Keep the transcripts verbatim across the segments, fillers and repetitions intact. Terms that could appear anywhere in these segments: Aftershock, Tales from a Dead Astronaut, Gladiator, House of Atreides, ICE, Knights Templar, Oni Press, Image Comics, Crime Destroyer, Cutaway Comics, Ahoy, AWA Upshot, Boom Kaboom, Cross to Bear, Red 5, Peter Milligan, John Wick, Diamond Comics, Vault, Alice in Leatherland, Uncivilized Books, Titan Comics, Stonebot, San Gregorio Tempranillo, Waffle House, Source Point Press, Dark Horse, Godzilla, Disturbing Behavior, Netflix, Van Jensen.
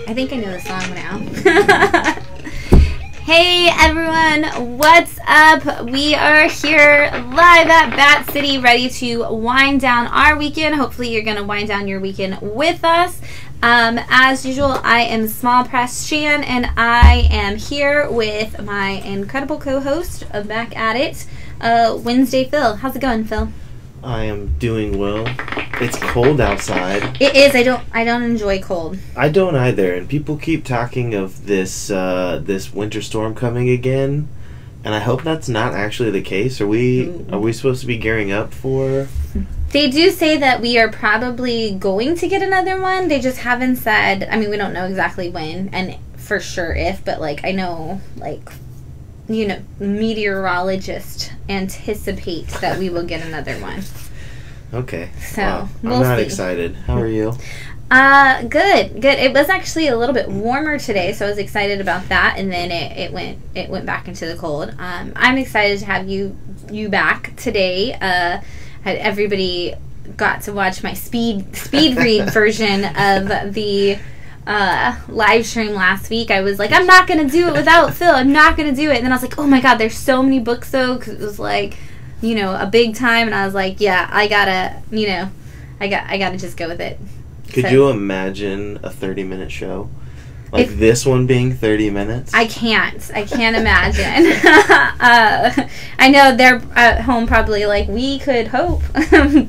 I think I know the song now. Hey everyone, what's up? We are here live at Bat City, ready to wind down our weekend. Hopefully you're going to wind down your weekend with us. Um, as usual, I am Small Press Shan, and I am here with my incredible co-host of Back At It, uh, Wednesday Phil. How's it going, Phil? I am doing well. It's cold outside. It is. I don't. I don't enjoy cold. I don't either. And people keep talking of this uh, this winter storm coming again, and I hope that's not actually the case. Are we? Are we supposed to be gearing up for? They do say that we are probably going to get another one. They just haven't said. I mean, we don't know exactly when and for sure if. But like, I know like. You know, meteorologists anticipate that we will get another one. Okay. So wow. we'll I'm not see. excited. How are you? Uh, good, good. It was actually a little bit warmer today, so I was excited about that. And then it, it went it went back into the cold. Um, I'm excited to have you you back today. Uh, had everybody got to watch my speed speed read version of the. Uh, live stream last week. I was like, I'm not going to do it without Phil. I'm not going to do it. And then I was like, oh my God, there's so many books though, because it was like, you know, a big time. And I was like, yeah, I gotta, you know, I got, I gotta just go with it. Could so. you imagine a thirty minute show? Like if, this one being thirty minutes? I can't. I can't imagine. uh, I know they're at home probably like, we could hope,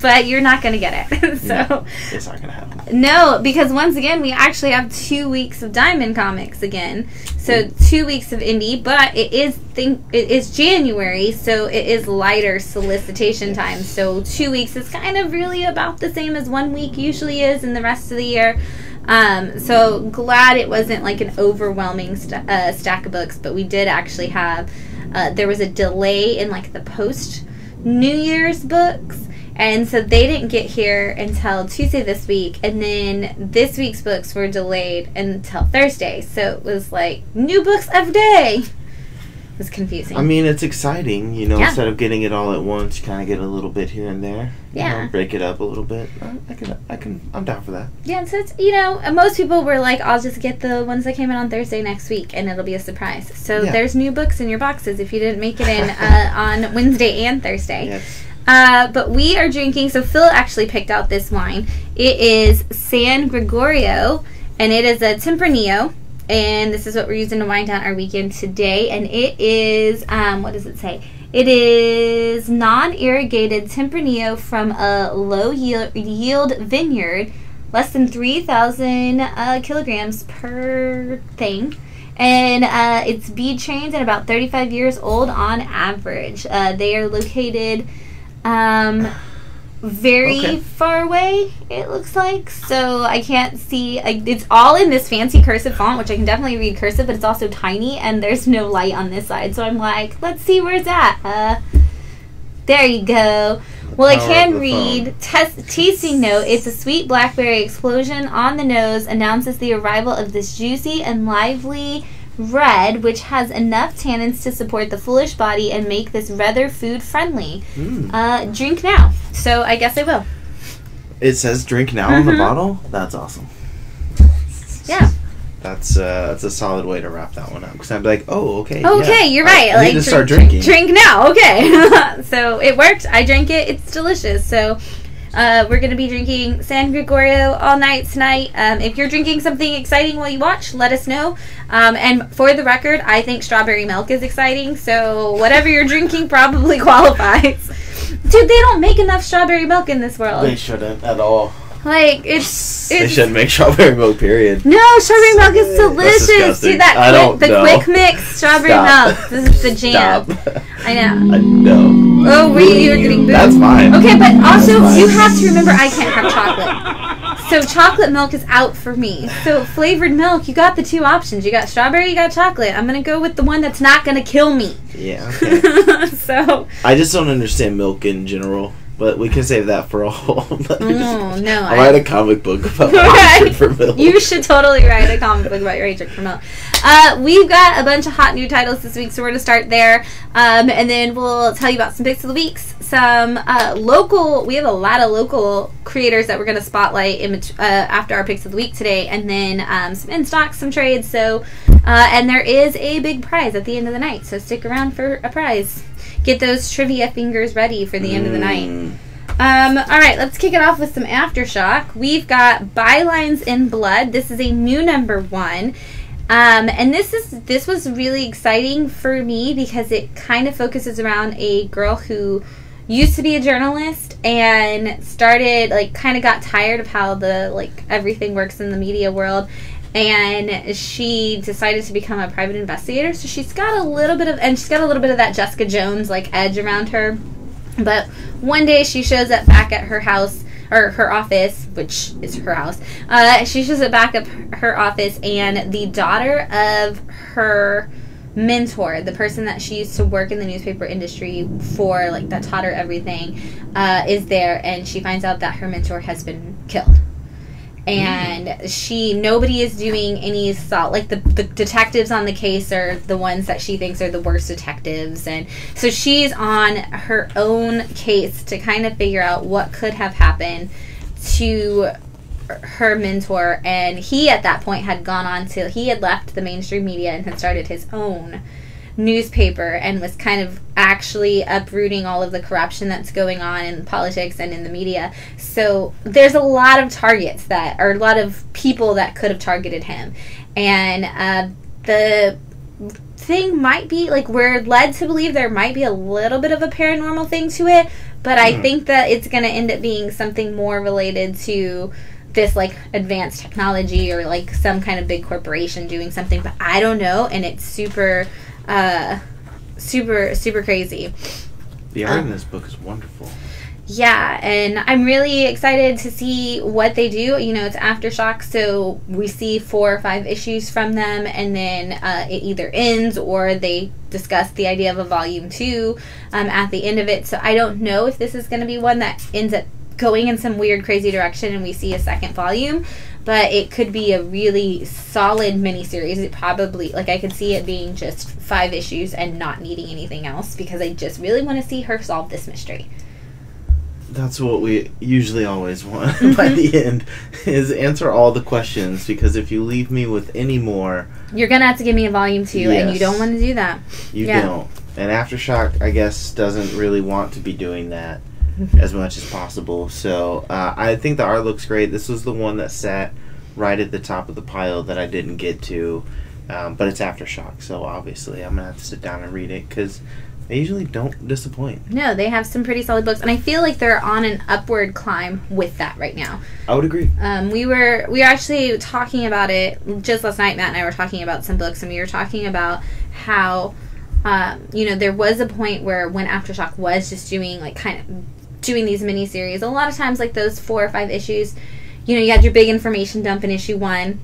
but you're not going to get it. So no, it's not going to happen. No, because once again, we actually have two weeks of Diamond Comics again. So mm. two weeks of indie, but it is think it is January, so it is lighter solicitation yes. time. So two weeks is kind of really about the same as one week usually is in the rest of the year. Um, so glad it wasn't like an overwhelming st uh, stack of books, but we did actually have, uh, there was a delay in like the post New Year's books. And so they didn't get here until Tuesday this week. And then this week's books were delayed until Thursday. So it was like new books every day. It was confusing. I mean, it's exciting, you know, yeah. instead of getting it all at once, you kind of get a little bit here and there. Yeah, you know, break it up a little bit. I, I can, I can, I'm down for that. Yeah, and so it's, you know, most people were like, I'll just get the ones that came in on Thursday next week, and it'll be a surprise. So yeah. there's new books in your boxes if you didn't make it in uh, on Wednesday and Thursday. Yes. Uh, but we are drinking. So Phil actually picked out this wine. It is San Gregorio, and it is a Tempranillo, and this is what we're using to wind down our weekend today. And it is, um, what does it say? It is non-irrigated Tempranillo from a low-yield yield vineyard, less than three thousand uh, kilograms per thing. And uh, it's bee-trained and about thirty-five years old on average. Uh, they are located um, very okay. far away, it looks like. So I can't see. Like, it's all in this fancy cursive font, which I can definitely read cursive, but it's also tiny, and there's no light on this side. So I'm like, let's see where it's at. Uh, there you go. Well, I can read. Tasting note. It's a sweet blackberry explosion on the nose announces the arrival of this juicy and lively red, which has enough tannins to support the foolish body and make this rather food-friendly. Mm. Uh, drink now. So I guess I will. It says drink now mm-hmm. on the bottle? That's awesome. Yeah. That's uh, that's a solid way to wrap that one up, because I'd be like, oh, okay. Okay, yeah, you're right. I, I like, need to drink, start drinking. Drink now, okay. So it worked. I drank it. It's delicious. So uh, we're going to be drinking San Gregorio all night tonight. Um, if you're drinking something exciting while you watch, let us know. Um, and for the record, I think strawberry milk is exciting, so whatever you're drinking probably qualifies. Dude, they don't make enough strawberry milk in this world. They shouldn't at all. Like, it's, it's... They shouldn't make strawberry milk, period. No, strawberry milk is delicious. Dude, that I don't quick, know. The quick mix strawberry Stop. milk. This is the jam. Stop. I know. I know. Oh, wait, you were getting booed. That's fine. Okay, but also, you have to remember I can't have chocolate. So chocolate milk is out for me. So flavored milk, you got the two options. You got strawberry, you got chocolate. I'm going to go with the one that's not going to kill me. Yeah, okay. So... I just don't understand milk in general. But we can save that for a whole... Mm, no, I'll I, write a comic book about right? Richard Vermillion. You should totally write a comic book about your Richard Vermillion. Uh, we've got a bunch of hot new titles this week, so we're going to start there. Um, and then we'll tell you about some picks of the weeks. Some uh, local... We have a lot of local creators that we're going to spotlight image, uh, after our picks of the week today. And then um, some in-stocks, some trades. So, uh, and there is a big prize at the end of the night, so stick around for a prize. Get those trivia fingers ready for the mm. end of the night. Um, all right, let's kick it off with some Aftershock. We've got Bylines in Blood. This is a new number one. Um, and this is this was really exciting for me because it kind of focuses around a girl who used to be a journalist and started, like, kind of got tired of how the, like, everything works in the media world. And she decided to become a private investigator, so she's got a little bit of, and she's got a little bit of that Jessica Jones, like, edge around her. But one day she shows up back at her house, or her office, which is her house. Uh, she shows up back at her office, and the daughter of her mentor, the person that she used to work in the newspaper industry for, like, that taught her everything, uh, is there, and she finds out that her mentor has been killed. And she, nobody is doing any salt, like the, the detectives on the case are the ones that she thinks are the worst detectives. And so she's on her own case to kind of figure out what could have happened to her mentor. And he, at that point, had gone on to, he had left the mainstream media and had started his own newspaper and was kind of actually uprooting all of the corruption that's going on in politics and in the media. So there's a lot of targets that, or a lot of people that could have targeted him. And uh, the thing might be, like, we're led to believe there might be a little bit of a paranormal thing to it, but I mm. think that it's going to end up being something more related to this, like, advanced technology or, like, some kind of big corporation doing something. But I don't know, and it's super... Uh, super, super crazy. The art um, in this book is wonderful. Yeah, and I'm really excited to see what they do. You know, it's Aftershock, so we see four or five issues from them, and then uh, it either ends or they discuss the idea of a volume two um, at the end of it. So I don't know if this is going to be one that ends up going in some weird, crazy direction and we see a second volume. But it could be a really solid miniseries. It probably, like, I could see it being just five issues and not needing anything else because I just really want to see her solve this mystery. That's what we usually always want mm-hmm. by the end, is answer all the questions, because if you leave me with any more... You're going to have to give me a volume two, yes. and you don't want to do that. You yeah. don't. And Aftershock, I guess, doesn't really want to be doing that as much as possible. So uh, I think the art looks great. This was the one that sat right at the top of the pile that I didn't get to, um, but it's Aftershock, so obviously I'm going to have to sit down and read it because they usually don't disappoint. No, they have some pretty solid books, and I feel like they're on an upward climb with that right now. I would agree. Um, we were we were actually talking about it just last night. Matt and I were talking about some books, and we were talking about how um, you know, there was a point where when Aftershock was just doing, like, kind of doing these miniseries, a lot of times, like, those four or five issues, you know, you had your big information dump in issue one,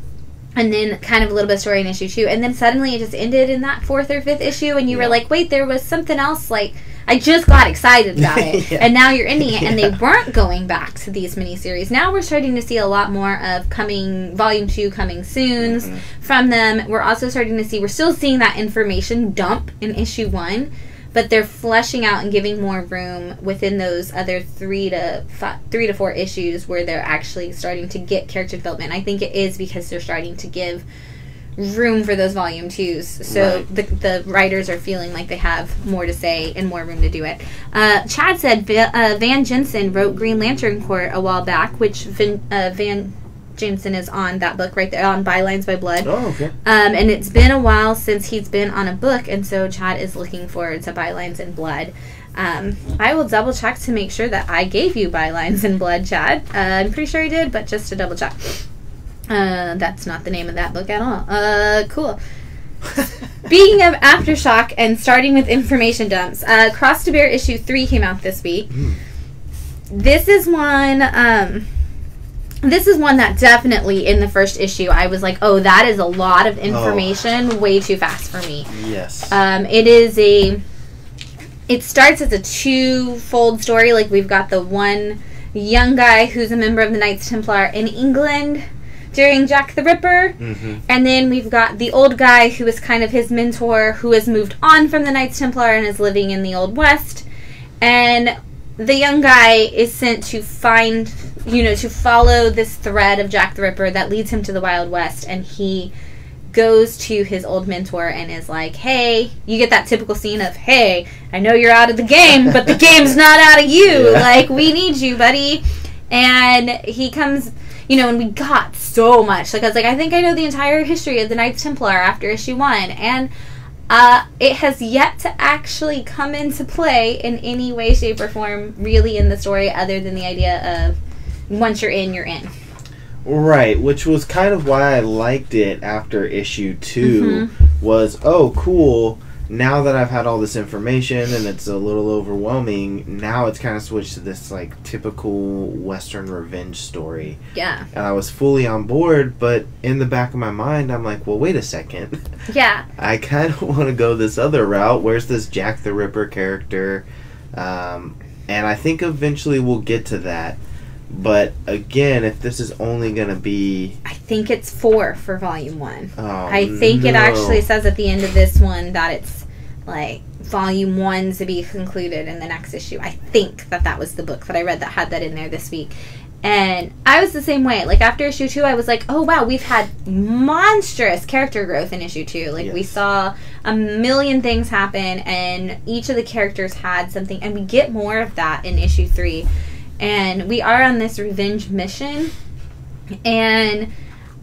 and then kind of a little bit of story in issue two, and then suddenly it just ended in that fourth or fifth issue, and you yeah. were like, wait, there was something else, like, I just got excited about it, yeah. and now you're ending it, and yeah. they weren't going back to these miniseries. Now we're starting to see a lot more of coming, volume two coming soons mm-hmm. from them. We're also starting to see, we're still seeing that information dump in issue one, but they're fleshing out and giving more room within those other three to five, three to four issues where they're actually starting to get character development. I think it is because they're starting to give room for those volume twos. So right. the, the writers are feeling like they have more to say and more room to do it. Uh, Chad said uh, Van Jensen wrote Green Lantern Corps a while back, which Vin, uh, Van... Jameson is on that book right there, on Bylines by Blood. Oh, okay. Um, and it's been a while since he's been on a book, and so Chad is looking forward to Bylines in Blood. Um, I will double check to make sure that I gave you Bylines in Blood, Chad. Uh, I'm pretty sure I did, but just to double check. Uh, that's not the name of that book at all. Uh, cool. Speaking of Aftershock and starting with information dumps, uh, Cross to Bear issue three came out this week. Mm. This is one... Um, This is one that definitely in the first issue I was like, oh, that is a lot of information, oh. way too fast for me. Yes. Um, it is a it starts as a two-fold story. Like, we've got the one young guy who's a member of the Knights Templar in England during Jack the Ripper. Mm-hmm. And then we've got the old guy who is kind of his mentor, who has moved on from the Knights Templar and is living in the Old West. And the young guy is sent to find, you know, to follow this thread of Jack the Ripper that leads him to the Wild West. And he goes to his old mentor and is like, hey, you get that typical scene of, hey, I know you're out of the game, but the game's not out of you. Yeah. Like, we need you, buddy. And he comes, you know, and we got so much. Like, I was like, I think I know the entire history of the Knights Templar after issue one. And uh, it has yet to actually come into play in any way, shape, or form really in the story, other than the idea of once you're in, you're in. Right, which was kind of why I liked it after issue two, mm-hmm. was, oh, cool, now that I've had all this information and it's a little overwhelming, now it's kind of switched to this, like, typical Western revenge story. Yeah. And I was fully on board, but in the back of my mind, I'm like, well, wait a second. Yeah. I kind of want to go this other route. Where's this Jack the Ripper character? Um, and I think eventually we'll get to that. But, again, if this is only going to be... I think it's four for Volume one. Oh, I think no. It actually says at the end of this one that it's, like, Volume one to be concluded in the next issue. I think that that was the book that I read that had that in there this week. And I was the same way. Like, after issue two, I was like, oh, wow, we've had monstrous character growth in issue two. Like, yes. We saw a million things happen, and each of the characters had something. And we get more of that in issue three. And we are on this revenge mission, and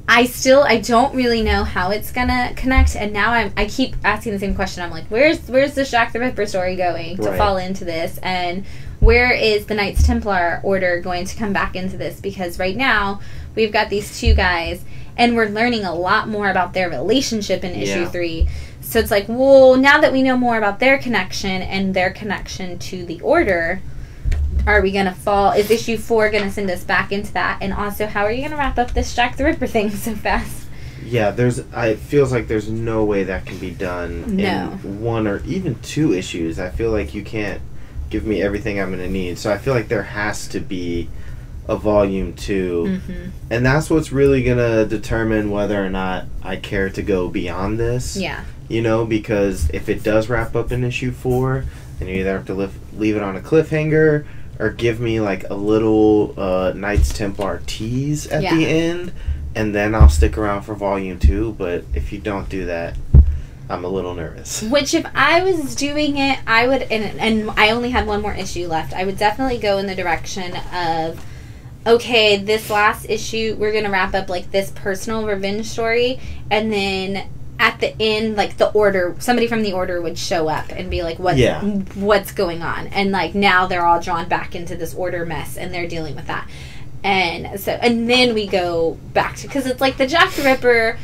I still, I don't really know how it's going to connect, and now I'm, I keep asking the same question. I'm like, where's where's the Jack the Ripper story going to right. fall into this, and where is the Knights Templar order going to come back into this? Because right now, we've got these two guys, and we're learning a lot more about their relationship in issue yeah. three. So it's like, well, now that we know more about their connection and their connection to the order... Are we going to fall? Is issue four going to send us back into that? And also, how are you going to wrap up this Jack the Ripper thing so fast? Yeah, there's. I, it feels like there's no way that can be done no. in one or even two issues. I feel like you can't give me everything I'm going to need. So I feel like there has to be a volume two. Mm-hmm. And that's what's really going to determine whether or not I care to go beyond this. Yeah. You know, because if it does wrap up in issue four, then you either have to live, leave it on a cliffhanger, or give me, like, a little uh, Knights Templar tease at yeah. the end, and then I'll stick around for Volume two. But if you don't do that, I'm a little nervous. Which, if I was doing it, I would, and, and I only had one more issue left, I would definitely go in the direction of, okay, this last issue, we're going to wrap up, like, this personal revenge story, and then... at the end, like, the order, somebody from the order would show up and be like, what, yeah. what's going on? And, like, now they're all drawn back into this order mess, and they're dealing with that. And so, and then we go back to, because it's like the Jack the Ripper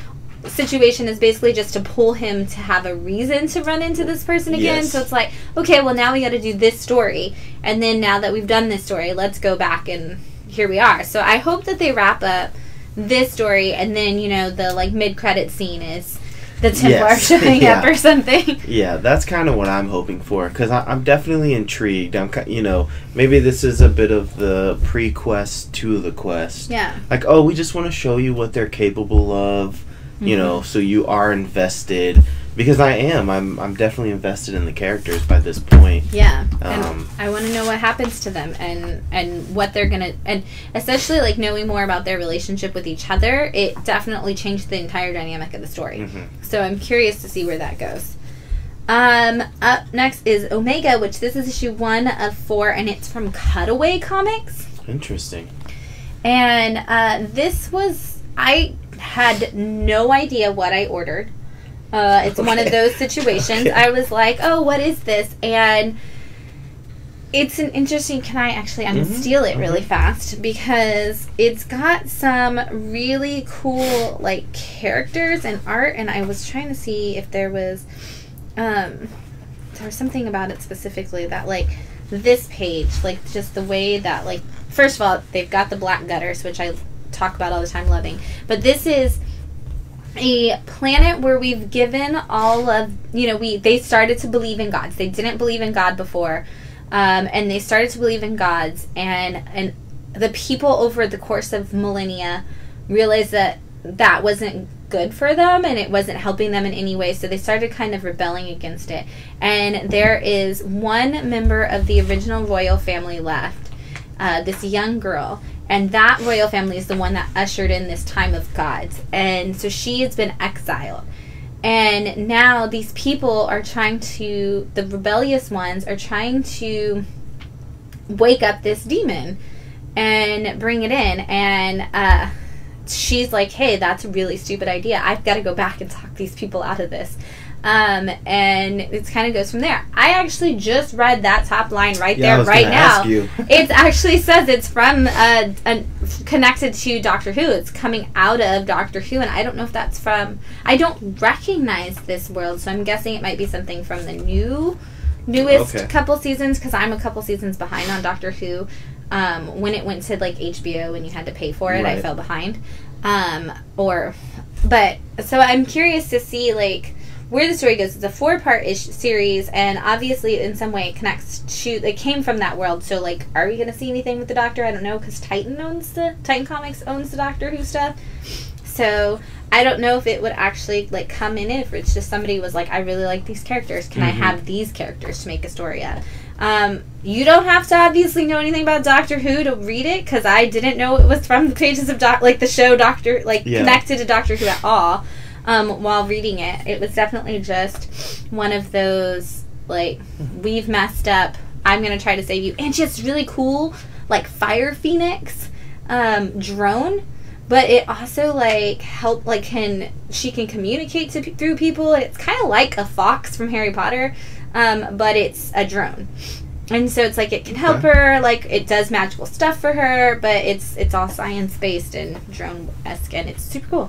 situation is basically just to pull him to have a reason to run into this person again. Yes. So it's like, okay, well, now we got to do this story. And then now that we've done this story, let's go back, and here we are. So I hope that they wrap up this story, and then, you know, the, like, mid-credit scene is... the Templar yes. showing yeah. up or something. Yeah, that's kind of what I'm hoping for, because I'm definitely intrigued. I'm, you know, maybe this is a bit of the pre-quest to the quest. Yeah. Like, oh, we just want to show you what they're capable of, you mm-hmm. know, so you are invested. Because I am. I'm I'm definitely invested in the characters by this point. Yeah. Um, and I want to know what happens to them, and, and what they're going to... And especially, like, knowing more about their relationship with each other, it definitely changed the entire dynamic of the story. Mm-hmm. So I'm curious to see where that goes. Um, up next is Omega, which this is issue one of four, and it's from Cutaway Comics. Interesting. And uh, this was... I had no idea what I ordered. Uh, it's okay. one of those situations. Okay. I was like, oh, what is this? And it's an interesting... Can I actually unsteal mm-hmm. it really mm-hmm. fast? Because it's got some really cool, like, characters and art. And I was trying to see if there was... Um, there was something about it specifically that, like, this page, like, just the way that, like... First of all, they've got the black gutters, which I talk about all the time loving. But this is... a planet where we've given all of, you know, we they started to believe in gods. They didn't believe in God before, um, and they started to believe in gods, and and the people over the course of millennia realized that that wasn't good for them and it wasn't helping them in any way, so they started kind of rebelling against it. And there is one member of the original royal family left, uh, this young girl. And that royal family is the one that ushered in this time of gods. And so she has been exiled. And now these people are trying to, the rebellious ones are trying to wake up this demon and bring it in. And uh, she's like, hey, that's a really stupid idea. I've got to go back and talk these people out of this. Um, and it kind of goes from there. I actually just read that top line right yeah, there, I was right now. Ask you. It actually says it's from uh, an, connected to Doctor Who. It's coming out of Doctor Who, and I don't know if that's from. I don't recognize this world, so I'm guessing it might be something from the new, newest okay. couple seasons, because I'm a couple seasons behind on Doctor Who. Um, when it went to like H B O and you had to pay for it, right. I fell behind. Um, or, but so I'm curious to see like. Where the story goes. It's a four-part-ish series, and obviously in some way it connects to, it came from that world, so like, are we going to see anything with the Doctor? I don't know, because Titan owns the, Titan Comics owns the Doctor Who stuff, so I don't know if it would actually like come in if it's just somebody was like, I really like these characters, can mm-hmm. I have these characters to make a story out of? Um, you don't have to obviously know anything about Doctor Who to read it, because I didn't know it was from the pages of, doc like, the show Doctor, like, yeah. connected to Doctor Who at all. Um, while reading it, it was definitely just one of those, like, we've messed up, I'm going to try to save you. And she has really cool, like, Fire Phoenix um, drone, but it also, like, help, like, can, she can communicate to, through people. It's kind of like a fox from Harry Potter, um, but it's a drone. And so it's like it can help okay. her, like it does magical stuff for her, but it's it's all science based and drone esque, and it's super cool.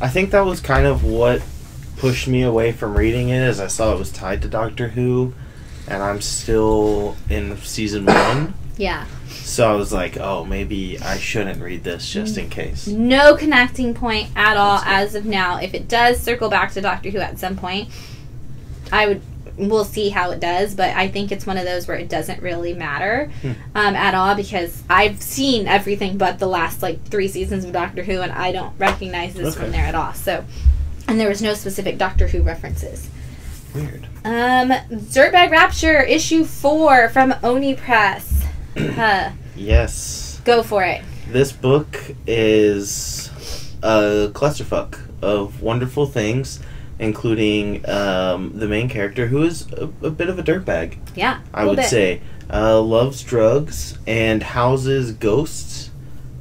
I think that was kind of what pushed me away from reading it, as I saw it was tied to Doctor Who, and I'm still in season one. Yeah. So I was like, oh, maybe I shouldn't read this just in case. No connecting point at all as of now. If it does circle back to Doctor Who at some point, I would. We'll see how it does, but I think it's one of those where it doesn't really matter hmm. um, at all, because I've seen everything but the last, like, three seasons of Doctor Who, and I don't recognize this okay. one there at all. So, and there was no specific Doctor Who references. Weird. Um, Dirtbag Rapture, issue four from Oni Press. uh, yes. Go for it. This book is a clusterfuck of wonderful things. Including um, the main character, who is a, a bit of a dirtbag. Yeah, I would bit. say. Uh, loves drugs and houses ghosts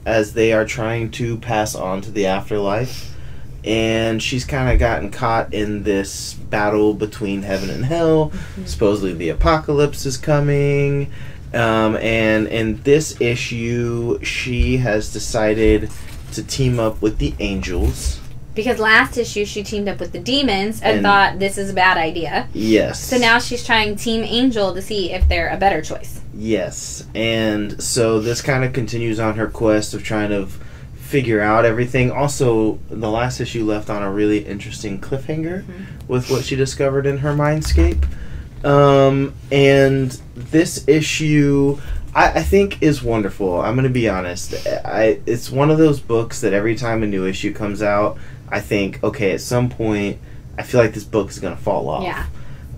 as they are trying to pass on to the afterlife. And she's kind of gotten caught in this battle between heaven and hell. Mm-hmm. Supposedly the apocalypse is coming. Um, and in this issue, she has decided to team up with the angels. Because last issue she teamed up with the demons and, and thought this is a bad idea. Yes. So now she's trying Team Angel to see if they're a better choice. Yes. And so this kind of continues on her quest of trying to figure out everything. Also, the last issue left on a really interesting cliffhanger mm-hmm. with what she discovered in her mindscape. Um, and this issue, I, I think, is wonderful. I'm going to be honest. I, it's one of those books that every time a new issue comes out, I think, okay, at some point, I feel like this book is going to fall off. Yeah.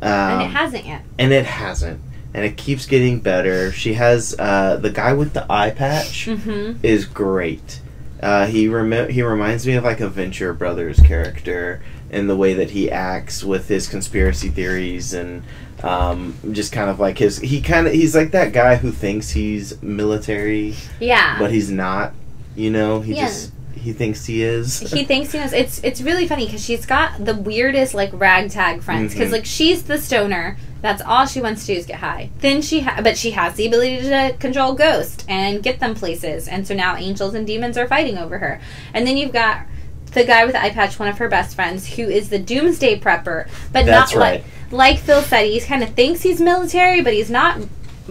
Um, and it hasn't yet. And it hasn't. And it keeps getting better. She has, uh, the guy with the eye patch mm-hmm. is great. Uh, he, rem he reminds me of, like, a Venture Brothers character in the way that he acts with his conspiracy theories and um, just kind of like his, he kind of, he's like that guy who thinks he's military. Yeah. But he's not, you know? He yeah. just... He thinks he is. He thinks he is. It's it's really funny because she's got the weirdest, like, ragtag friends. Because, mm-hmm. like, she's the stoner. That's all she wants to do is get high. Then she ha But she has the ability to control ghosts and get them places. And so now angels and demons are fighting over her. And then you've got the guy with the eye patch, one of her best friends, who is the doomsday prepper. But That's not right. like, like Phil said, he kind of thinks he's military, but he's not.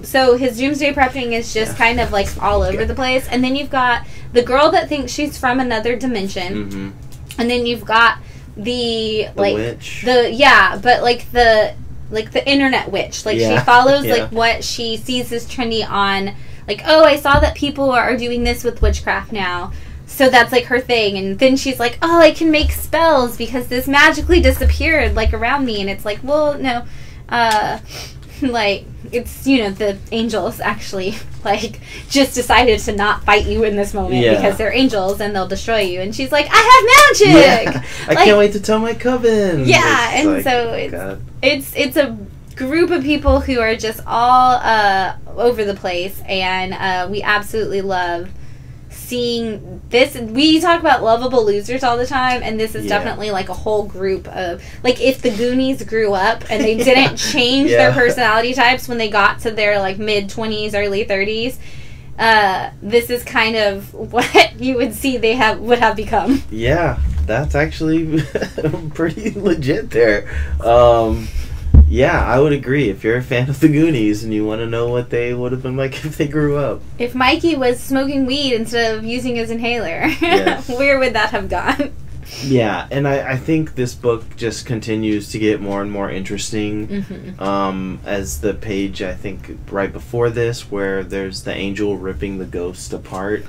So his doomsday prepping is just yeah. kind of, like, all over the place. And then you've got the girl that thinks she's from another dimension. Mm-hmm. And then you've got the, the like witch. the yeah, but like the like the internet witch. Like yeah. she follows yeah. like what she sees is trendy on. Like, oh, I saw that people are doing this with witchcraft now. So that's, like, her thing. And then she's like, oh, I can make spells because this magically disappeared, like, around me. And it's like, well, no. Uh, like, it's, you know, the angels actually, like, just decided to not fight you in this moment yeah. because they're angels and they'll destroy you. And she's like, I have magic! Yeah. I like, can't wait to tell my coven! Yeah, it's and like, so it's, it's it's a group of people who are just all uh, over the place. And uh, we absolutely love seeing this. We talk about lovable losers all the time, and this is yeah. definitely like a whole group of, like, if the Goonies grew up and they yeah. didn't change yeah. their personality types when they got to their like mid twenties, early thirties, uh, this is kind of what you would see they have would have become. Yeah, that's actually pretty legit there. Um, yeah, I would agree. If you're a fan of the Goonies and you want to know what they would have been like if they grew up. If Mikey was smoking weed instead of using his inhaler, yes. where would that have gone? Yeah, and I, I think this book just continues to get more and more interesting. Mm-hmm. um, as the page, I think, right before this, where there's the angel ripping the ghost apart.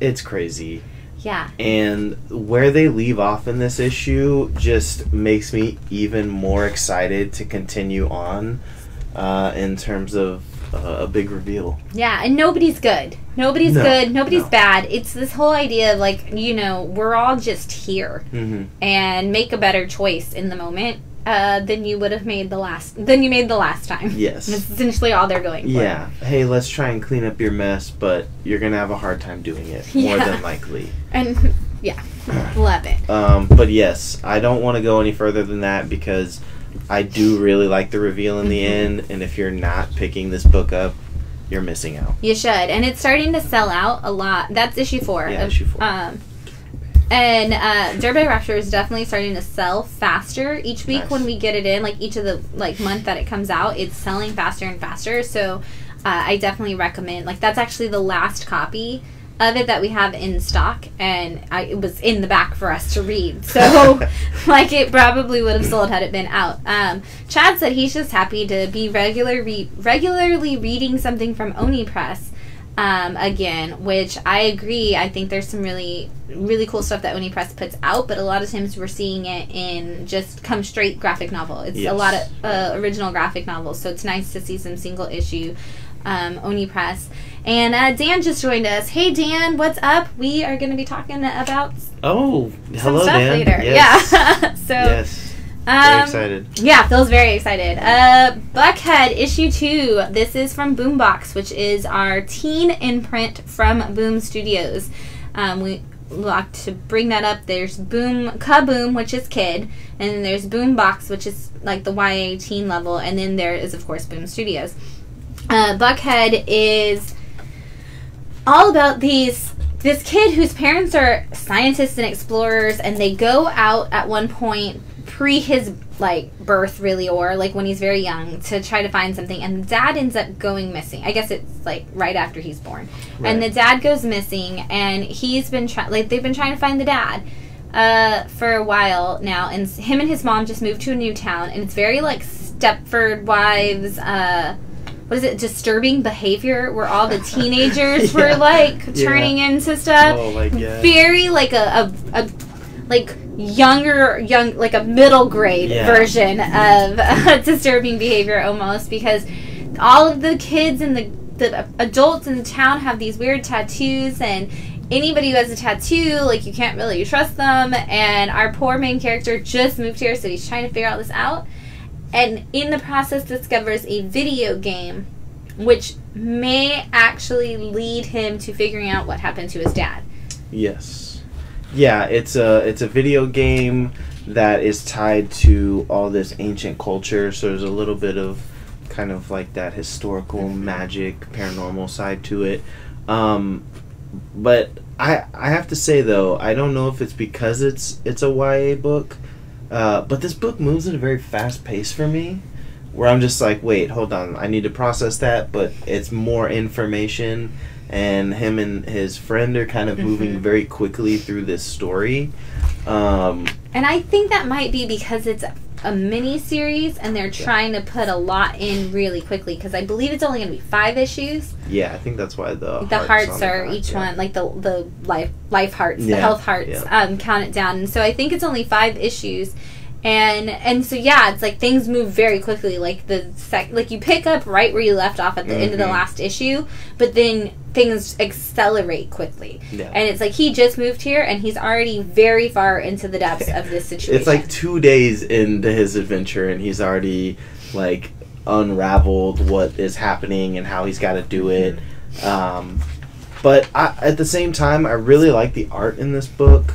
It's crazy. Yeah. And where they leave off in this issue just makes me even more excited to continue on uh, in terms of uh, a big reveal. Yeah, and nobody's good. Nobody's no, good. Nobody's no. bad. It's this whole idea of, like, you know, we're all just here mm-hmm. and make a better choice in the moment uh, than you would have made the last, than you made the last time. Yes. That's essentially all they're going for. Yeah. Hey, let's try and clean up your mess, but you're going to have a hard time doing it, yeah. more than likely. And yeah, love it. Um, but yes, I don't want to go any further than that because I do really like the reveal in the mm-hmm. end. And if you're not picking this book up, you're missing out. You should. And it's starting to sell out a lot. That's issue four. Yeah, of, issue four. Um, and uh, Dirtbag Rapture is definitely starting to sell faster each week. Nice. When we get it in, like each of the like month that it comes out, it's selling faster and faster. So uh, I definitely recommend. Like that's actually the last copy of it that we have in stock, and I, it was in the back for us to read. So, like, it probably would have sold had it been out. Um, Chad said he's just happy to be regular re- regularly reading something from Oni Press um, again, which I agree. I think there's some really, really cool stuff that Oni Press puts out, but a lot of times we're seeing it in just come straight graphic novel. It's yes. a lot of uh, original graphic novels, so it's nice to see some single issue um, Oni Press. And uh, Dan just joined us. Hey, Dan, what's up? We are going to be talking about oh, hello, some stuff Dan. later. Yes. Yeah. so, yes. Um, very excited. Yeah, Phil's very excited. Uh, Buckhead, issue two. This is from Boombox, which is our teen imprint from Boom Studios. Um, we like to bring that up. There's Boom, Kaboom, which is kid. And then there's Boombox, which is like the Y A teen level. And then there is, of course, Boom Studios. Uh, Buckhead is all about these this kid whose parents are scientists and explorers, and they go out at one point pre his like birth really, or like when he's very young, to try to find something, and the dad ends up going missing. I guess it's like right after he's born. Right. And the dad goes missing, and he's been trying like they've been trying to find the dad uh for a while now, and him and his mom just moved to a new town, and it's very like Stepford Wives uh what is it, Disturbing Behavior, where all the teenagers yeah. were, like, turning yeah. into stuff. Oh, like, yeah. Very, like, a, a, a, like, younger, young, like, a middle grade yeah. version of uh, Disturbing Behavior, almost, because all of the kids and the, the adults in the town have these weird tattoos, and anybody who has a tattoo, like, you can't really trust them, and our poor main character just moved here, so he's trying to figure all this out. And in the process discovers a video game, which may actually lead him to figuring out what happened to his dad. Yes. Yeah, it's a, it's a video game that is tied to all this ancient culture, so there's a little bit of kind of like that historical, magic, paranormal side to it. Um, but I I have to say, though, I don't know if it's because it's it's a Y A book, Uh, but this book moves at a very fast pace for me, where I'm just like, wait, hold on, I need to process that, but it's more information, and him and his friend are kind of mm-hmm. moving very quickly through this story. Um, and I think that might be because it's a mini series, and they're trying yeah. to put a lot in really quickly, because I believe it's only going to be five issues. Yeah, I think that's why the the hearts, hearts are each yeah. one, like the the life life hearts, yeah. the health hearts, yeah. um, count it down. And so I think it's only five issues, and and so yeah, it's like things move very quickly. Like the sec- like you pick up right where you left off at the mm-hmm. end of the last issue, but then things accelerate quickly. Yeah. And it's like he just moved here and he's already very far into the depths of this situation. It's like two days into his adventure and he's already like unraveled what is happening and how he's got to do it. Um, but I, at the same time, I really like the art in this book,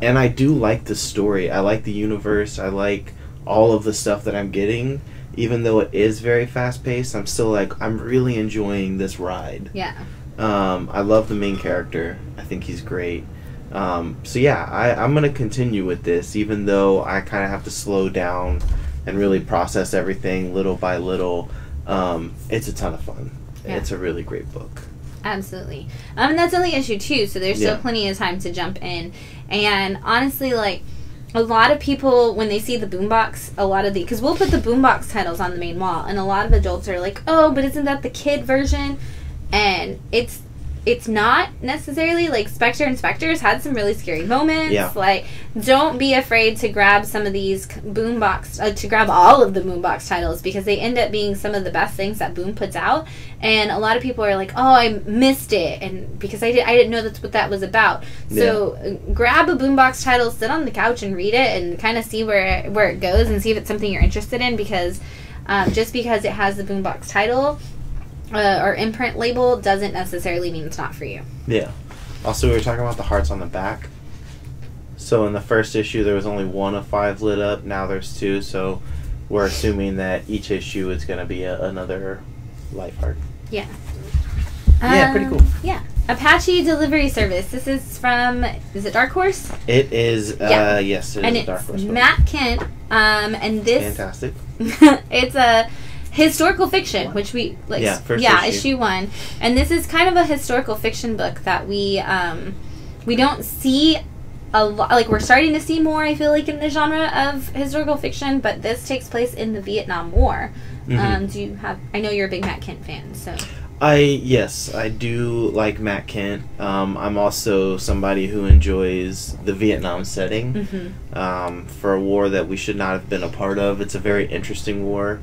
and I do like the story. I like the universe. I like all of the stuff that I'm getting. Even though it is very fast paced, I'm still like, I'm really enjoying this ride. Yeah. Um, I love the main character. I think he's great. Um, so yeah, I, I'm going to continue with this, even though I kind of have to slow down and really process everything little by little. Um, it's a ton of fun. Yeah. It's a really great book. Absolutely. Um, and that's only issue two, so there's still yeah. plenty of time to jump in. And honestly, like, a lot of people, when they see the Boombox, a lot of the... because we'll put the Boombox titles on the main wall, and a lot of adults are like, oh, but isn't that the kid version? And it's it's not necessarily, like, Spectre and Spectre's had some really scary moments. Yeah. Like, don't be afraid to grab some of these Boombox, uh, to grab all of the Boombox titles, because they end up being some of the best things that Boom puts out. And a lot of people are like, oh, I missed it, and because I, did, I didn't know that's what that was about. So yeah. grab a Boombox title, sit on the couch and read it, and kind of see where it, where it goes and see if it's something you're interested in, because um, just because it has the Boombox title... Uh, or imprint label doesn't necessarily mean it's not for you. Yeah. Also, we were talking about the hearts on the back. So in the first issue, there was only one of five lit up. Now there's two. So we're assuming that each issue is going to be a, another life heart. Yeah. Yeah, um, pretty cool. Yeah. Apache Delivery Service. This is from, is it Dark Horse? It is, uh, yeah. yes, it and is it's Dark Horse. Matt Kent. Um, and this... Fantastic. It's a... historical fiction, which we like, yeah, first yeah issue. issue one, and this is kind of a historical fiction book that we um, we don't see a lot. Like we're starting to see more, I feel like, in the genre of historical fiction, but this takes place in the Vietnam War. Mm-hmm. Um, do you have? I know you're a big Matt Kent fan, so I yes, I do like Matt Kent. Um, I'm also somebody who enjoys the Vietnam setting. Mm-hmm. Um, for a war that we should not have been a part of. It's a very interesting war.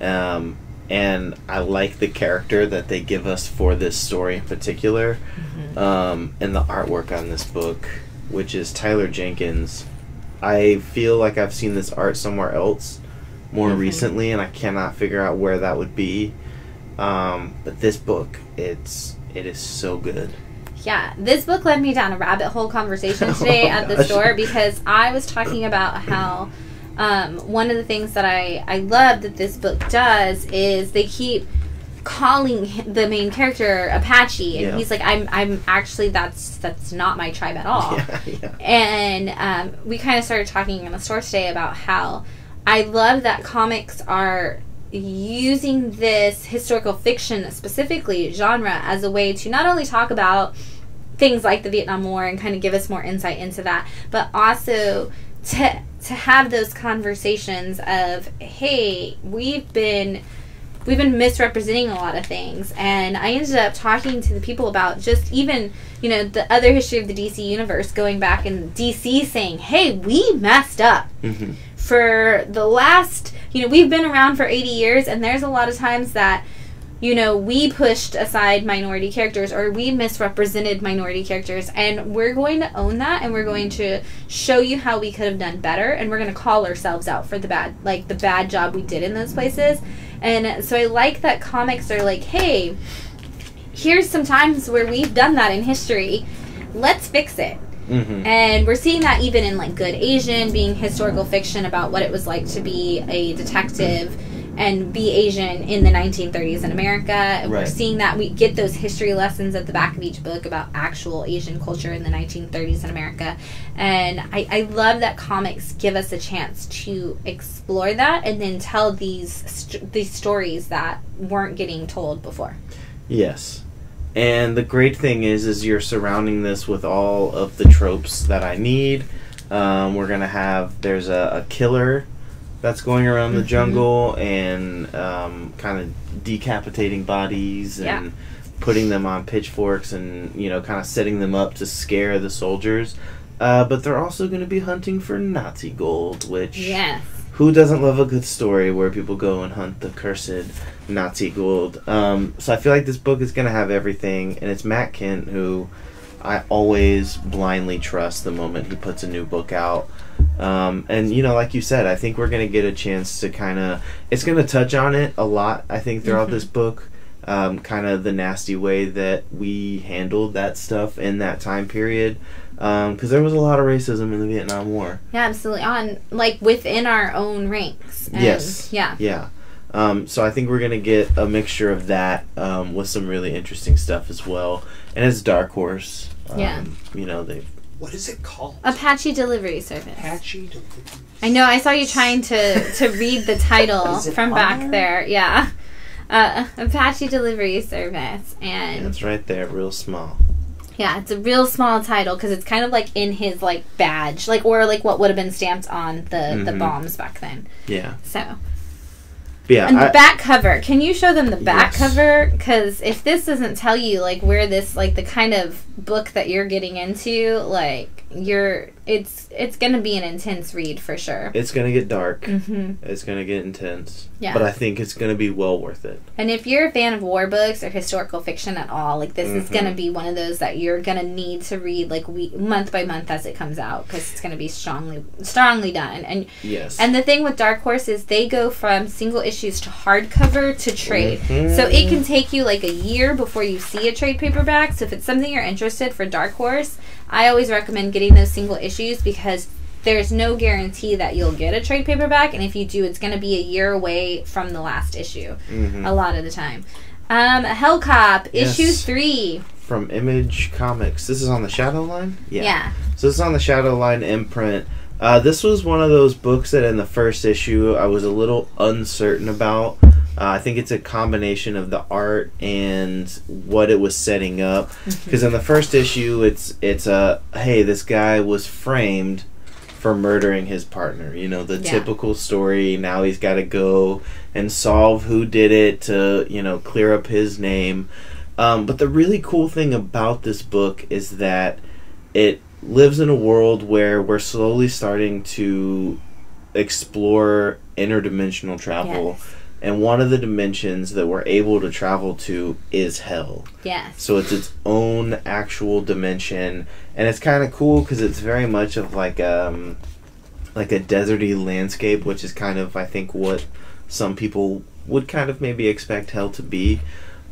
Um, and I like the character that they give us for this story in particular. Mm-hmm. Um, and the artwork on this book, which is Tyler Jenkins. I feel like I've seen this art somewhere else more mm-hmm. recently, and I cannot figure out where that would be. Um, but this book, it's it is so good. Yeah, this book led me down a rabbit hole conversation today oh, at gosh. the store, because I was talking about how... Um, one of the things that I, I love that this book does is they keep calling the main character Apache, and yeah. he's like, I'm I'm actually, that's that's not my tribe at all. Yeah, yeah. And um, we kind of started talking in the store today about how I love that comics are using this historical fiction, specifically genre, as a way to not only talk about things like the Vietnam War and kind of give us more insight into that, but also to... to have those conversations of, hey, we've been we've been misrepresenting a lot of things. And I ended up talking to the people about just even, you know, the other history of the D C universe, going back in D C saying, hey, we messed up. Mm-hmm. For the last, you know, we've been around for eighty years, and there's a lot of times that, you know, we pushed aside minority characters, or we misrepresented minority characters, and we're going to own that, and we're going to show you how we could have done better, and we're going to call ourselves out for the bad, like, the bad job we did in those places. And so I like that comics are like, hey, here's some times where we've done that in history. Let's fix it. Mm-hmm. And we're seeing that even in, like, Good Asian being historical fiction about what it was like to be a detective and be Asian in the nineteen thirties in America. And right. we're seeing that. We get those history lessons at the back of each book about actual Asian culture in the nineteen thirties in America. And I, I love that comics give us a chance to explore that and then tell these st- these stories that weren't getting told before. Yes. And the great thing is, is you're surrounding this with all of the tropes that I need. Um, we're gonna have there's a, a killer that's going around mm-hmm. the jungle and um, kind of decapitating bodies and yeah. putting them on pitchforks and you know kind of setting them up to scare the soldiers. Uh, but they're also going to be hunting for Nazi gold, which yes. who doesn't love a good story where people go and hunt the cursed Nazi gold? Um, so I feel like this book is going to have everything, and it's Matt Kent, who I always blindly trust the moment he puts a new book out. Um, and, you know, like you said, I think we're going to get a chance to kind of... It's going to touch on it a lot, I think, throughout mm-hmm. this book. Um, kind of the nasty way that we handled that stuff in that time period. Because um, there was a lot of racism in the Vietnam War. Yeah, absolutely. On like within our own ranks. And, yes. Yeah. Yeah. Um, so I think we're gonna get a mixture of that um, with some really interesting stuff as well. And it's Dark Horse. Um, yeah. You know they. What is it called? Apache Delivery Service. Apache Delivery. I know. I saw you trying to to read the title from back there? there. Yeah. Uh, Apache Delivery Service, and. That's right there, real small. Yeah, it's a real small title because it's kind of like in his like badge, like or like what would have been stamped on the mm-hmm. the bombs back then. Yeah. So. Yeah. And the I, back cover. Can you show them the back yes. cover? Because if this doesn't tell you like where this like the kind of book that you're getting into, like you're it's it's gonna be an intense read for sure. It's gonna get dark. Mm-hmm. It's gonna get intense. Yeah. But I think it's gonna be well worth it. And if you're a fan of war books or historical fiction at all, like this mm-hmm. is gonna be one of those that you're gonna need to read like week month by month as it comes out because it's gonna be strongly strongly done. And yes. And the thing with Dark Horse is they go from single issue issues to hardcover to trade. Mm-hmm. So it can take you like a year before you see a trade paperback. So if it's something you're interested for Dark Horse, I always recommend getting those single issues because there's no guarantee that you'll get a trade paperback. And if you do, it's going to be a year away from the last issue mm-hmm. a lot of the time. Um, Hellcop, yes. issue three. From Image Comics. This is on the Shadow Line? Yeah. yeah. So this is on the Shadow Line imprint. Uh, this was one of those books that in the first issue I was a little uncertain about. Uh, I think it's a combination of the art and what it was setting up. Because in the first issue, it's it's a, hey, this guy was framed for murdering his partner. You know, the yeah. typical story. Now he's got to go and solve who did it to, you know, clear up his name. Um, but the really cool thing about this book is that it... lives in a world where we're slowly starting to explore interdimensional travel. Yes. And one of the dimensions that we're able to travel to is hell. Yes. So it's its own actual dimension. And it's kind of cool because it's very much of like, um, like a deserty landscape, which is kind of, I think, what some people would kind of maybe expect hell to be.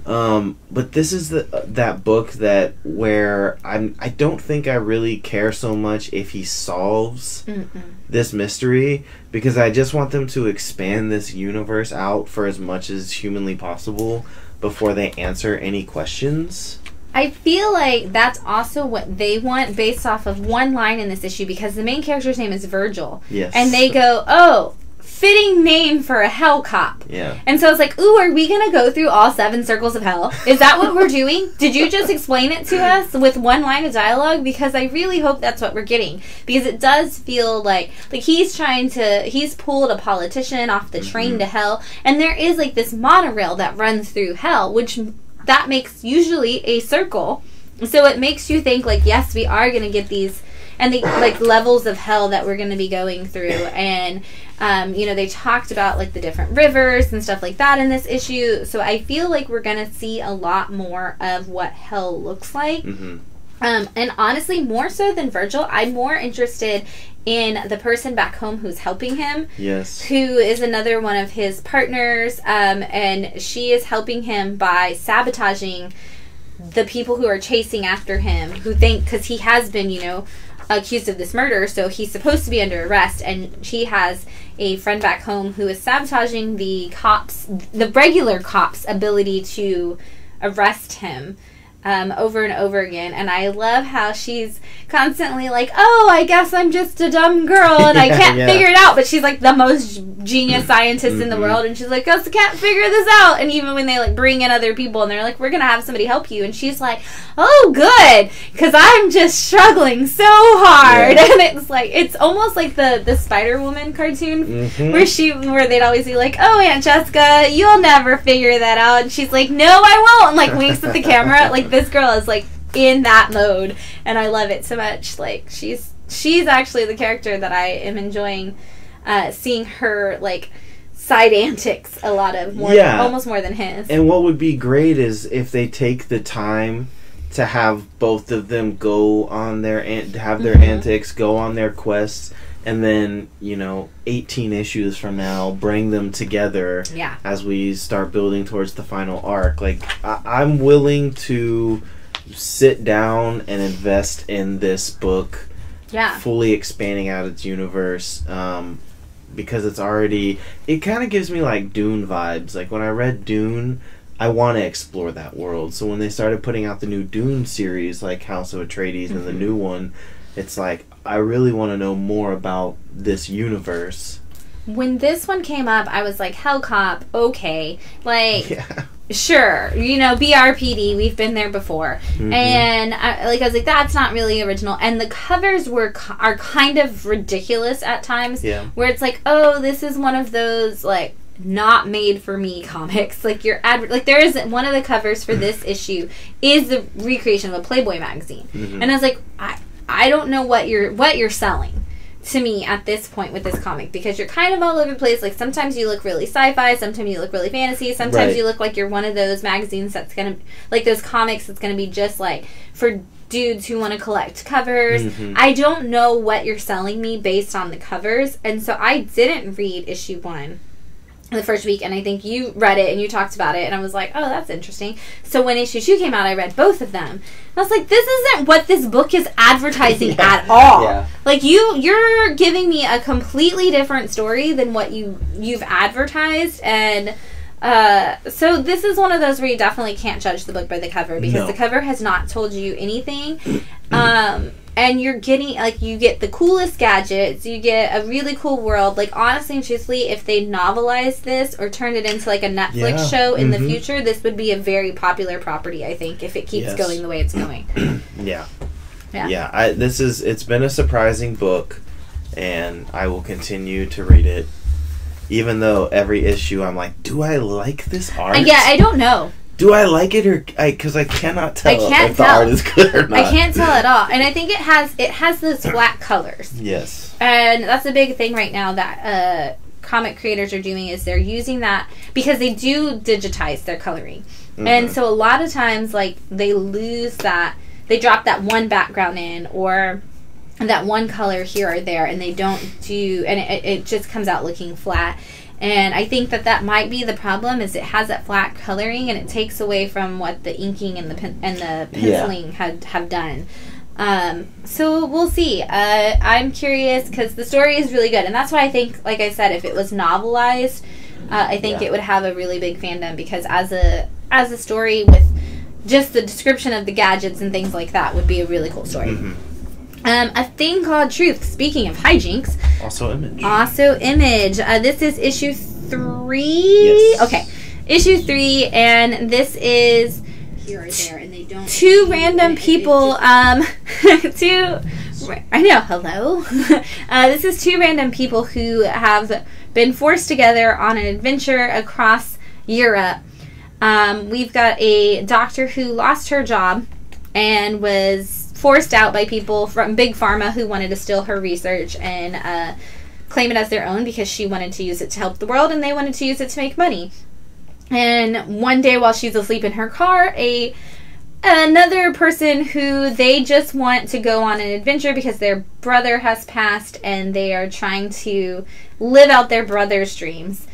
Um, but this is the, uh, that book that where I'm, I don't think I really care so much if he solves Mm-mm. this mystery because I just want them to expand this universe out for as much as humanly possible before they answer any questions. I feel like that's also what they want based off of one line in this issue because the main character's name is Virgil. Yes. And they go, oh... fitting name for a hell cop. Yeah. And so I was like, ooh, are we going to go through all seven circles of hell? Is that what we're doing? Did you just explain it to us with one line of dialogue? Because I really hope that's what we're getting. Because it does feel like, like he's trying to, he's pulled a politician off the train mm-hmm. to hell. And there is like this monorail that runs through hell, which that makes usually a circle. So it makes you think like, yes, we are going to get these and the like levels of hell that we're going to be going through. And, um, you know, they talked about like the different rivers and stuff like that in this issue. So I feel like we're going to see a lot more of what hell looks like. Mm-hmm. Um, and honestly, more so than Virgil, I'm more interested in the person back home who's helping him. Yes. Who is another one of his partners. Um, and she is helping him by sabotaging the people who are chasing after him, who think, because he has been, you know, accused of this murder, so he's supposed to be under arrest, and she has a friend back home who is sabotaging the cops, the regular cops' ability to arrest him. Um, over and over again, and I love how she's constantly like, oh, I guess I'm just a dumb girl and yeah, I can't yeah. figure it out, but she's like the most genius scientist mm-hmm. in the world, and she's like, I can't figure this out. And even when they like bring in other people and they're like, we're gonna have somebody help you, and she's like, oh good, because I'm just struggling so hard. Yeah. And it's like, it's almost like the the Spider-Woman cartoon mm-hmm. where she where they'd always be like, oh Aunt Jessica, you'll never figure that out, and she's like, no I won't, and like winks at the camera. Like, this girl is like in that mode, and I love it so much. Like, she's she's actually the character that I am enjoying uh, seeing her like side antics a lot of, more yeah. than, almost more than his. And what would be great is if they take the time to have both of them go on their an- have their mm-hmm. antics, go on their quests, and then, you know, eighteen issues from now, bring them together yeah. as we start building towards the final arc. Like, I- I'm willing to sit down and invest in this book, yeah. fully expanding out its universe, um, because it's already... It kind of gives me, like, Dune vibes. Like, when I read Dune, I want to explore that world. So when they started putting out the new Dune series, like House of Atreides mm-hmm. and the new one, it's like, I really want to know more about this universe. When this one came up, I was like, Hell Cop, okay. Like, yeah. sure, you know, B R P D, we've been there before. Mm-hmm. And, I, like, I was like, that's not really original. And the covers were are kind of ridiculous at times. Yeah. Where it's like, oh, this is one of those, like, not made for me comics. Like, your ad, like, there is one of the covers for this issue is the recreation of a Playboy magazine. Mm-hmm. And I was like, I... I don't know what you're what you're selling to me at this point with this comic, because you're kind of all over the place. Like, sometimes you look really sci-fi, sometimes you look really fantasy, sometimes right. you look like you're one of those magazines that's gonna, like those comics that's gonna be just like for dudes who want to collect covers. Mm-hmm. I don't know what you're selling me based on the covers, and so I didn't read issue one the first week, and I think you read it and you talked about it, and I was like, oh, that's interesting. So when issue two came out, I read both of them, and I was like, this isn't what this book is advertising yeah. at all. Yeah. Like, you you're giving me a completely different story than what you you've advertised. And uh so this is one of those where you definitely can't judge the book by the cover, because no. the cover has not told you anything. um And you're getting, like, you get the coolest gadgets. You get a really cool world. Like, honestly and truthfully, if they novelized this or turned it into, like, a Netflix yeah. show in mm-hmm. the future, this would be a very popular property, I think, if it keeps yes. going the way it's going. yeah. Yeah. Yeah. I, this is, it's been a surprising book, and I will continue to read it. Even though every issue I'm like, do I like this art? Uh, yeah, I don't know. Do I like it, or I? Because I cannot tell I can't if tell. the art is good or not. I can't tell at all, and I think it has it has those flat colors. Yes, and that's a big thing right now that uh, comic creators are doing, is they're using that because they do digitize their coloring, mm-hmm. and so a lot of times, like, they lose that, they drop that one background in or that one color here or there, and they don't do, and it, it just comes out looking flat. And I think that that might be the problem, is it has that flat coloring, and it takes away from what the inking and the pen, and the penciling yeah. had have done. Um, so we'll see. Uh, I'm curious, because the story is really good, and that's why I think, like I said, if it was novelized, uh, I think yeah. it would have a really big fandom, because as a as a story with just the description of the gadgets and things like that would be a really cool story. Mm-hmm. Um, A Thing Called Truth. Speaking of hijinks. Also Image. Also Image. Uh, this is issue three. Yes. Okay. Issue three, and this is Here or there, and they don't two random people. Um, two. I know. Hello. uh, this is two random people who have been forced together on an adventure across Europe. Um, we've got a doctor who lost her job and was forced out by people from Big Pharma who wanted to steal her research and uh, claim it as their own, because she wanted to use it to help the world and they wanted to use it to make money. And one day while she's asleep in her car, a another person who they just want to go on an adventure because their brother has passed and they are trying to live out their brother's dreams,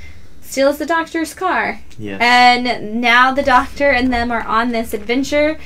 steals the doctor's car. Yes. And now the doctor and them are on this adventure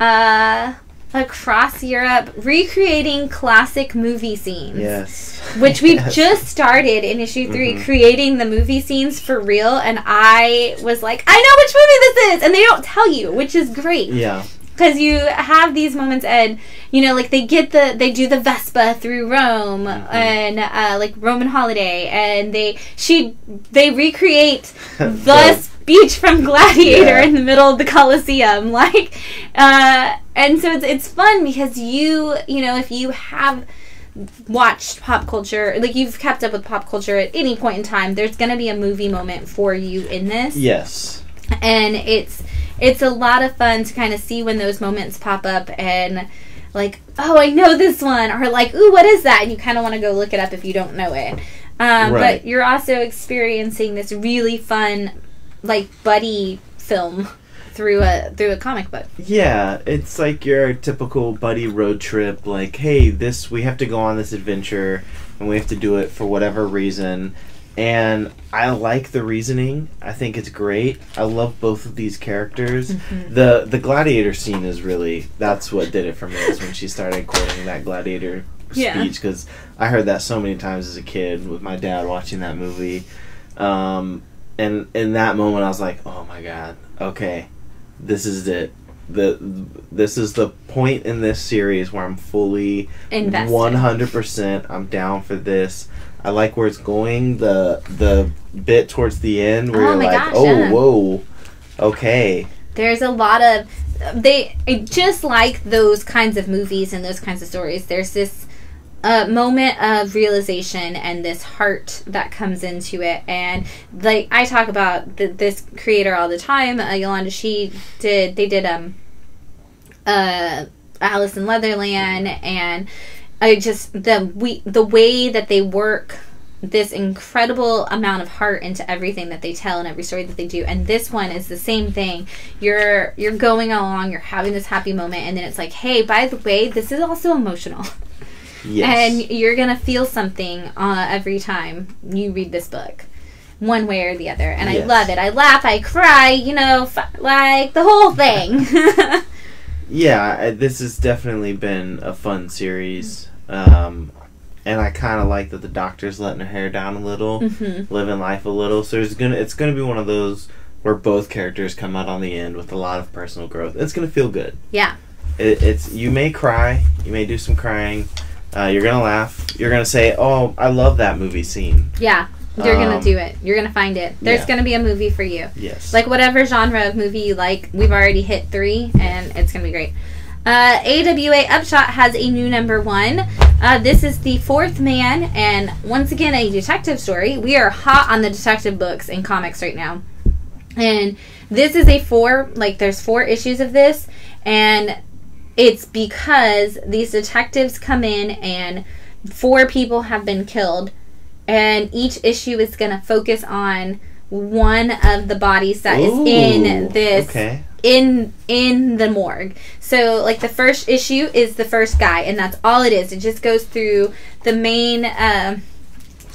Uh... across Europe, recreating classic movie scenes. Yes. Which we've yes. just started in issue three, mm-hmm. creating the movie scenes for real, and I was like, I know which movie this is, and they don't tell you, which is great. Yeah. because you have these moments, and you know, like they get the they do the Vespa through Rome, mm-hmm. and uh, like Roman holiday, and they she they recreate the speech from Gladiator yeah. in the middle of the Colosseum, like, uh, and so it's it's fun because you you know if you have watched pop culture, like you've kept up with pop culture at any point in time, there's going to be a movie moment for you in this. Yes. And it's it's a lot of fun to kind of see when those moments pop up and like, oh, I know this one, or like, ooh, what is that? And you kind of want to go look it up if you don't know it. Um, right. But you're also experiencing this really fun, like, buddy film through a through a comic book. Yeah, it's like your typical buddy road trip. Like, hey, this we have to go on this adventure, and we have to do it for whatever reason. And I like the reasoning. I think it's great. I love both of these characters. Mm-hmm. The the gladiator scene is really, that's what did it for me, is when she started quoting that gladiator yeah. speech, because I heard that so many times as a kid with my dad watching that movie. Um, and in that moment, I was like, oh my God, okay, this is it. The this is the point in this series where I'm fully invested. one hundred percent I'm down for this. I like where it's going. The the bit towards the end where oh you're like, gosh, oh, yeah. whoa, okay. There's a lot of they I just like those kinds of movies and those kinds of stories. There's this uh, moment of realization and this heart that comes into it. And like I talk about the, this creator all the time, uh, Yolanda. She did they did um uh Alice in Leatherland and. I just the we the way that they work this incredible amount of heart into everything that they tell and every story that they do, and this one is the same thing. You're you're going along, you're having this happy moment, and then it's like, hey, by the way, this is also emotional. Yes. And you're gonna feel something uh, every time you read this book, one way or the other. And yes. I love it. I laugh, I cry, you know, f- like the whole thing. Yeah, this has definitely been a fun series. Um, and I kind of like that the doctor's letting her hair down a little, mm-hmm. living life a little. So it's gonna it's gonna be one of those where both characters come out on the end with a lot of personal growth. It's gonna feel good. Yeah, it, it's you may cry, you may do some crying, uh, you're gonna laugh, you're gonna say, "Oh, I love that movie scene." Yeah. You're um, going to do it. You're going to find it. There's yeah. going to be a movie for you. Yes. Like, whatever genre of movie you like, we've already hit three, and it's going to be great. Uh, A W A Upshot has a new number one. Uh, this is The Fourth Man, and once again, a detective story. We are hot on the detective books and comics right now. And this is a four, like, there's four issues of this, and it's because these detectives come in, and four people have been killed. And each issue is going to focus on one of the bodies that Ooh, is in this, okay. in in the morgue. So, like, the first issue is the first guy, and that's all it is. It just goes through the main, uh,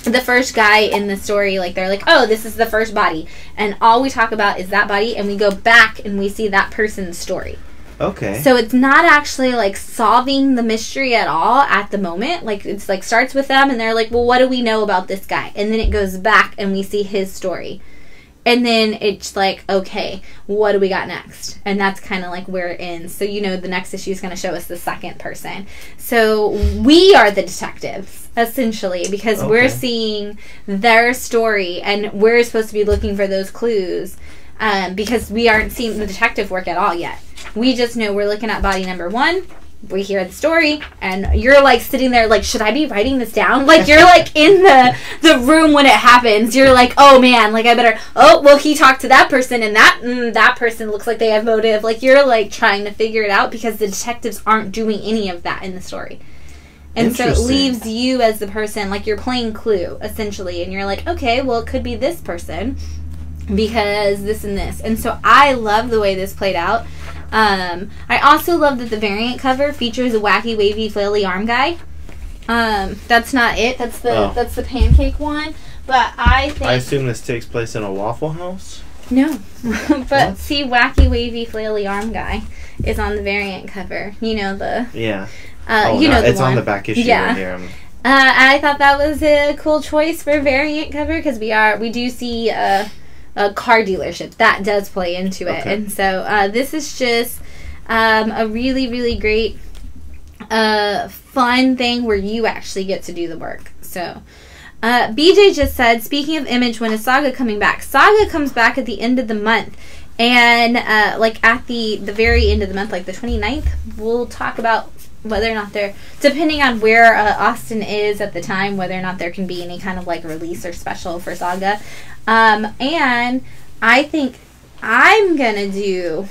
the first guy in the story. Like, they're like, oh, this is the first body. And all we talk about is that body, and we go back and we see that person's story. Okay. So it's not actually, like, solving the mystery at all at the moment. Like, it's, like, starts with them, and they're like, well, what do we know about this guy? And then it goes back, and we see his story. And then it's, like, okay, what do we got next? And that's kind of, like, where it ends. So, you know, the next issue is going to show us the second person. So we are the detectives, essentially, because okay. we're seeing their story, and we're supposed to be looking for those clues. Um, because we aren't seeing the detective work at all yet. We just know we're looking at body number one, we hear the story, and you're like sitting there like, should I be writing this down? Like, you're like in the, the room when it happens. You're like, oh man, like I better, oh, well, he talked to that person, and that mm, that person looks like they have motive. Like, you're like trying to figure it out because the detectives aren't doing any of that in the story. And so it leaves you as the person, like you're playing Clue, essentially, and you're like, okay, well, it could be this person. Because this and this. And so I love the way this played out. Um, I also love that the variant cover features a wacky, wavy, flaily arm guy. Um, that's not it. That's the oh. that's the pancake one. But I think... I assume this takes place in a Waffle House? No. But what? See, wacky, wavy, flaily arm guy is on the variant cover. You know the... Yeah. Uh, oh, you no, know the it's one. On the back issue yeah. right here. I'm uh, I thought that was a cool choice for variant cover because we are we do see... Uh, a car dealership that does play into it, okay. and so uh, this is just um, a really, really great, uh, fun thing where you actually get to do the work. So, uh, B J just said, speaking of Image, when is Saga coming back? Saga comes back at the end of the month. And, uh, like, at the, the very end of the month, like the twenty-ninth, we'll talk about whether or not there, depending on where uh, Austin is at the time, whether or not there can be any kind of, like, release or special for Saga. Um, and I think I'm going to do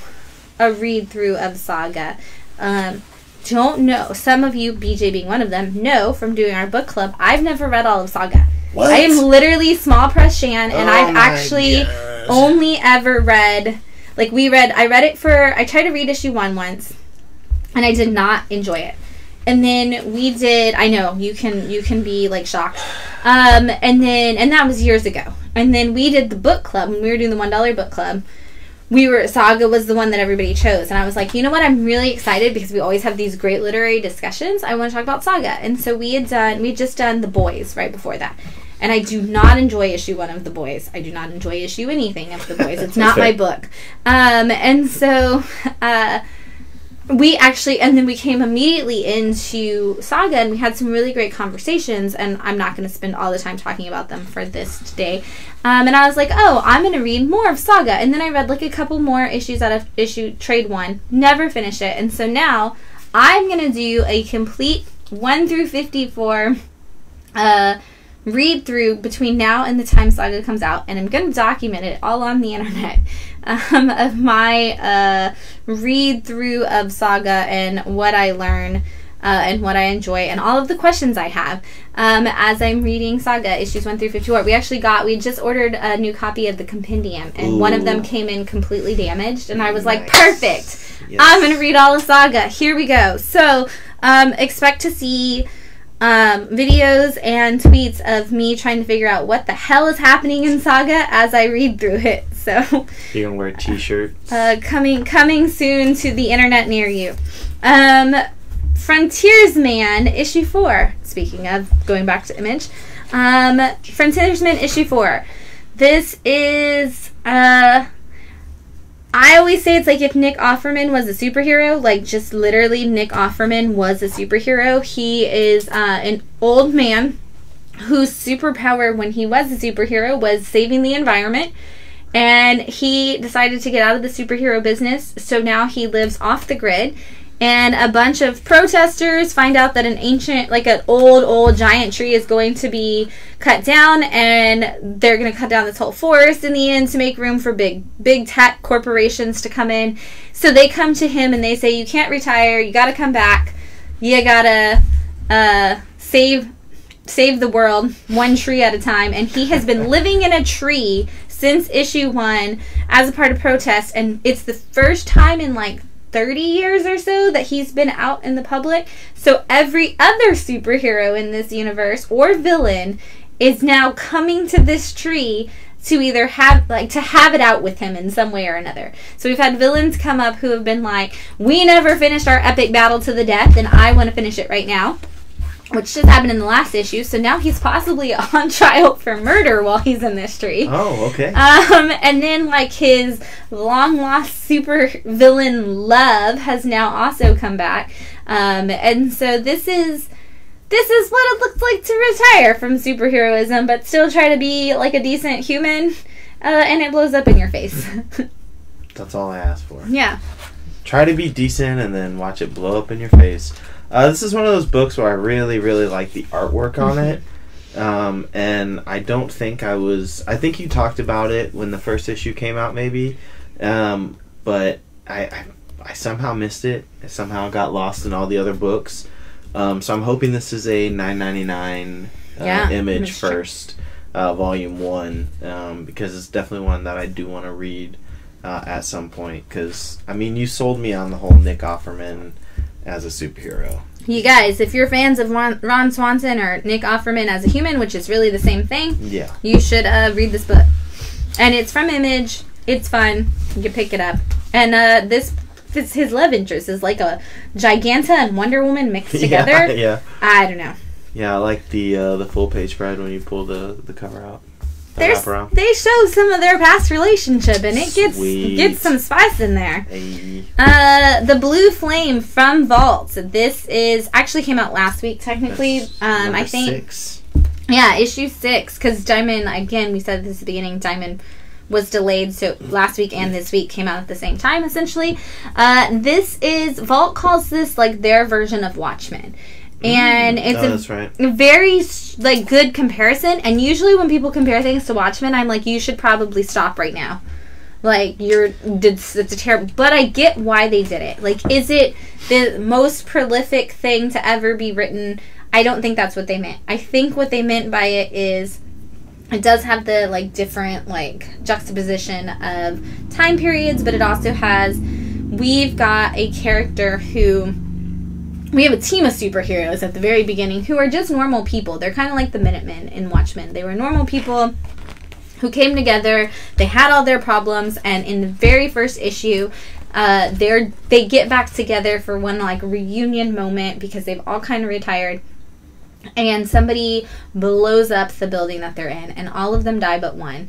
a read-through of Saga. Um, don't know. Some of you, B J being one of them, know from doing our book club, I've never read all of Saga. What? I am literally small press Shan, and oh I've actually gosh. only ever read, like, we read, I read it for, I tried to read issue one once, and I did not enjoy it. And then we did, I know, you can, you can be, like, shocked. Um, and then, and that was years ago. And then we did the book club, when we were doing the one dollar book club, we were, Saga was the one that everybody chose. And I was like, you know what, I'm really excited because we always have these great literary discussions. I want to talk about Saga. And so we had done, we had just done The Boys right before that. And I do not enjoy issue one of The Boys. I do not enjoy issue anything of The Boys. It's not my book. Um, and so, uh... we actually, and then we came immediately into Saga, and we had some really great conversations, and I'm not going to spend all the time talking about them for this today. Um, and I was like, oh, I'm going to read more of Saga. And then I read, like, a couple more issues out of issue trade one, never finish it. And so now I'm going to do a complete one through fifty-four uh, read through between now and the time Saga comes out, and I'm going to document it all on the internet. Um, of my uh, read through of Saga and what I learn uh, and what I enjoy and all of the questions I have um, as I'm reading Saga issues one through fifty-four. We actually got, we just ordered a new copy of the compendium, and Ooh. one of them came in completely damaged, and I was nice. like, perfect, yes. I'm going to read all of Saga. Here we go. So um, expect to see um, videos and tweets of me trying to figure out what the hell is happening in Saga as I read through it. So you're gonna wear a t-shirt. Uh, coming, coming soon to the internet near you. Um, Frontiersman issue four. Speaking of going back to Image, um, Frontiersman issue four. This is. Uh, I always say it's like if Nick Offerman was a superhero. Like just literally, Nick Offerman was a superhero. He is uh, an old man whose superpower when he was a superhero was saving the environment. And he decided to get out of the superhero business, so now he lives off the grid. And a bunch of protesters find out that an ancient, like an old, old giant tree is going to be cut down, and they're going to cut down this whole forest in the end to make room for big, big tech corporations to come in. So they come to him and they say, you can't retire, you got to come back, you got to uh, save, save the world one tree at a time. And he has been living in a tree since issue one as a part of protest, and it's the first time in like thirty years or so that he's been out in the public. So every other superhero in this universe or villain is now coming to this tree to either have, like, to have it out with him in some way or another. So we've had villains come up who have been like, we never finished our epic battle to the death and I want to finish it right now, which just happened in the last issue. So now he's possibly on trial for murder while he's in this tree. Oh, okay. Um, and then, like, his long-lost super villain love has now also come back. Um, and so this is this is what it looks like to retire from superheroism, but still try to be, like, a decent human, uh, and it blows up in your face. That's all I asked for. Yeah. Try to be decent and then watch it blow up in your face. Uh, this is one of those books where I really, really like the artwork on it. Um, and I don't think I was... I think you talked about it when the first issue came out, maybe. Um, but I, I, I somehow missed it. I somehow got lost in all the other books. Um, so I'm hoping this is a nine ninety-nine uh, yeah, Image first, uh, volume one. Um, because it's definitely one that I do want to read uh, at some point. Because, I mean, you sold me on the whole Nick Offerman... as a superhero. You guys, if you're fans of Ron, Ron Swanson or Nick Offerman as a human, which is really the same thing, yeah, you should uh, read this book. And it's from Image. It's fun. You can pick it up. And uh, this, this his love interest is like a Giganta and Wonder Woman mixed together. Yeah, yeah. I don't know. Yeah, I like the uh, the full page spread when you pull the, the cover out. they show some of their past relationship, and it gets Sweet. gets some spice in there. Hey. Uh, the Blue Flame from Vault. This is actually came out last week, technically. Um, I think. Six. Yeah, issue six. Because Diamond, again, we said this at the beginning, Diamond was delayed, so last week and this week came out at the same time, essentially. Uh, this is, Vault calls this, like, their version of Watchmen. And it's oh, a that's right. very, like, good comparison. And usually when people compare things to Watchmen, I'm like, you should probably stop right now. Like, you're, it's, it's a terrible, but I get why they did it. Like, is it the most prolific thing to ever be written? I don't think that's what they meant. I think what they meant by it is it does have the, like, different, like, juxtaposition of time periods, but it also has, we've got a character who... We have a team of superheroes at the very beginning who are just normal people. They're kind of like the Minutemen in Watchmen. They were normal people who came together. They had all their problems, and in the very first issue, uh, they're they get back together for one like reunion moment because they've all kind of retired. And somebody blows up the building that they're in, and all of them die but one.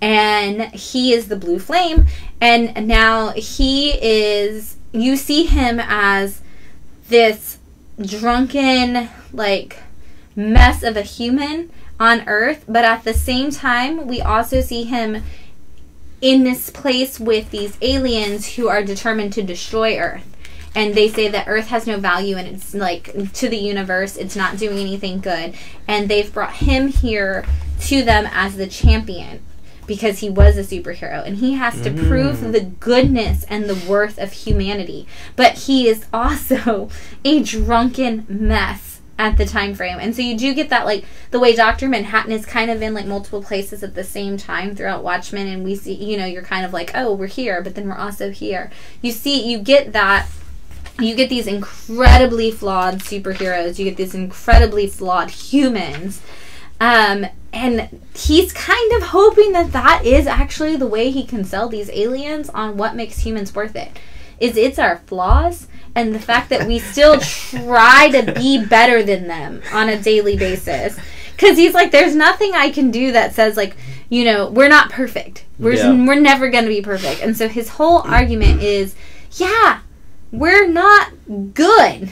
And he is the Blue Flame, and now he is. You see him as this drunken, like, mess of a human on Earth, but at the same time, we also see him in this place with these aliens who are determined to destroy Earth. And they say that Earth has no value, and it's, like, to the universe, it's not doing anything good. And they've brought him here to them as the champion, because he was a superhero, and he has to mm. prove the goodness and the worth of humanity. But he is also a drunken mess at the time frame. And so you do get that, like, the way Doctor Manhattan is kind of in, like, multiple places at the same time throughout Watchmen, and we see, you know, you're kind of like, oh, we're here, but then we're also here. You see, you get that. You get these incredibly flawed superheroes. You get these incredibly flawed humans. Um, and he's kind of hoping that that is actually the way he can sell these aliens on what makes humans worth it. Is it's our flaws and the fact that we still try to be better than them on a daily basis. Because he's like, there's nothing I can do that says, like, you know, we're not perfect. We're, yeah. just, we're never going to be perfect. And so his whole argument is, yeah, we're not good,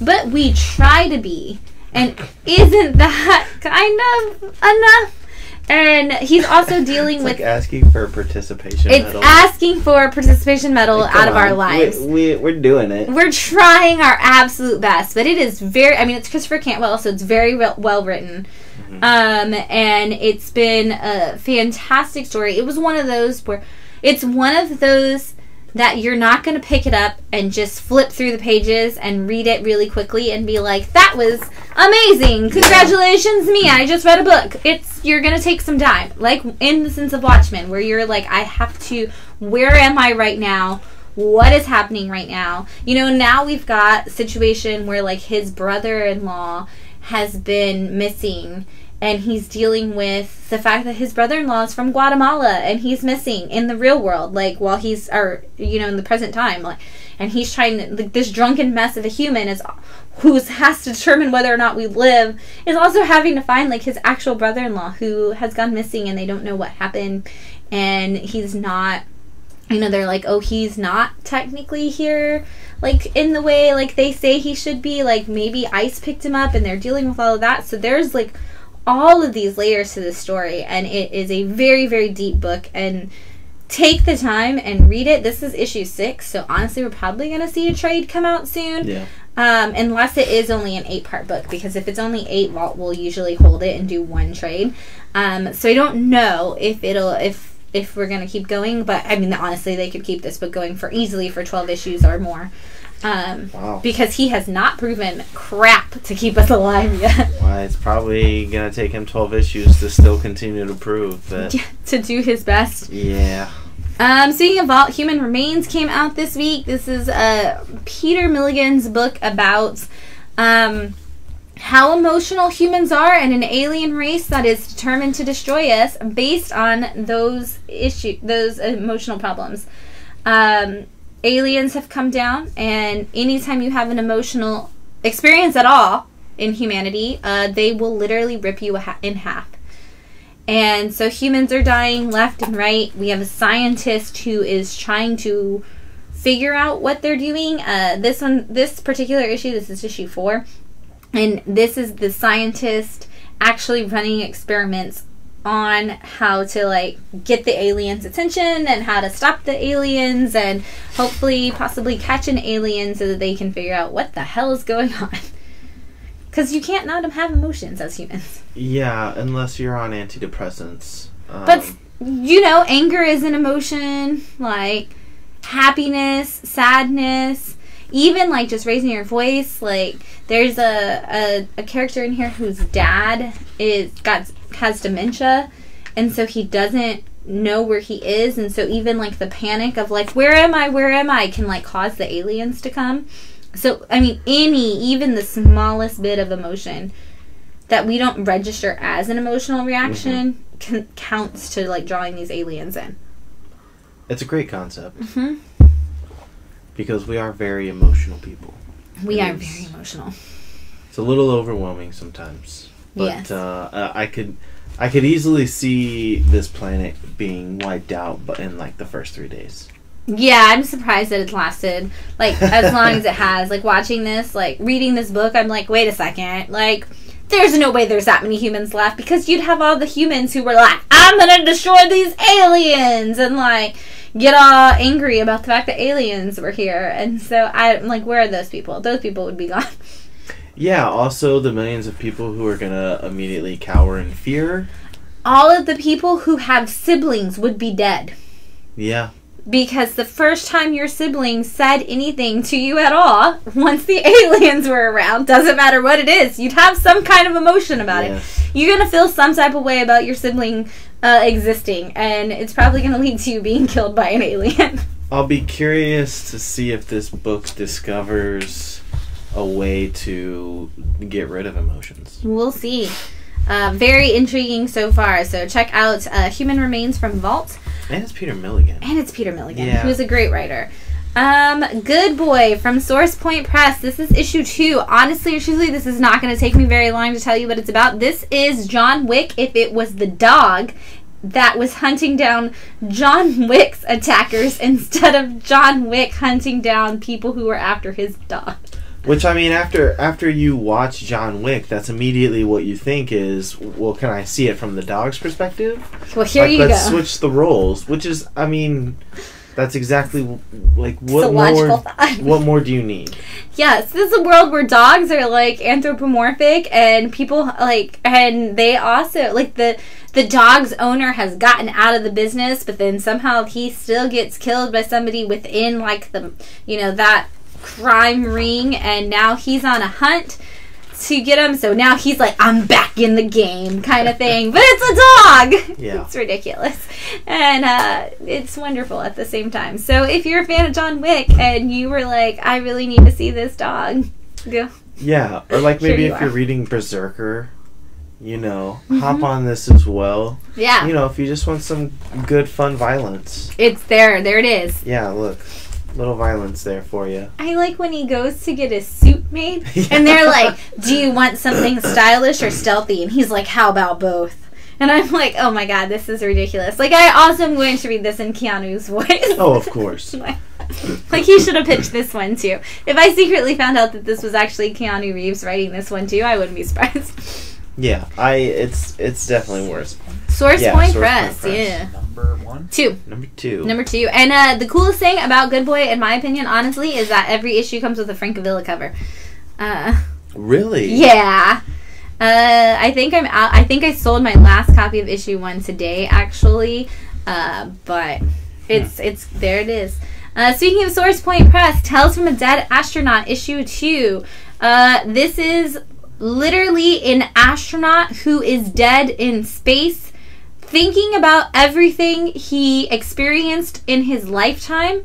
but we try to be. And isn't that kind of enough? And he's also dealing it's with... It's like asking for a participation it's medal. It's asking for a participation medal like, out of on. our lives. We, we, we're doing it. We're trying our absolute best. But it is very... I mean, it's Christopher Cantwell, so it's very re- well written. Mm-hmm. Um, and it's been a fantastic story. It was one of those where... It's one of those... that you're not going to pick it up and just flip through the pages and read it really quickly and be like, that was amazing. Congratulations, me. I just read a book. It's You're going to take some time. Like in the sense of Watchmen, where you're like, I have to, where am I right now? What is happening right now? You know, now we've got a situation where like his brother-in-law has been missing. And he's dealing with the fact that his brother-in-law is from Guatemala and he's missing in the real world, like while he's, or you know, in the present time, like, and he's trying to, like, this drunken mess of a human is, who has to determine whether or not we live, is also having to find like his actual brother-in-law who has gone missing and they don't know what happened, and he's not, you know, they're like, oh, he's not technically here, like, in the way like they say he should be, like maybe ICE picked him up, and they're dealing with all of that. So there's like all of these layers to this story, and it is a very, very deep book, and take the time and read it. This is issue six, so honestly, we're probably going to see a trade come out soon, yeah. um, unless it is only an eight-part book, because if it's only eight, Vault will usually hold it and do one trade. Um, so I don't know if it'll, if if we're going to keep going, but I mean, honestly, they could keep this book going for easily for twelve issues or more. Um, wow. Because he has not proven crap to keep us alive yet. Well, it's probably going to take him twelve issues to still continue to prove that. Yeah, to do his best. Yeah. Um, speaking of Vault, Human Remains came out this week. This is uh, Peter Milligan's book about um, how emotional humans are and an alien race that is determined to destroy us based on those issue, those emotional problems. Um... Aliens have come down, and anytime you have an emotional experience at all in humanity, uh, they will literally rip you in half. And so humans are dying left and right. We have a scientist who is trying to figure out what they're doing. Uh, this one, this particular issue, this is issue four. And this is the scientist actually running experiments on how to, like, get the aliens' attention and how to stop the aliens and hopefully possibly catch an alien so that they can figure out what the hell is going on. Because you can't not have emotions as humans. Yeah, unless you're on antidepressants. Um, but, you know, anger is an emotion, like happiness, sadness, even like just raising your voice. Like, there's a, a, a character in here whose dad is got... has dementia, and so he doesn't know where he is, and so even like the panic of like, where am I, where am I, can like cause the aliens to come. So I mean, any, even the smallest bit of emotion that we don't register as an emotional reaction mm-hmm. can, counts to like drawing these aliens in. It's a great concept mm-hmm. because we are very emotional people. We it are is, very emotional. It's a little overwhelming sometimes. But yes. uh, I could, I could easily see this planet being wiped out, but in like the first three days. Yeah, I'm surprised that it's lasted like as long as it has. Like watching this, like reading this book, I'm like, wait a second, like there's no way there's that many humans left, because you'd have all the humans who were like, I'm gonna destroy these aliens and like get all angry about the fact that aliens were here. And so I'm like, where are those people? Those people would be gone. Yeah, also the millions of people who are going to immediately cower in fear. All of the people who have siblings would be dead. Yeah. Because the first time your sibling said anything to you at all, once the aliens were around, doesn't matter what it is, you'd have some kind of emotion about yes. it. You're going to feel some type of way about your sibling uh, existing, and it's probably going to lead to you being killed by an alien. I'll be curious to see if this book discovers a way to get rid of emotions. We'll see. Uh, very intriguing so far. So check out uh, Human Remains from Vault. And it's Peter Milligan. And it's Peter Milligan, yeah. who's a great writer. Um, Good Boy from Source Point Press. This is issue two. Honestly, truthfully, this is not going to take me very long to tell you what it's about. This is John Wick if it was the dog that was hunting down John Wick's attackers instead of John Wick hunting down people who were after his dog. Which, I mean, after after you watch John Wick, that's immediately what you think is, well, can I see it from the dog's perspective? Well, here like, you let's go. Let's switch the roles, which is, I mean, that's exactly, like, what more, what more do you need? Yes, this is a world where dogs are, like, anthropomorphic, and people, like, and they also, like, the... the dog's owner has gotten out of the business, but then somehow he still gets killed by somebody within, like, the, you know, that crime ring, and now he's on a hunt to get him, so now he's like, I'm back in the game kind of thing, but it's a dog. Yeah. It's ridiculous, and uh, it's wonderful at the same time. So if you're a fan of John Wick and you were like, I really need to see this dog, go. Yeah, or like maybe sure you if are. You're reading Berserker, you know, mm-hmm. hop on this as well. Yeah. You know, if you just want some good, fun violence. It's there. There it is. Yeah, look. Little violence there for you. I like when he goes to get his suit made, yeah. and they're like, do you want something stylish or stealthy? And he's like, how about both? And I'm like, oh my god, this is ridiculous. Like, I also am going to read this in Keanu's voice. Oh, of course. like, like, he should have pitched this one, too. If I secretly found out that this was actually Keanu Reeves writing this one, too, I wouldn't be surprised. Yeah, I. It's it's definitely worse. Source yeah, Point Source Press, Point Press, yeah. Number one? Two. Number two. Number two. And uh, the coolest thing about Good Boy, in my opinion, honestly, is that every issue comes with a Frank Avila cover. Uh, really? Yeah. Uh, I think I'm out. I think I sold my last copy of issue one today, actually. Uh, but it's yeah. it's there. It is. Uh, speaking of Source Point Press, Tales from a Dead Astronaut, issue two. Uh, this is literally an astronaut who is dead in space, thinking about everything he experienced in his lifetime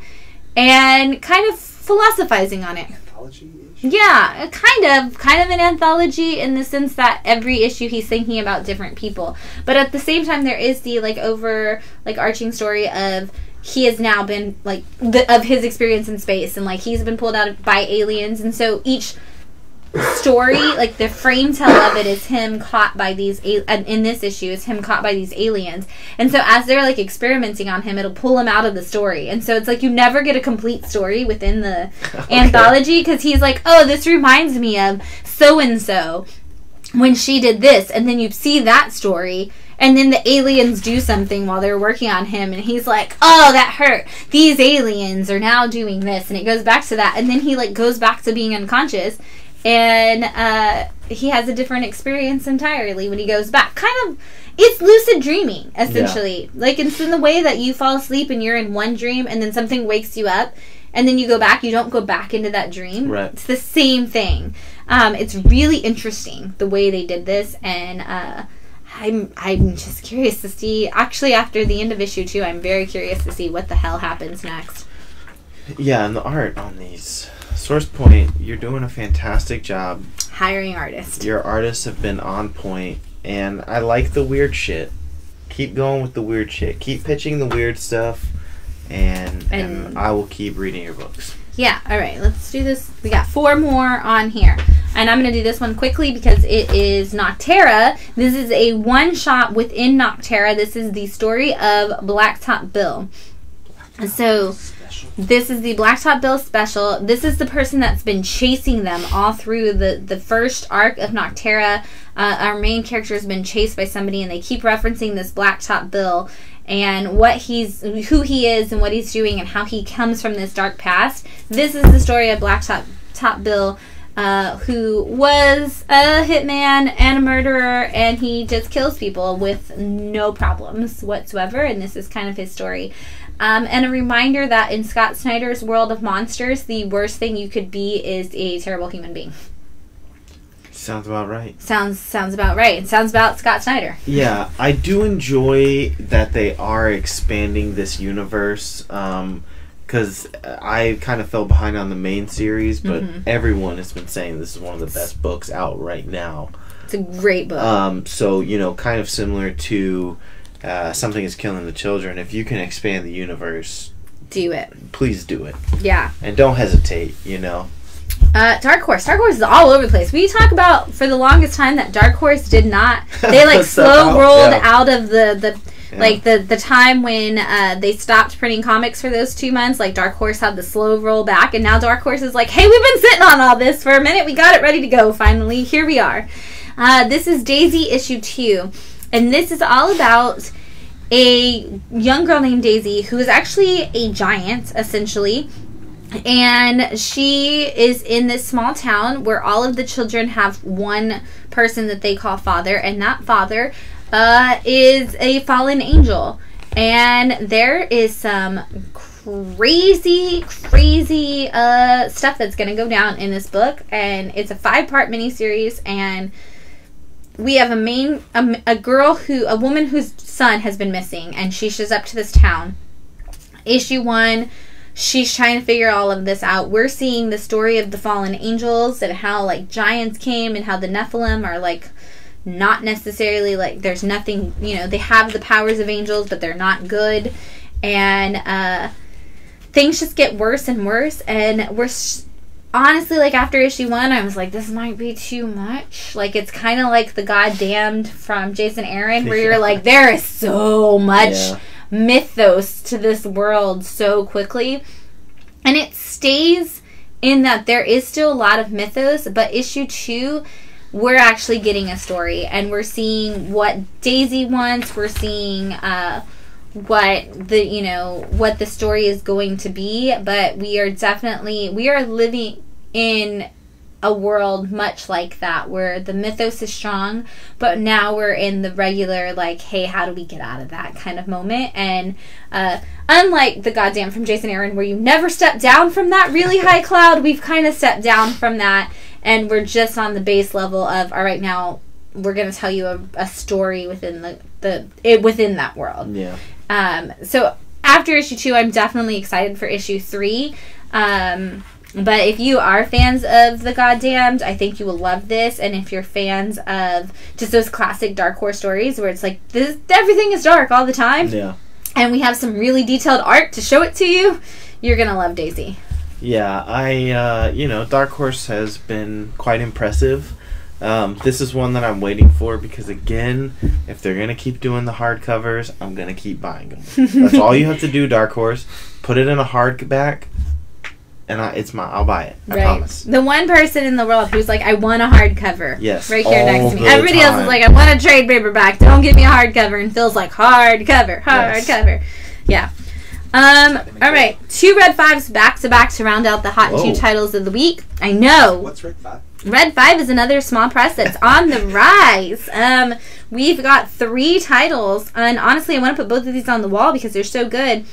and kind of philosophizing on it. Anthology-ish? Yeah, kind of. Kind of an anthology in the sense that every issue he's thinking about different people. But at the same time, there is the like over like arching story of he has now been like the, of his experience in space, and like he's been pulled out of, by aliens, and so each story, like the frame tell of it is him caught by these, in this issue, is him caught by these aliens. And so as they're like experimenting on him, it'll pull him out of the story. And so it's like you never get a complete story within the okay. anthology, because he's like, oh, this reminds me of so-and-so when she did this. And then you see that story. And then the aliens do something while they're working on him, and he's like, oh, that hurt. These aliens are now doing this. And it goes back to that. And then he, like, goes back to being unconscious, and uh, he has a different experience entirely when he goes back. Kind of, it's lucid dreaming, essentially. Yeah. Like, it's in the way that you fall asleep and you're in one dream, and then something wakes you up, and then you go back. You don't go back into that dream. Right. It's the same thing. Um, it's really interesting, the way they did this, and... Uh, I'm I'm just curious to see. Actually, after the end of issue two, I'm very curious to see what the hell happens next. Yeah, and the art on these. Source Point, you're doing a fantastic job. Hiring artists. Your artists have been on point, and I like the weird shit. Keep going with the weird shit. Keep pitching the weird stuff, and, and, and I will keep reading your books. Yeah, all right, let's do this. We got four more on here. And I'm going to do this one quickly because it is Noctera. This is a one-shot within Noctera. This is the story of Blacktop Bill. Blacktop so special. This is the Blacktop Bill special. This is the person that's been chasing them all through the, the first arc of Noctera. Uh, our main character has been chased by somebody, and they keep referencing this Blacktop Bill and what he's, who he is and what he's doing and how he comes from this dark past. This is the story of Blacktop Top Bill. Uh, who was a hitman and a murderer, and he just kills people with no problems whatsoever, and this is kind of his story. Um, and a reminder that in Scott Snyder's world of monsters, the worst thing you could be is a terrible human being. Sounds about right. Sounds sounds about right. Sounds about Scott Snyder. Yeah, I do enjoy that they are expanding this universe. Um... Because I kind of fell behind on the main series, but mm-hmm. everyone has been saying this is one of the best books out right now. It's a great book. Um, so, you know, kind of similar to uh, Something is Killing the Children. If you can expand the universe... Do it. Please do it. Yeah. And don't hesitate, you know. Uh, Dark Horse. Dark Horse is all over the place. We talk about, for the longest time, that Dark Horse did not... They, like, slow rolled yeah. out of the... the Yeah. Like, the, the time when uh, they stopped printing comics for those two months, like, Dark Horse had the slow roll back, and now Dark Horse is like, hey, we've been sitting on all this for a minute. We got it ready to go, finally. Here we are. Uh, this is Daisy issue two, and this is all about a young girl named Daisy who is actually a giant, essentially, and she is in this small town where all of the children have one person that they call father, and that father... Uh, is a fallen angel, and there is some crazy, crazy uh, stuff that's going to go down in this book, and it's a five-part miniseries, and we have a main, a, a girl who, a woman whose son has been missing, and she shows up to this town. Issue one, she's trying to figure all of this out. We're seeing the story of the fallen angels and how, like, giants came and how the Nephilim are, like, not necessarily, like, there's nothing, you know, they have the powers of angels, but they're not good, and uh, things just get worse and worse, and we're, sh honestly, like, after issue one, I was like, this might be too much, like, it's kind of like the God Damned from Jason Aaron, where you're like, there is so much yeah. mythos to this world so quickly, and it stays in that there is still a lot of mythos, but issue two, we're actually getting a story, and we're seeing what Daisy wants. We're seeing uh, what the you know what the story is going to be. But we are definitely we are living in a world much like that, where the mythos is strong, but now we're in the regular, like, hey, how do we get out of that kind of moment? And uh, unlike the Goddamn from Jason Aaron, where you never step down from that really high cloud, we've kind of stepped down from that. And we're just on the base level of, all right, now we're going to tell you a, a story within the, the it, within that world. Yeah. Um, so after issue two, I'm definitely excited for issue three. Um, but if you are fans of The Goddamned, I think you will love this. And if you're fans of just those classic Dark Horse stories where it's like, this, everything is dark all the time. Yeah. And we have some really detailed art to show it to you, you're going to love Daisy. Yeah, I, uh, you know, Dark Horse has been quite impressive. Um, this is one that I'm waiting for because, again, if they're going to keep doing the hardcovers, I'm going to keep buying them. That's all you have to do, Dark Horse. Put it in a hardback, and I, it's my, I'll buy it. Right. I promise. The one person in the world who's like, I want a hardcover. Yes. Right here next to me. Everybody time. else is like, I want a trade paperback. Don't give me a hardcover. And Phil's like, hardcover, hardcover. Yes. Yeah. Um, all right. Two Red fives back-to-back to round out the hot Whoa. two titles of the week. I know. What's Red five? Red five is another small press that's on the rise. Um, we've got three titles, and honestly, I want to put both of these on the wall because they're so good.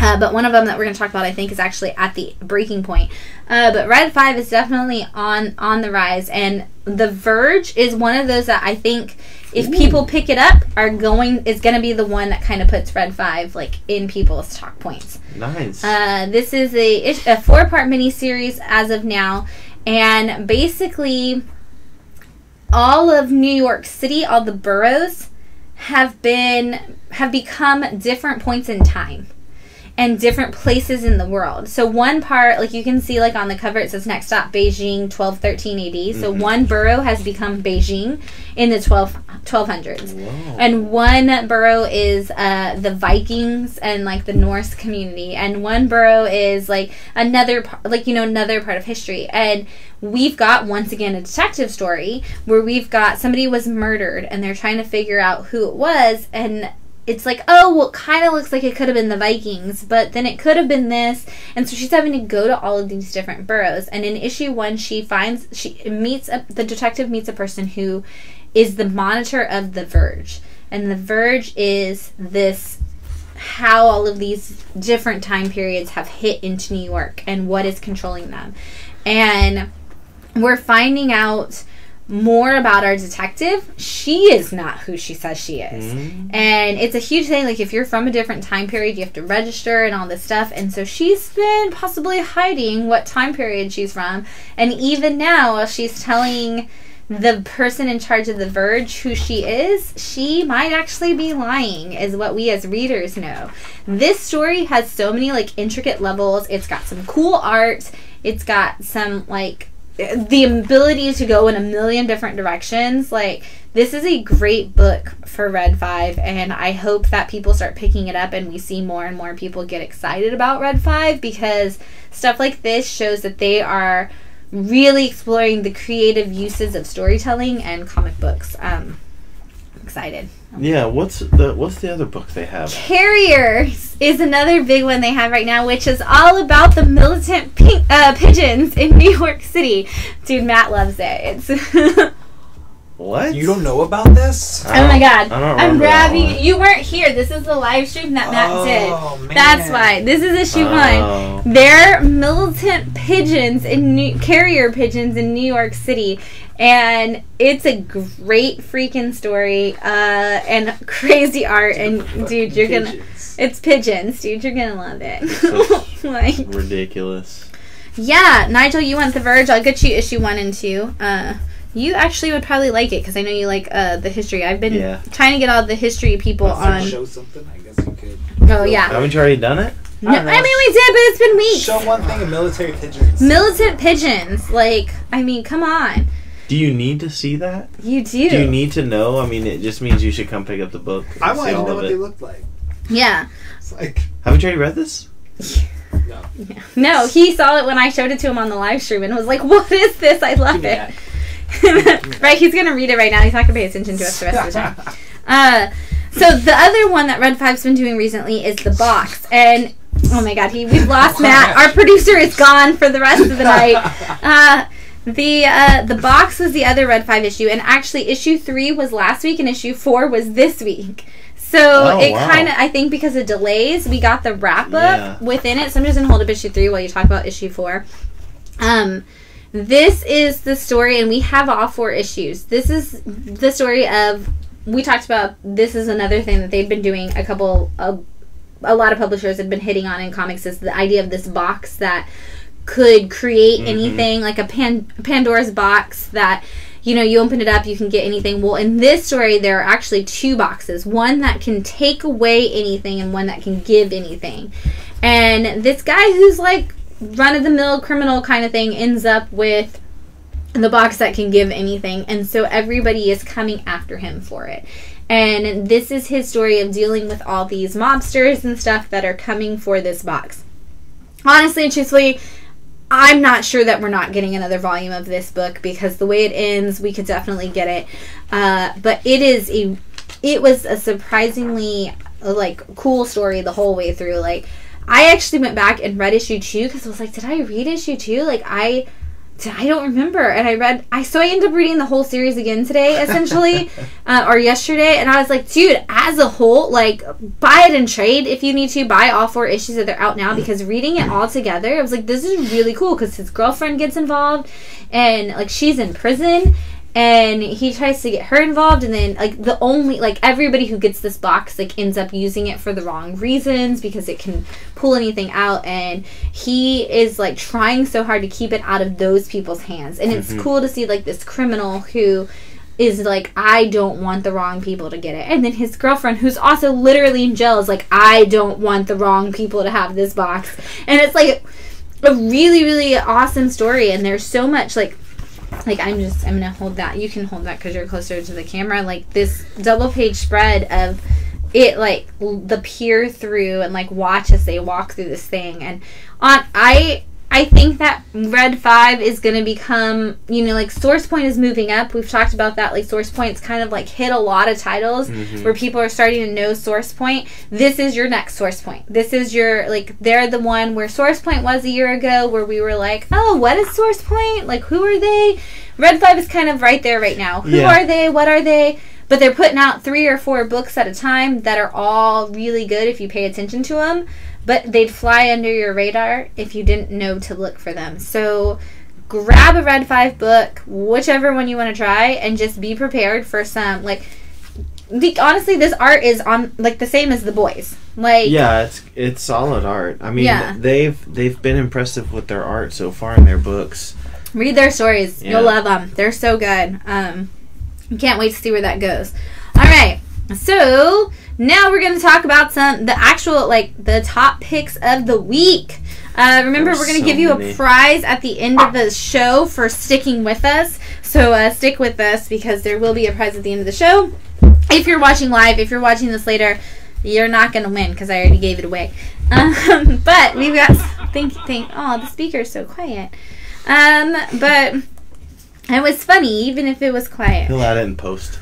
Uh, but one of them that we're going to talk about, I think, is actually at the breaking point. Uh, but Red five is definitely on, on the rise, and The Verge is one of those that I think... If people pick it up, are going is going to be the one that kind of puts Red five like in people's talk points. Nice. Uh, this is a, a four-part miniseries as of now, and basically all of New York City, all the boroughs, have been have become different points in time and different places in the world. So one part, like you can see, like on the cover, it says next stop Beijing, twelve thirteen A D. So mm-hmm. one borough has become Beijing in the twelve twelve hundreds, and one borough is uh, the Vikings and like the Norse community, and one borough is like another, like you know, another part of history. And we've got once again a detective story where we've got somebody was murdered and they're trying to figure out who it was. And it's like, oh, well, it kind of looks like it could have been the Vikings, but then it could have been this. And so she's having to go to all of these different boroughs. And in issue one, she finds, she meets, a, the detective meets a person who is the monitor of The Verge. And The Verge is this, how all of these different time periods have hit into New York and what is controlling them. And we're finding out more about our detective. She is not who she says she is. Mm-hmm. And it's a huge thing. Like, if you're from a different time period, you have to register and all this stuff. And so she's been possibly hiding what time period she's from. And even now, she's telling the person in charge of The Verge who she is, she might actually be lying, is what we as readers know. This story has so many, like, intricate levels. It's got some cool art. It's got some, like, the ability to go in a million different directions. Like, this is a great book for Red five, and I hope that people start picking it up and we see more and more people get excited about Red five, because stuff like this shows that they are really exploring the creative uses of storytelling and comic books. Um, excited. Yeah, what's the what's the other book they have? Carriers is another big one they have right now, which is all about the militant pink, uh, pigeons in New York City. Dude, Matt loves it. It's what? You don't know about this? I oh my god. I don't I'm grabbing you weren't here. This is the live stream that Matt oh, did. Man. That's why. This is issue oh. one. They're militant pigeons in New carrier pigeons in New York City. And it's a great freaking story, uh, and crazy art, and dude, you're gonna, pigeons. it's pigeons, dude, you're gonna love it. Like, ridiculous. Yeah, Nigel, you want The Verge? I'll get you issue one and two. Uh, you actually would probably like it, because I know you like, uh, the history. I've been yeah. trying to get all the history people Let's on. Show something, I guess you could. Oh, yeah. Haven't you already done it? No, I, I mean, we did, but it's been weeks. Show one thing of military pigeons. Militant pigeons, like, I mean, come on. Do you need to see that? You do. Do you need to know? I mean, it just means you should come pick up the book. I wanted to know what they looked like. Yeah. It's like, haven't you already read this? No. Yeah. No, he saw it when I showed it to him on the live stream and was like, what is this? I love it. Right, he's going to read it right now. He's not going to pay attention to us the rest of the time. Uh, so the other one that Red five's been doing recently is The Box. And, oh my God, he we've lost Matt. Our producer is gone for the rest of the night. Uh The uh, the box was the other Red five issue, and actually issue three was last week and issue four was this week. So oh, it wow. kind of, I think because of delays, we got the wrap up yeah. within it. So I'm just going to hold up issue three while you talk about issue four. Um, this is the story, and we have all four issues. This is the story of, we talked about, this is another thing that they've been doing a couple, of, a lot of publishers have been hitting on in comics, is the idea of this box that could create anything, mm-hmm. like a Pan Pandora's box that, you know, you open it up, you can get anything. Well, in this story, there are actually two boxes. One that can take away anything and one that can give anything. And this guy who's like run-of-the-mill criminal kind of thing ends up with the box that can give anything, and so everybody is coming after him for it. And this is his story of dealing with all these mobsters and stuff that are coming for this box. Honestly and truthfully, I'm not sure that we're not getting another volume of this book, because the way it ends, we could definitely get it. Uh, but it is a, it was a surprisingly like cool story the whole way through. Like, I actually went back and read issue two because I was like, did I read issue two? Like, I, I don't remember. And I read, I so I ended up reading the whole series again today, essentially, uh, or yesterday. And I was like, dude, as a whole, like, buy it and trade if you need to. Buy all four issues that they're out now, because reading it all together, I was like, this is really cool, because his girlfriend gets involved, and like she's in prison, and he tries to get her involved, and then like the only like everybody who gets this box like ends up using it for the wrong reasons, because it can pull anything out, and he is like trying so hard to keep it out of those people's hands. And mm-hmm. it's cool to see like this criminal who is like, I don't want the wrong people to get it, and then his girlfriend, who's also literally in jail, is like, I don't want the wrong people to have this box. And it's like a really, really awesome story, and there's so much like Like, I'm just, I'm going to hold that. You can hold that because you're closer to the camera. Like, this double-page spread of it, like, l the peer through and, like, watch as they walk through this thing. And on, I I think that Red five is going to become, you know, like, Source Point is moving up. We've talked about that. Like, Source Point's kind of, like, hit a lot of titles mm-hmm. where people are starting to know Source Point. This is your next Source Point. This is your, like, they're the one where Source Point was a year ago, where we were like, oh, what is Source Point? Like, who are they? Red five is kind of right there right now. Who yeah. are they? What are they? But they're putting out three or four books at a time that are all really good if you pay attention to them. But they'd fly under your radar if you didn't know to look for them. So grab a Red five book, whichever one you want to try, and just be prepared for some, like, the, honestly, this art is on like the same as the boys. Like, yeah, it's it's solid art. I mean, yeah. they've they've been impressive with their art so far in their books. Read their stories. Yeah. You'll love them. They're so good. Um, can't wait to see where that goes. All right. So now we're going to talk about some the actual like the top picks of the week. Uh, remember, we're going to so give you many. a prize at the end of the show for sticking with us. So uh, stick with us, because there will be a prize at the end of the show. If you're watching live, if you're watching this later, you're not going to win because I already gave it away. Um, but we've got think think. Oh, the speaker's so quiet. Um, but. It was funny, even if it was quiet. He'll add it in post.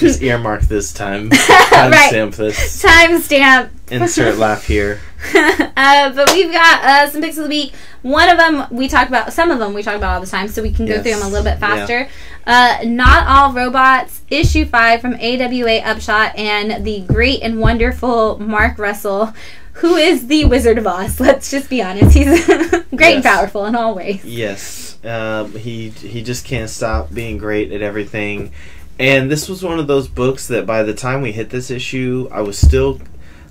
Just earmark this time. Timestamp right. this. Timestamp. Insert laugh here. uh, but we've got uh, some picks of the week. One of them we talk about. Some of them we talk about all the time, so we can yes. go through them a little bit faster. Yeah. Uh, Not All Robots, issue five from A W A Upshot, and the great and wonderful Mark Russell, who is the Wizard of Oz. Let's just be honest. He's great yes. and powerful in all ways. Yes. Uh, he he just can't stop being great at everything. And this was one of those books that by the time we hit this issue, I was still...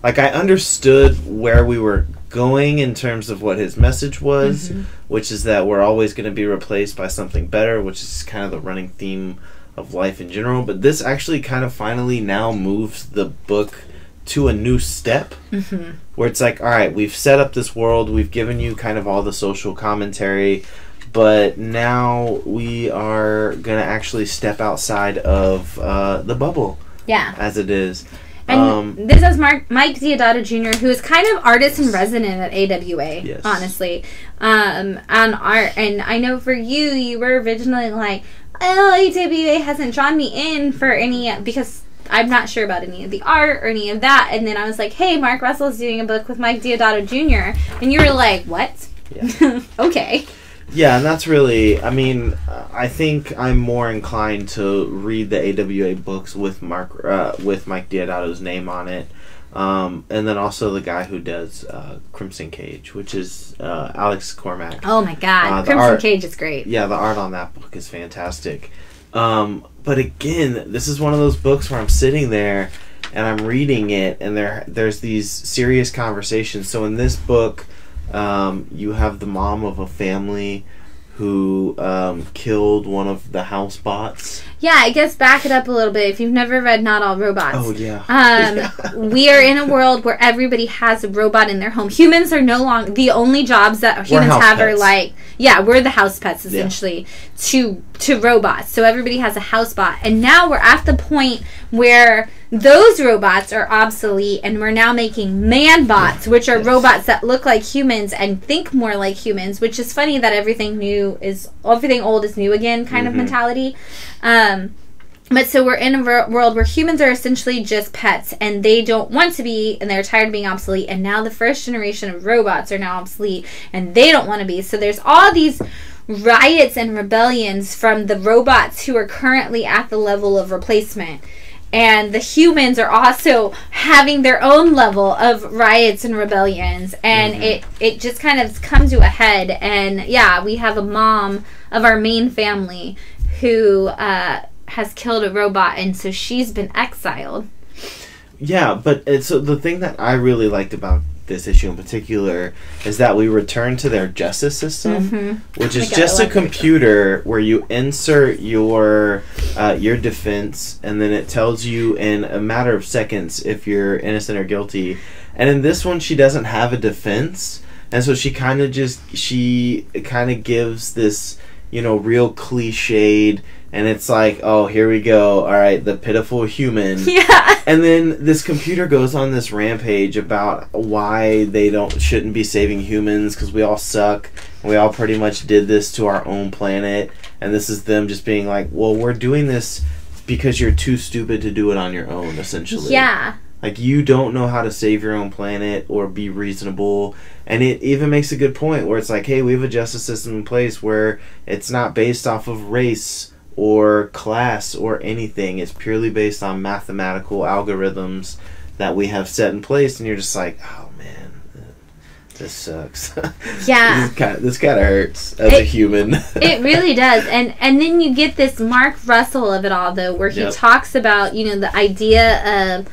Like, I understood where we were going in terms of what his message was, mm-hmm. which is that we're always going to be replaced by something better, which is kind of the running theme of life in general. But this actually kind of finally now moves the book to a new step mm-hmm. where it's like, all right, we've set up this world, we've given you kind of all the social commentary, but now we are going to actually step outside of uh, the bubble yeah. as it is. And um, this is Mark, Mike Deodato Junior, who is kind of artist in resident at A W A, yes. honestly, um, on art. And I know for you, you were originally like, oh, A W A hasn't drawn me in for any, because I'm not sure about any of the art or any of that. And then I was like, hey, Mark Russell's doing a book with Mike Deodato Junior And you were like, what? Yeah. Okay. Yeah, and that's really, I mean, I think I'm more inclined to read the A W A books with Mark, uh, with Mike Deodato's name on it. Um, and then also the guy who does uh, Crimson Cage, which is uh, Alex Cormack. Oh, my God. Uh, Crimson art, Cage is great. Yeah, the art on that book is fantastic. Um, but again, this is one of those books where I'm sitting there and I'm reading it, and there there's these serious conversations. So in this book, um, you have the mom of a family who um, killed one of the house bots. Yeah, I guess back it up a little bit. If you've never read Not All Robots. Oh, yeah. Um, yeah. We are in a world where everybody has a robot in their home. Humans are no longer... The only jobs that humans have pets. are like... Yeah, we're the house pets, essentially, yeah. to to robots. So everybody has a house bot. And now we're at the point where those robots are obsolete, and we're now making man-bots, yeah. which are yes. robots that look like humans and think more like humans, which is funny that everything new is... Everything old is new again kind mm-hmm. of mentality. Um, but so we're in a r- world where humans are essentially just pets, and they don't want to be, and they're tired of being obsolete, and now the first generation of robots are now obsolete, and they don't want to be. So there's all these riots and rebellions from the robots who are currently at the level of replacement. And the humans are also having their own level of riots and rebellions. And mm-hmm. it, it just kind of comes to a head. And, yeah, we have a mom of our main family who uh, has killed a robot, and so she's been exiled. Yeah, but it's uh, the thing that I really liked about this issue in particular is that we return to their justice system, mm-hmm. which is oh God, just a computer where you insert your uh, your defense, and then it tells you in a matter of seconds if you're innocent or guilty. And in this one, she doesn't have a defense, and so she kind of just she kind of gives this, you know, real cliched, and it's like, oh, here we go, all right, the pitiful human. Yeah. And then this computer goes on this rampage about why they don't shouldn't be saving humans because we all suck. We all pretty much did this to our own planet, and this is them just being like, well, we're doing this because you're too stupid to do it on your own, essentially. Yeah. Like, you don't know how to save your own planet or be reasonable. And it even makes a good point where it's like, hey, we have a justice system in place where it's not based off of race or class or anything. It's purely based on mathematical algorithms that we have set in place. And you're just like, oh, man. This sucks. Yeah. This kind of hurts as it, a human. It really does. And and then you get this Mark Russell of it all, though, where he yep. talks about, you know, the idea of...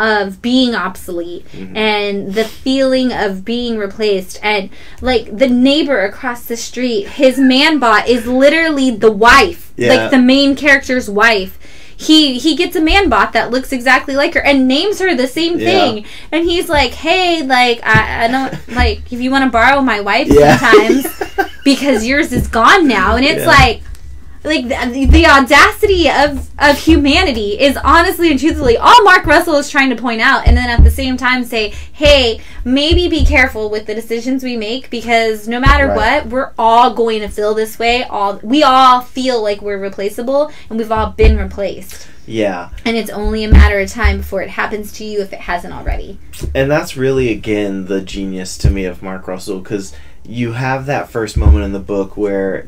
of being obsolete mm-hmm. and the feeling of being replaced. And like the neighbor across the street, his man bot is literally the wife, yeah. like the main character's wife. He he gets a man bot that looks exactly like her and names her the same yeah. thing. And he's like, hey, like I, I don't like if you want to borrow my wife yeah. sometimes because yours is gone now. And it's yeah. like Like, the, the audacity of, of humanity is honestly and truthfully all Mark Russell is trying to point out, and then at the same time say, hey, maybe be careful with the decisions we make, because no matter right. what, we're all going to feel this way. All We all feel like we're replaceable, and we've all been replaced. Yeah. And it's only a matter of time before it happens to you if it hasn't already. And that's really, again, the genius to me of Mark Russell, because you have that first moment in the book where...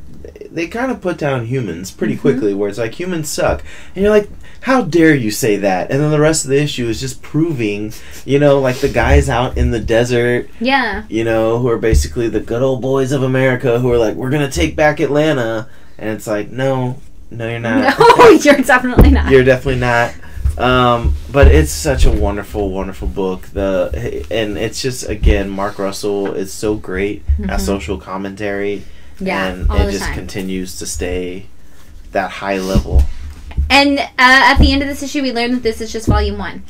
they kind of put down humans pretty quickly, mm-hmm. where it's like, humans suck. And you're like, how dare you say that? And then the rest of the issue is just proving, you know, like the guys out in the desert, yeah, you know, who are basically the good old boys of America who are like, we're going to take back Atlanta. And it's like, no, no, you're not. No, you're definitely not. You're definitely not. Um, but it's such a wonderful, wonderful book. The And it's just, again, Mark Russell is so great mm-hmm. at social commentary. Yeah, and all it the just time. continues to stay that high level. And uh, at the end of this issue, we learned that this is just volume one.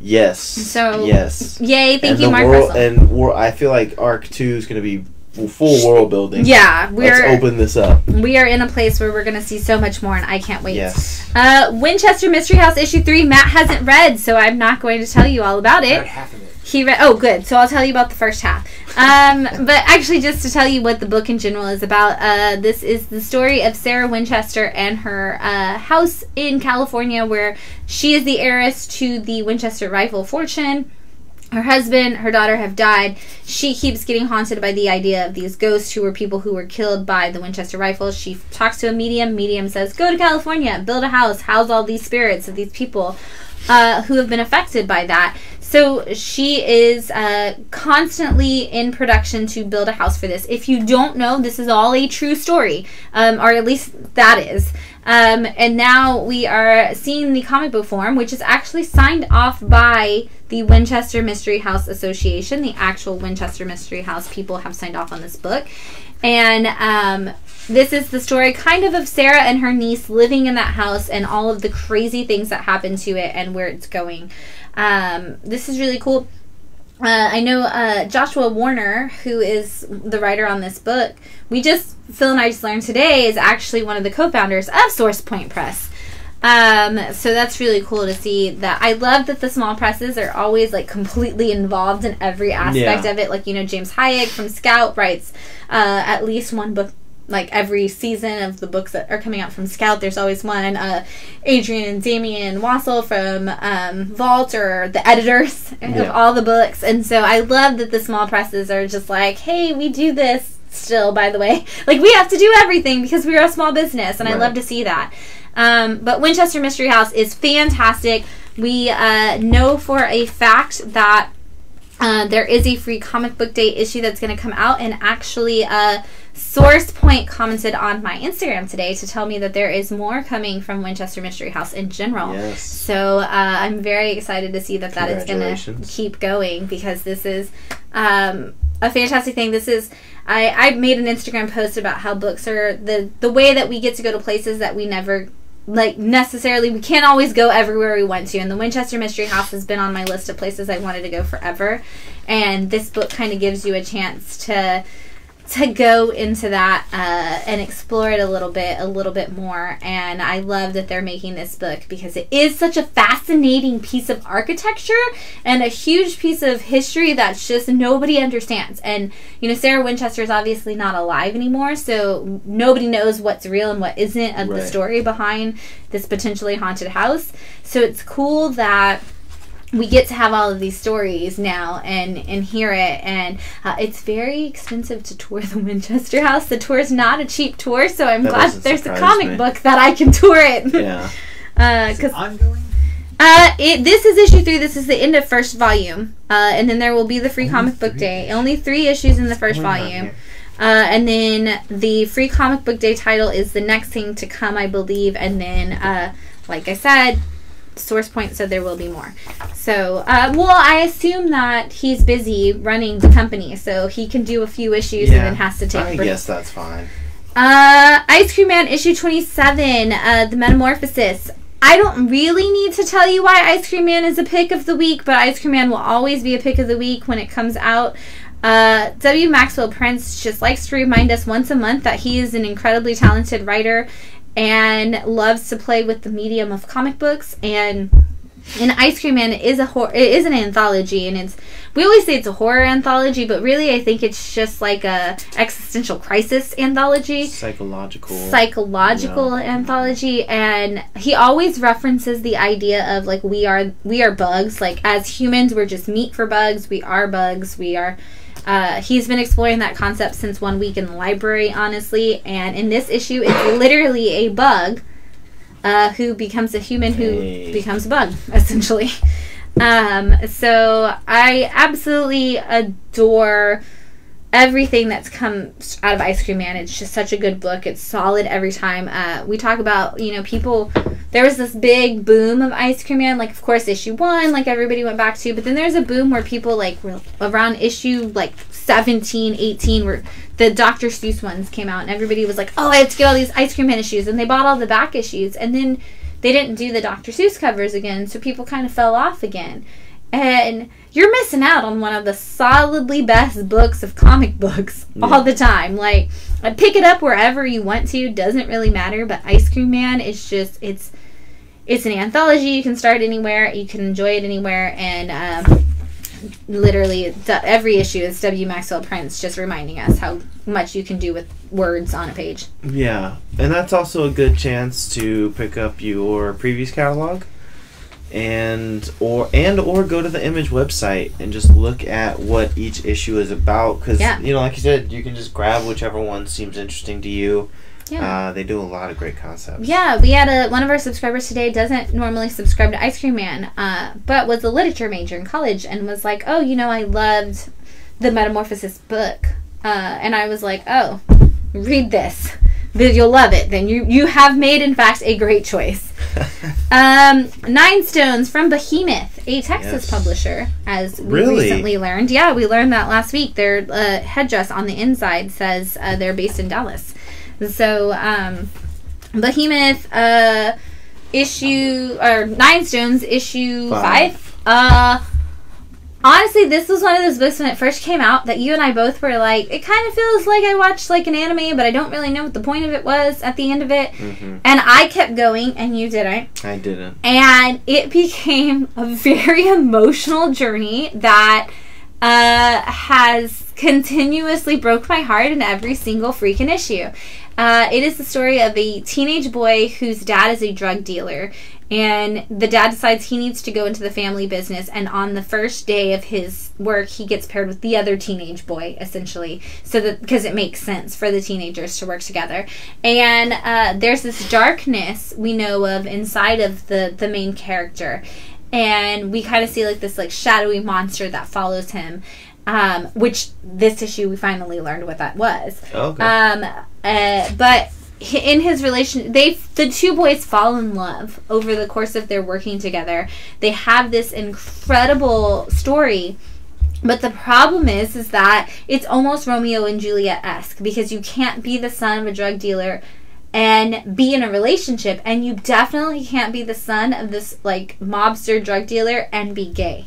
Yes. So yes, yay! Thank and you, Mark world, Russell. And war, I feel like arc two is going to be full world building. Yeah, we're let's open this up. We are in a place where we're going to see so much more, and I can't wait. Yes. Uh, Winchester Mystery House issue three. Matt hasn't read, so I'm not going to tell you all about it. Half of it. He read. Oh, good. So I'll tell you about the first half. Um, but actually, just to tell you what the book in general is about, uh, this is the story of Sarah Winchester and her uh, house in California, where she is the heiress to the Winchester rifle fortune. Her husband, her daughter have died. She keeps getting haunted by the idea of these ghosts who were people who were killed by the Winchester rifle. She talks to a medium. Medium says, go to California, build a house, house all these spirits of these people uh, who have been affected by that. So she is uh, constantly in production to build a house for this. If you don't know, this is all a true story, um, or at least that is. Um, and now we are seeing the comic book form, which is actually signed off by the Winchester Mystery House Association. The actual Winchester Mystery House people have signed off on this book. And um, this is the story kind of of Sarah and her niece living in that house and all of the crazy things that happen to it and where it's going. Um, this is really cool. Uh, I know uh, Joshua Warner, who is the writer on this book, we just, Phil and I just learned today, is actually one of the co-founders of Source Point Press. Um, so that's really cool to see that. I love that the small presses are always, like, completely involved in every aspect yeah. of it. Like, you know, James Hayek from Scout writes uh, at least one book, like, every season of the books that are coming out from Scout. There's always one. Uh, Adrian and Damien Wassel from um, Vault are the editors yeah. of all the books. And so I love that the small presses are just like, hey, we do this still, by the way. Like, we have to do everything because we're a small business, and right. I love to see that. Um, but Winchester Mystery House is fantastic. We uh, know for a fact that Uh, there is a free comic book day issue that's going to come out, and actually uh, Source Point commented on my Instagram today to tell me that there is more coming from Winchester Mystery House in general. Yes. So uh, I'm very excited to see that that is going to keep going, because this is um, a fantastic thing. This is I, I made an Instagram post about how books are the, the way that we get to go to places that we never like necessarily we can't always go everywhere we want to, and the Winchester Mystery House has been on my list of places I wanted to go forever, and this book kind of gives you a chance to to go into that uh, and explore it a little bit a little bit more. And I love that they're making this book because it is such a fascinating piece of architecture and a huge piece of history that's just nobody understands. And you know, Sarah Winchester is obviously not alive anymore, so nobody knows what's real and what isn't of right. the story behind this potentially haunted house. So it's cool that we get to have all of these stories now and, and hear it. And uh, it's very expensive to tour the Winchester House. The tour is not a cheap tour, so I'm that glad that there's a comic me. book that I can tour it. Yeah. uh, is it ongoing? Uh, it, this is issue three. This is the end of first volume. Uh, and then there will be the free Only comic book day. Issues. Only three issues in the first We're volume. Uh, and then the free comic book day title is the next thing to come, I believe. And then, uh, like I said, Source Point said there will be more. So, uh, well, I assume that he's busy running the company, so he can do a few issues yeah, and then has to take I a break. Guess that's fine. Uh, Ice Cream Man, issue twenty-seven, uh, The Metamorphosis. I don't really need to tell you why Ice Cream Man is a pick of the week, but Ice Cream Man will always be a pick of the week when it comes out. Uh, W. Maxwell Prince just likes to remind us once a month that he is an incredibly talented writer and loves to play with the medium of comic books. And an Ice Cream Man is a hor- it is an anthology, and it's we always say it's a horror anthology, but really I think it's just like a existential crisis anthology, psychological psychological yeah. anthology. And he always references the idea of like we are we are bugs, like as humans we're just meat for bugs, we are bugs, we are Uh, he's been exploring that concept since One Week in the Library, honestly. And in this issue, it's literally a bug uh, who becomes a human who hey. becomes a bug, essentially. Um, so I absolutely adore everything that's come out of Ice Cream Man. It's just such a good book. It's solid every time. Uh, we talk about, you know, people... There was this big boom of Ice Cream Man, like, of course, issue one, like, everybody went back to, but then there's a boom where people, like, were around issue, like, seventeen, eighteen, where the Doctor Seuss ones came out, and everybody was like, oh, I have to get all these Ice Cream Man issues, and they bought all the back issues, and then they didn't do the Doctor Seuss covers again, so people kind of fell off again. And you're missing out on one of the solidly best books of comic books yeah. all the time. Like, pick it up wherever you want to. Doesn't really matter, but Ice Cream Man is just, it's... It's an anthology. You can start anywhere. You can enjoy it anywhere. And um, literally every issue is W. Maxwell Prince just reminding us how much you can do with words on a page. Yeah. And that's also a good chance to pick up your previous catalog and or, and or go to the Image website and just look at what each issue is about. Because, yeah. you know, like you said, you can just grab whichever one seems interesting to you. Yeah. Uh, they do a lot of great concepts. Yeah, we had a one of our subscribers today doesn't normally subscribe to Ice Cream Man, uh, but was a literature major in college and was like, oh, you know, I loved the Metamorphosis book. Uh, and I was like, oh, read this. You'll love it. Then you, you have made, in fact, a great choice. um, Nine Stones from Behemoth, a Texas yes. publisher, as we really? recently learned. Yeah, we learned that last week. Their uh, headdress on the inside says uh, they're based in Dallas. So, um, Behemoth uh, issue, or Nine Stones issue five. five uh, honestly, this was one of those books when it first came out that you and I both were like, it kind of feels like I watched like an anime, but I don't really know what the point of it was at the end of it. Mm-hmm. And I kept going, and you didn't. I didn't. And it became a very emotional journey that uh, has continuously broke my heart in every single freaking issue. Uh, it is the story of a teenage boy whose dad is a drug dealer. And the dad decides he needs to go into the family business, and on the first day of his work, he gets paired with the other teenage boy, essentially, so that because it makes sense for the teenagers to work together. And uh, there's this darkness we know of inside of the, the main character, and we kind of see like this like shadowy monster that follows him. Um, which this issue we finally learned what that was. Okay. Um, uh, but. In his relation, they the two boys fall in love over the course of their working together. They have this incredible story, but the problem is, is that it's almost Romeo and Juliet-esque, because you can't be the son of a drug dealer and be in a relationship, and you definitely can't be the son of this like mobster drug dealer and be gay.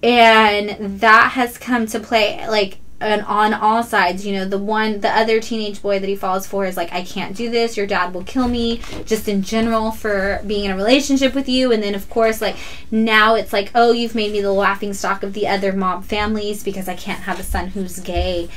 And that has come to play like. And on all sides, you know, the one, the other teenage boy that he falls for is like, I can't do this. Your dad will kill me, just in general for being in a relationship with you. And then, of course, like now it's like, oh, you've made me the laughingstock of the other mob families because I can't have a son who's gay.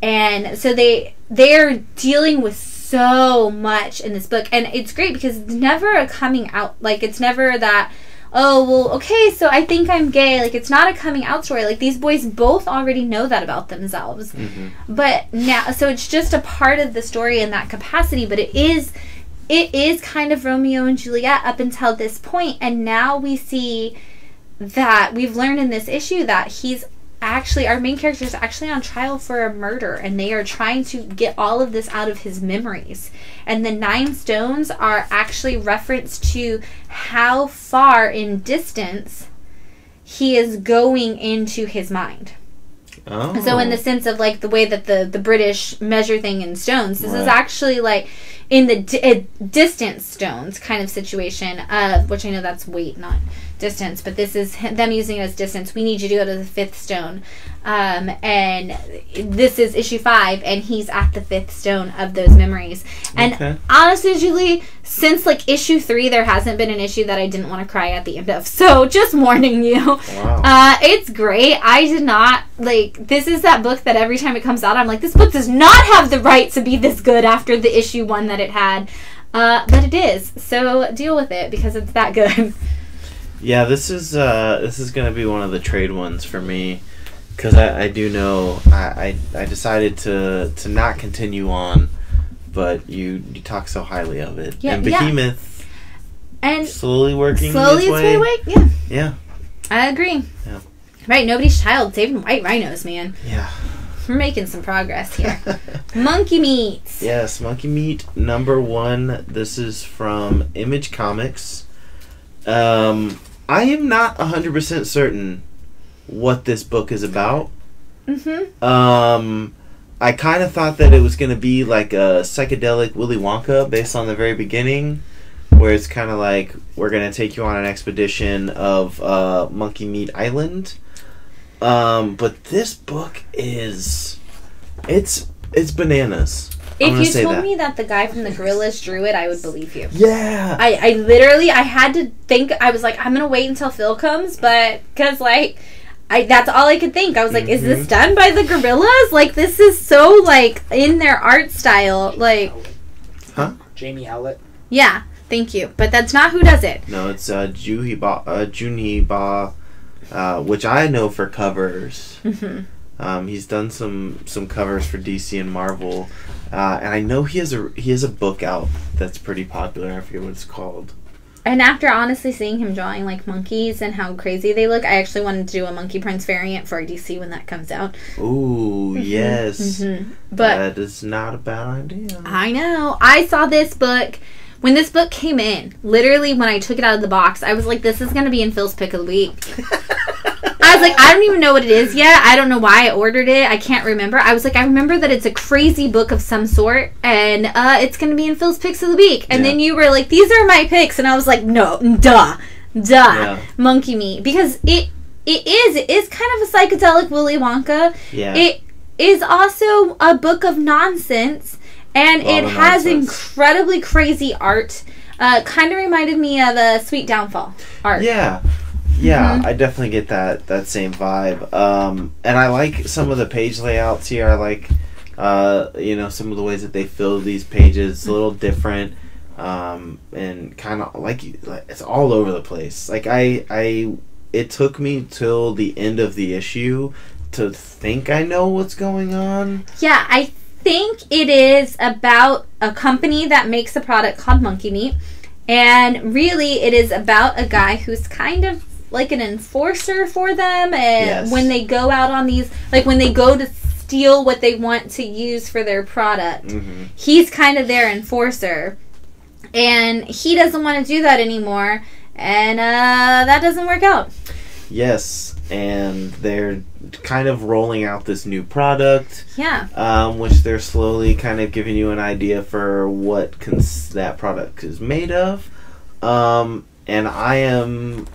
And so they they're dealing with so much in this book, and it's great because it's never a coming out. Like it's never that. Oh, well, okay, so I think I'm gay. Like, it's not a coming-out story. Like, these boys both already know that about themselves. Mm-hmm. But now, so it's just a part of the story in that capacity, but it is, it is kind of Romeo and Juliet up until this point, and now we see that we've learned in this issue that he's actually, our main character is actually on trial for a murder, and they are trying to get all of this out of his memories. And the Nine Stones are actually referenced to how far in distance he is going into his mind. Oh. So in the sense of like the way that the, the British measure thing in stones, this right. is actually like in the di distance stones kind of situation, uh, which I know that's weight, not distance, but this is them using it as distance. We need you to go to the fifth stone. Um, and this is issue five, and he's at the fifth stone of those memories. And okay. honestly, Julie, since like issue three, there hasn't been an issue that I didn't want to cry at the end of. So just warning you. Wow. Uh, it's great. I did not, like, this is that book that every time it comes out, I'm like, this book does not have the right to be this good after the issue one that it had. Uh, but it is. So deal with it because it's that good. Yeah, this is uh, this is gonna be one of the trade ones for me, because I, I do know I, I I decided to to not continue on, but you you talk so highly of it. Yeah, and Behemoth, yeah. and slowly working slowly its way away. Yeah, yeah, I agree. Yeah, right. Nobody's Child saving white rhinos, man. Yeah, we're making some progress here. Monkey Meat. Yes, Monkey Meat number one. This is from Image Comics. Um. I am not one hundred percent certain what this book is about. Mm-hmm. Um, I kind of thought that it was going to be like a psychedelic Willy Wonka based on the very beginning, where it's kind of like, we're going to take you on an expedition of uh, Monkey Meat Island. Um, but this book is... It's, it's bananas. If you told that. me that the guy from the Gorillas drew it, I would believe you. Yeah. I, I literally, I had to think, I was like, I'm going to wait until Phil comes, but, because, like, I that's all I could think. I was like, mm-hmm. is this done by the Gorillas? Like, this is so, like, in their art style, Jamie like. Howlett. Huh? Jamie Howlett. Yeah, thank you. But that's not who does it. No, it's uh, Juhiba, uh, Junhiba, uh, which I know for covers. Mm-hmm. Um, he's done some, some covers for D C and Marvel, uh, and I know he has a he has a book out that's pretty popular. I forget what it's called. And after honestly seeing him drawing like monkeys and how crazy they look, I actually wanted to do a Monkey Prince variant for D C when that comes out. Ooh, mm-hmm. yes, mm-hmm. but that is not a bad idea. I know. I saw this book When this book came in, literally when I took it out of the box, I was like, this is going to be in Phil's Pick of the Week. I was like, I don't even know what it is yet. I don't know why I ordered it. I can't remember. I was like, I remember that it's a crazy book of some sort, and uh, it's going to be in Phil's Picks of the Week. And yeah. then you were like, these are my picks. And I was like, no, duh, duh, yeah. monkey meat. Because it it is, it is kind of a psychedelic Willy Wonka. Yeah. It is also a book of nonsense, and it has nonsense. incredibly crazy art. Uh, kind of reminded me of a Sweet Downfall art. Yeah. Yeah, mm-hmm. I definitely get that that same vibe, um, and I like some of the page layouts here. I like, uh, you know, some of the ways that they fill these pages. It's a little different, um, and kind of like, like it's all over the place. Like I, I, it took me till the end of the issue to think I know what's going on. Yeah, I think it is about a company that makes a product called Monkey Meat, and really, it is about a guy who's kind of like an enforcer for them, and yes. when they go out on these, like when they go to steal what they want to use for their product, mm-hmm. he's kind of their enforcer, and he doesn't want to do that anymore, and uh, that doesn't work out. Yes, and they're kind of rolling out this new product, yeah, um, which they're slowly kind of giving you an idea for what cons- that product is made of, um, and I am.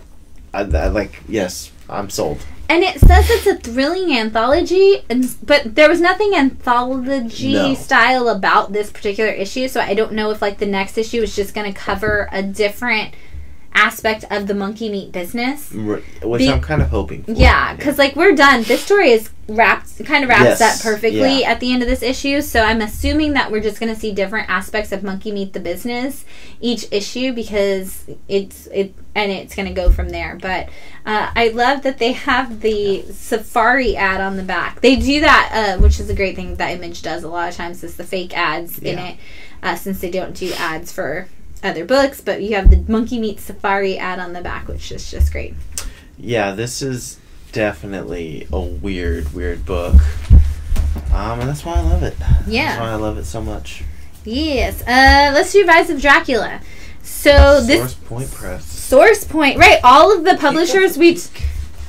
I, I, like, yes, I'm sold. And it says it's a thrilling anthology, and, but there was nothing anthology no. style about this particular issue, so I don't know if, like, the next issue is just going to cover a different aspect of the monkey meat business. Right, which Be- I'm kind of hoping for. Yeah, because, yeah. like, we're done. This story is wrapped, kind of wraps yes. up perfectly yeah. at the end of this issue, so I'm assuming that we're just going to see different aspects of Monkey Meat the business each issue, because it's it and it's going to go from there. But uh, I love that they have the yeah. safari ad on the back. They do that, uh, which is a great thing that Image does a lot of times, is the fake ads yeah. in it, uh, since they don't do ads for other books, but you have the Monkey Meat safari ad on the back, which is just great. Yeah, this is definitely a weird, weird book. Um, and that's why I love it. Yeah. That's why I love it so much. Yes. Uh, let's do Rise of Dracula. So this... Source Point Press. Source Point. Right. All of the publishers we... T-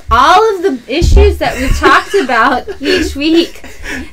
all of the issues that we talked about each week.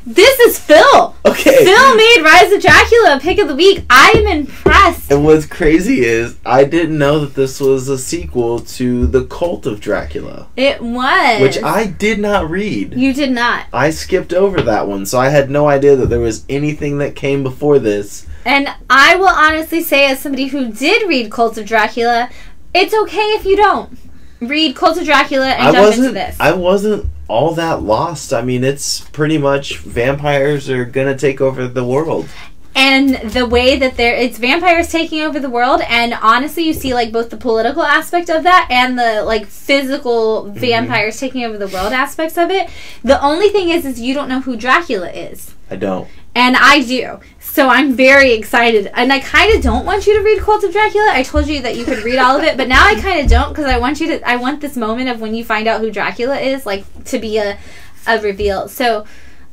This is Phil. Okay. Phil made Rise of Dracula a pick of the week. I'm impressed. And what's crazy is I didn't know that this was a sequel to The Cult of Dracula. It was. Which I did not read. You did not. I skipped over that one, so I had no idea that there was anything that came before this. And I will honestly say, as somebody who did read Cult of Dracula, it's okay if you don't. Read Cult of Dracula and I jump into this. I wasn't all that lost. I mean, it's pretty much vampires are gonna take over the world. And the way that they're... It's vampires taking over the world, and honestly, you see, like, both the political aspect of that and the, like, physical mm-hmm. vampires taking over the world aspects of it. The only thing is, is you don't know who Dracula is. I don't. And I do. So I'm very excited. And I kind of don't want you to read Cult of Dracula. I told you that you could read all of it, but now I kind of don't, because I want you to... I want this moment of when you find out who Dracula is, like, to be a, a reveal. So...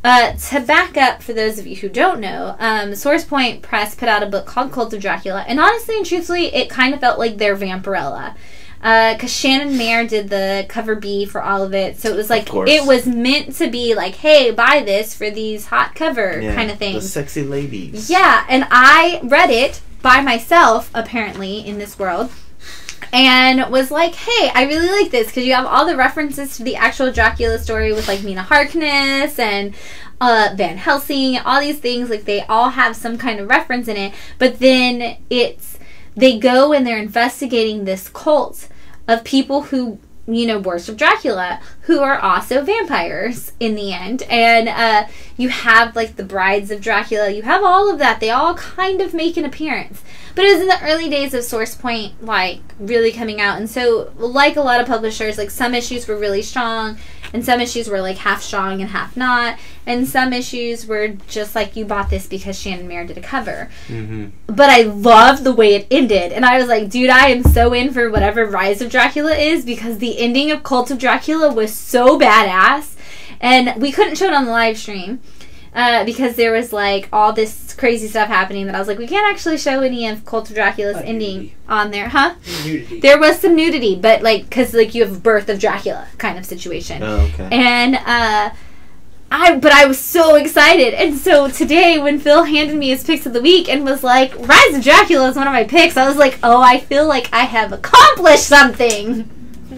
Uh, to back up, for those of you who don't know, um, Source Point Press put out a book called Cult of Dracula, and honestly and truthfully, it kind of felt like their Vampirella, because uh, Shannon Mayer did the cover B for all of it, so it was like, it was meant to be like, hey, buy this for these hot cover yeah, kind of things. The sexy ladies. Yeah, and I read it by myself, apparently, in this world, and was like, hey, I really like this, because you have all the references to the actual Dracula story with, like, Mina Harkness and uh, Van Helsing, all these things, like, they all have some kind of reference in it, but then it's, they go and they're investigating this cult of people who, you know, worship Dracula, who are also vampires in the end, and uh, you have, like, the brides of Dracula, you have all of that, they all kind of make an appearance. But it was in the early days of Source Point, like, really coming out. And so, like a lot of publishers, like, some issues were really strong, and some issues were, like, half strong and half not. And some issues were just, like, you bought this because Shannon Mayer did a cover. Mm-hmm. But I loved the way it ended. And I was like, dude, I am so in for whatever Rise of Dracula is, because the ending of Cult of Dracula was so badass. And we couldn't show it on the live stream. Uh, because there was like all this crazy stuff happening that I was like, we can't actually show any of Cult of Dracula's uh, ending nudity. on there, huh? Nudity. There was some nudity, but like, because like you have Birth of Dracula kind of situation. Oh, okay. And uh, I, but I was so excited, and so today when Phil handed me his picks of the week and was like, Rise of Dracula is one of my picks, I was like, oh, I feel like I have accomplished something.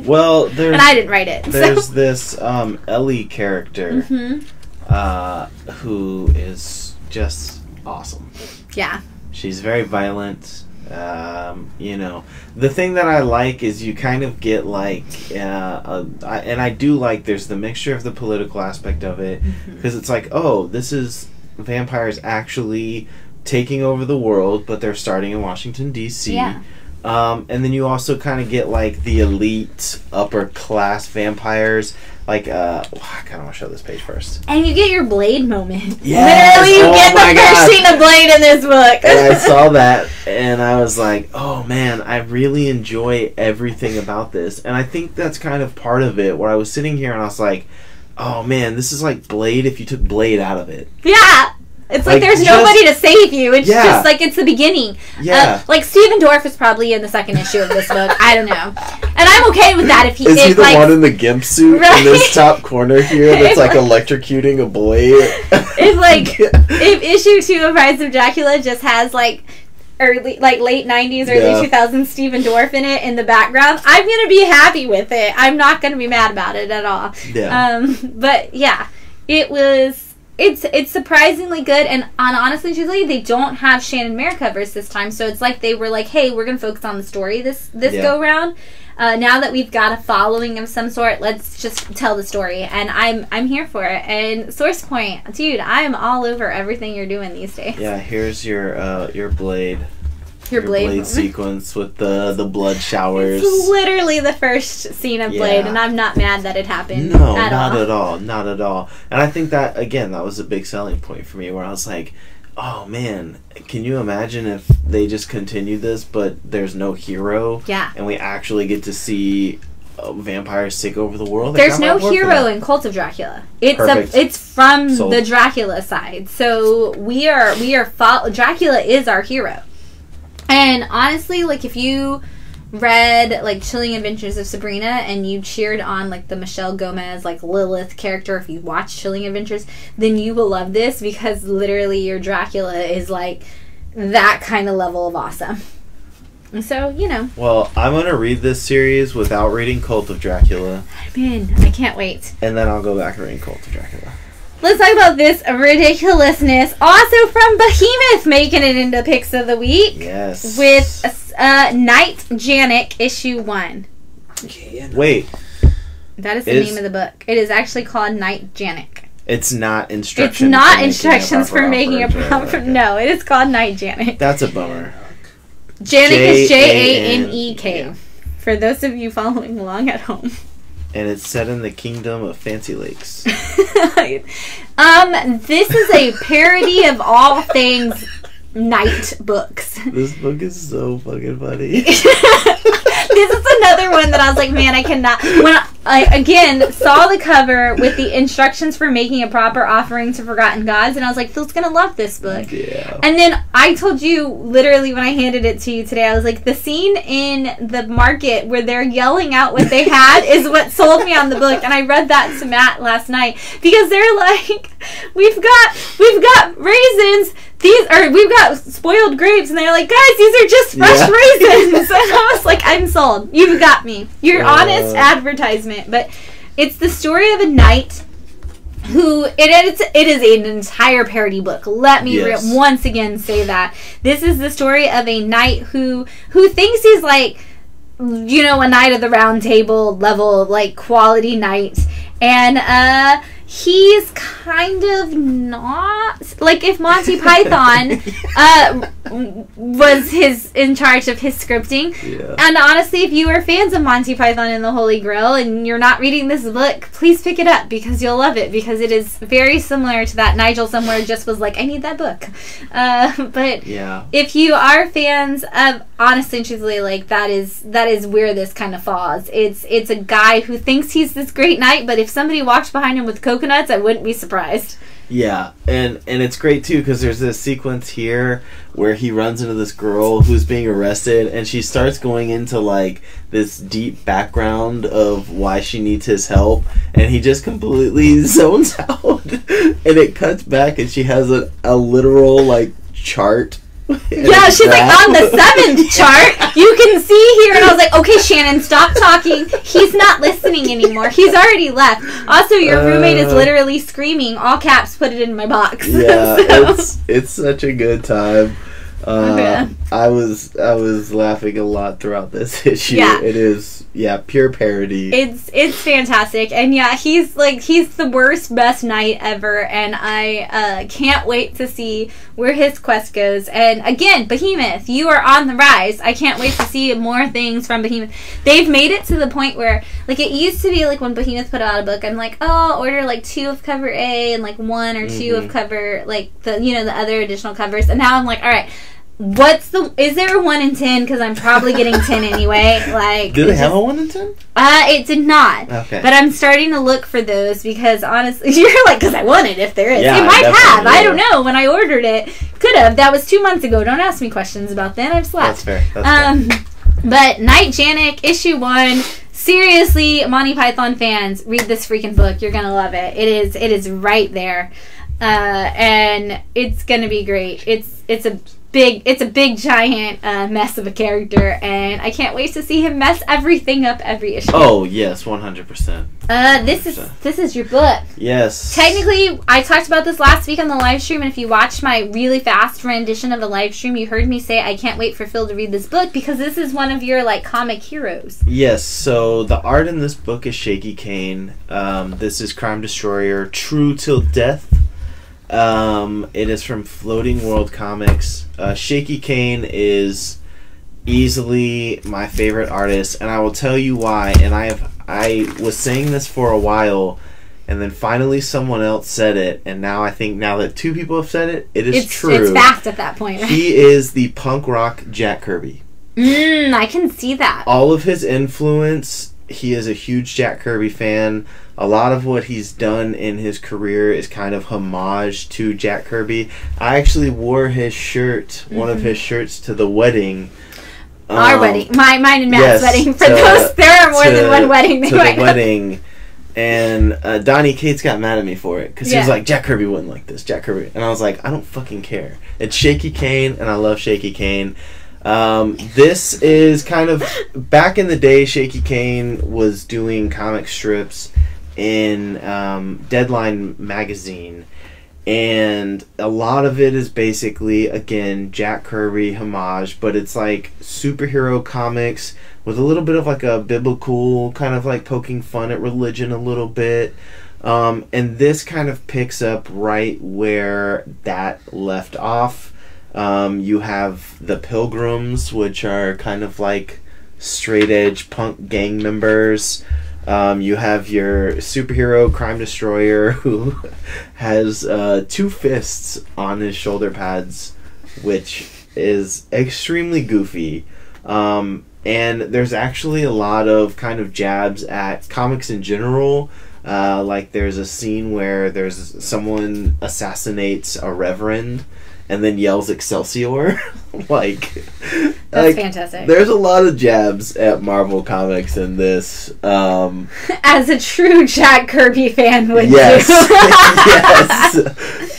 Well, there's, and I didn't write it. There's so. this um, Ellie character. Mm-hmm. Uh, who is just awesome. Yeah. She's very violent. Um, you know, the thing that I like is you kind of get like, uh, a, I, and I do like there's the mixture of the political aspect of it, because mm-hmm. it's like, oh, this is vampires actually taking over the world, but they're starting in Washington D C Yeah. Um, and then you also kind of get like the elite upper class vampires. Like, uh, I kind of want to show this page first. And you get your Blade moment. Yes. Literally, you oh get the first scene of Blade in this book. And I saw that, and I was like, oh, man, I really enjoy everything about this. And I think that's kind of part of it, where I was sitting here, and I was like, oh, man, this is like Blade if you took Blade out of it. Yeah. It's like, like there's just nobody to save you. It's yeah. just like it's the beginning. Yeah. Uh, like Stephen Dorff is probably in the second issue of this book. I don't know, and I'm okay with that if he is. Is he the like, one in the gimp suit right? in this top corner here that's like electrocuting a blade? If like if issue two of Rise of Dracula just has like early like late nineties, early yeah. two thousands Stephen Dorff in it in the background, I'm gonna be happy with it. I'm not gonna be mad about it at all. Yeah. Um. But yeah, it was. It's it's surprisingly good, and on honestly, truly, they don't have Shannon Mare covers this time, so it's like they were like, hey, we're going to focus on the story this, this yeah. go-round. Uh, now that we've got a following of some sort, let's just tell the story, and I'm I'm here for it. And Source Point, dude, I'm all over everything you're doing these days. Yeah, here's your uh, your blade. Your, your blade, blade sequence with the the blood showers. It's literally the first scene of yeah. Blade, and I'm not mad that it happened. No, at not all. at all, not at all. And I think that again, that was a big selling point for me, where I was like, "Oh man, can you imagine if they just continue this, but there's no hero? Yeah, and we actually get to see uh, vampires take over the world. There's no hero in Cult of Dracula. It's a, it's from Sold. the Dracula side. So we are we are fo- Dracula is our hero." And honestly, like, if you read, like, Chilling Adventures of Sabrina and you cheered on, like, the Michelle Gomez, like, Lilith character, if you watch Chilling Adventures, then you will love this because literally your Dracula is, like, that kind of level of awesome. And so, you know. Well, I'm going to read this series without reading Cult of Dracula. I'm in. I can't wait. And then I'll go back and read Cult of Dracula. Let's talk about this ridiculousness. Also from Behemoth, making it into Picks of the Week. Yes. With uh, Night Janik, issue one. Wait. That is the is, name of the book. It is actually called Night Janik. It's not instructions. It's not for instructions for making a proper. Okay. No, it is called Night Janik. That's a bummer. Janik J- is J A N E K. Yeah. For those of you following along at home. And it's set in the kingdom of Fancy Lakes. um, this is a parody of all things night books. This book is so fucking funny. This is another one that I was like, man, I cannot. When I, I, again, saw the cover with the instructions for making a proper offering to Forgotten Gods, and I was like, Phil's going to love this book. Yeah. And then I told you, literally, when I handed it to you today, I was like, the scene in the market where they're yelling out what they had is what sold me on the book, and I read that to Matt last night, because they're like, we've got, we've got raisins, These are we've got spoiled grapes, and they're like, guys, these are just fresh yeah. raisins. And I was like, I'm sold. You've got me. You're uh, honest advertisement. But it's the story of a knight who it is. It is an entire parody book. Let me yes. re- once again say that this is the story of a knight who who thinks he's like, you know, a knight of the round table level, like quality knight, and uh. he's kind of not... Like, if Monty Python uh, was his in charge of his scripting. Yeah. And honestly, if you are fans of Monty Python and the Holy Grail and you're not reading this book, please pick it up because you'll love it. Because it is very similar to that. Nigel somewhere just was like, I need that book. Uh, but yeah. if you are fans of... Honestly, truthfully, like, that is that is where this kind of falls. It's, it's a guy who thinks he's this great knight, but if somebody walked behind him with coke coconuts, I wouldn't be surprised. Yeah, and and it's great too because there's this sequence here where he runs into this girl who's being arrested, and she starts going into like this deep background of why she needs his help, and he just completely zones out, and it cuts back, and she has a, a literal like chart. Yeah, she's graph. Like, on the seventh chart, you can see here. And I was like, okay, Shannon, stop talking. He's not listening anymore. He's already left. Also, your uh, roommate is literally screaming, all caps, put it in my box. Yeah, so. it's, it's such a good time. Uh, okay. I was I was laughing a lot throughout this issue. Yeah. It is, yeah, pure parody. It's it's fantastic, and yeah, he's like he's the worst best knight ever, and I uh, can't wait to see where his quest goes. And again, Behemoth, you are on the rise. I can't wait to see more things from Behemoth. They've made it to the point where like it used to be like when Behemoth put out a book, I'm like, oh, I'll order like two of cover A and like one or mm-hmm. two of cover like the you know the other additional covers, and now I'm like, all right. What's the... Is there a one in ten? Because I'm probably getting ten anyway. Like, do they have a one in ten? Uh, it did not. Okay. But I'm starting to look for those because, honestly... You're like, because I want it if there is. Yeah, it might have. Will. I don't know. When I ordered it, could have. That was two months ago. Don't ask me questions about that. I've slept. That's fair. That's um, fair. But Knight Janik, issue one... Seriously, Monty Python fans, read this freaking book. You're going to love it. It is, it is right there. Uh, and it's going to be great. It's It's a... Big, it's a big, giant uh, mess of a character, and I can't wait to see him mess everything up every issue. Oh yes, one hundred percent. Uh, this is this is your book. Yes. Technically, I talked about this last week on the live stream, and if you watched my really fast rendition of the live stream, you heard me say I can't wait for Phil to read this book because this is one of your like comic heroes. Yes. So the art in this book is Shaky Kane. Um, this is Crime Destroyer, True Till Death. Um, it is from Floating World Comics. Uh, Shaky Kane is easily my favorite artist, and I will tell you why. And I have I was saying this for a while, and then finally someone else said it, and now I think now that two people have said it, it is it's, true. It's fact at that point. Right? He is the punk rock Jack Kirby. Mm, I can see that. All of his influence. He is a huge Jack Kirby fan. A lot of what he's done in his career is kind of homage to Jack Kirby. I actually wore his shirt, mm-hmm. one of his shirts, to the wedding. Um, Our wedding. My, mine and Matt's yes, wedding. For to, those, there are more to, than one wedding. They to the wedding. And uh, Donnie Cates got mad at me for it. Because yeah. he was like, Jack Kirby wouldn't like this. Jack Kirby. And I was like, I don't fucking care. It's Shaky Kane, and I love Shaky Kane. Um, this is kind of... Back in the day, Shaky Kane was doing comic strips in um, Deadline magazine, and a lot of it is basically again Jack Kirby homage, but it's like superhero comics with a little bit of like a biblical kind of like poking fun at religion a little bit, um, and this kind of picks up right where that left off. Um, you have the Pilgrims, which are kind of like straight edge punk gang members. Um, you have your superhero Crime Destroyer who has uh, two fists on his shoulder pads, which is extremely goofy. Um, and there's actually a lot of kind of jabs at comics in general. Uh, like there's a scene where there's someone assassinates a reverend and then yells Excelsior. like That's like, fantastic. There's a lot of jabs at Marvel Comics in this. Um, As a true Jack Kirby fan would yes. do.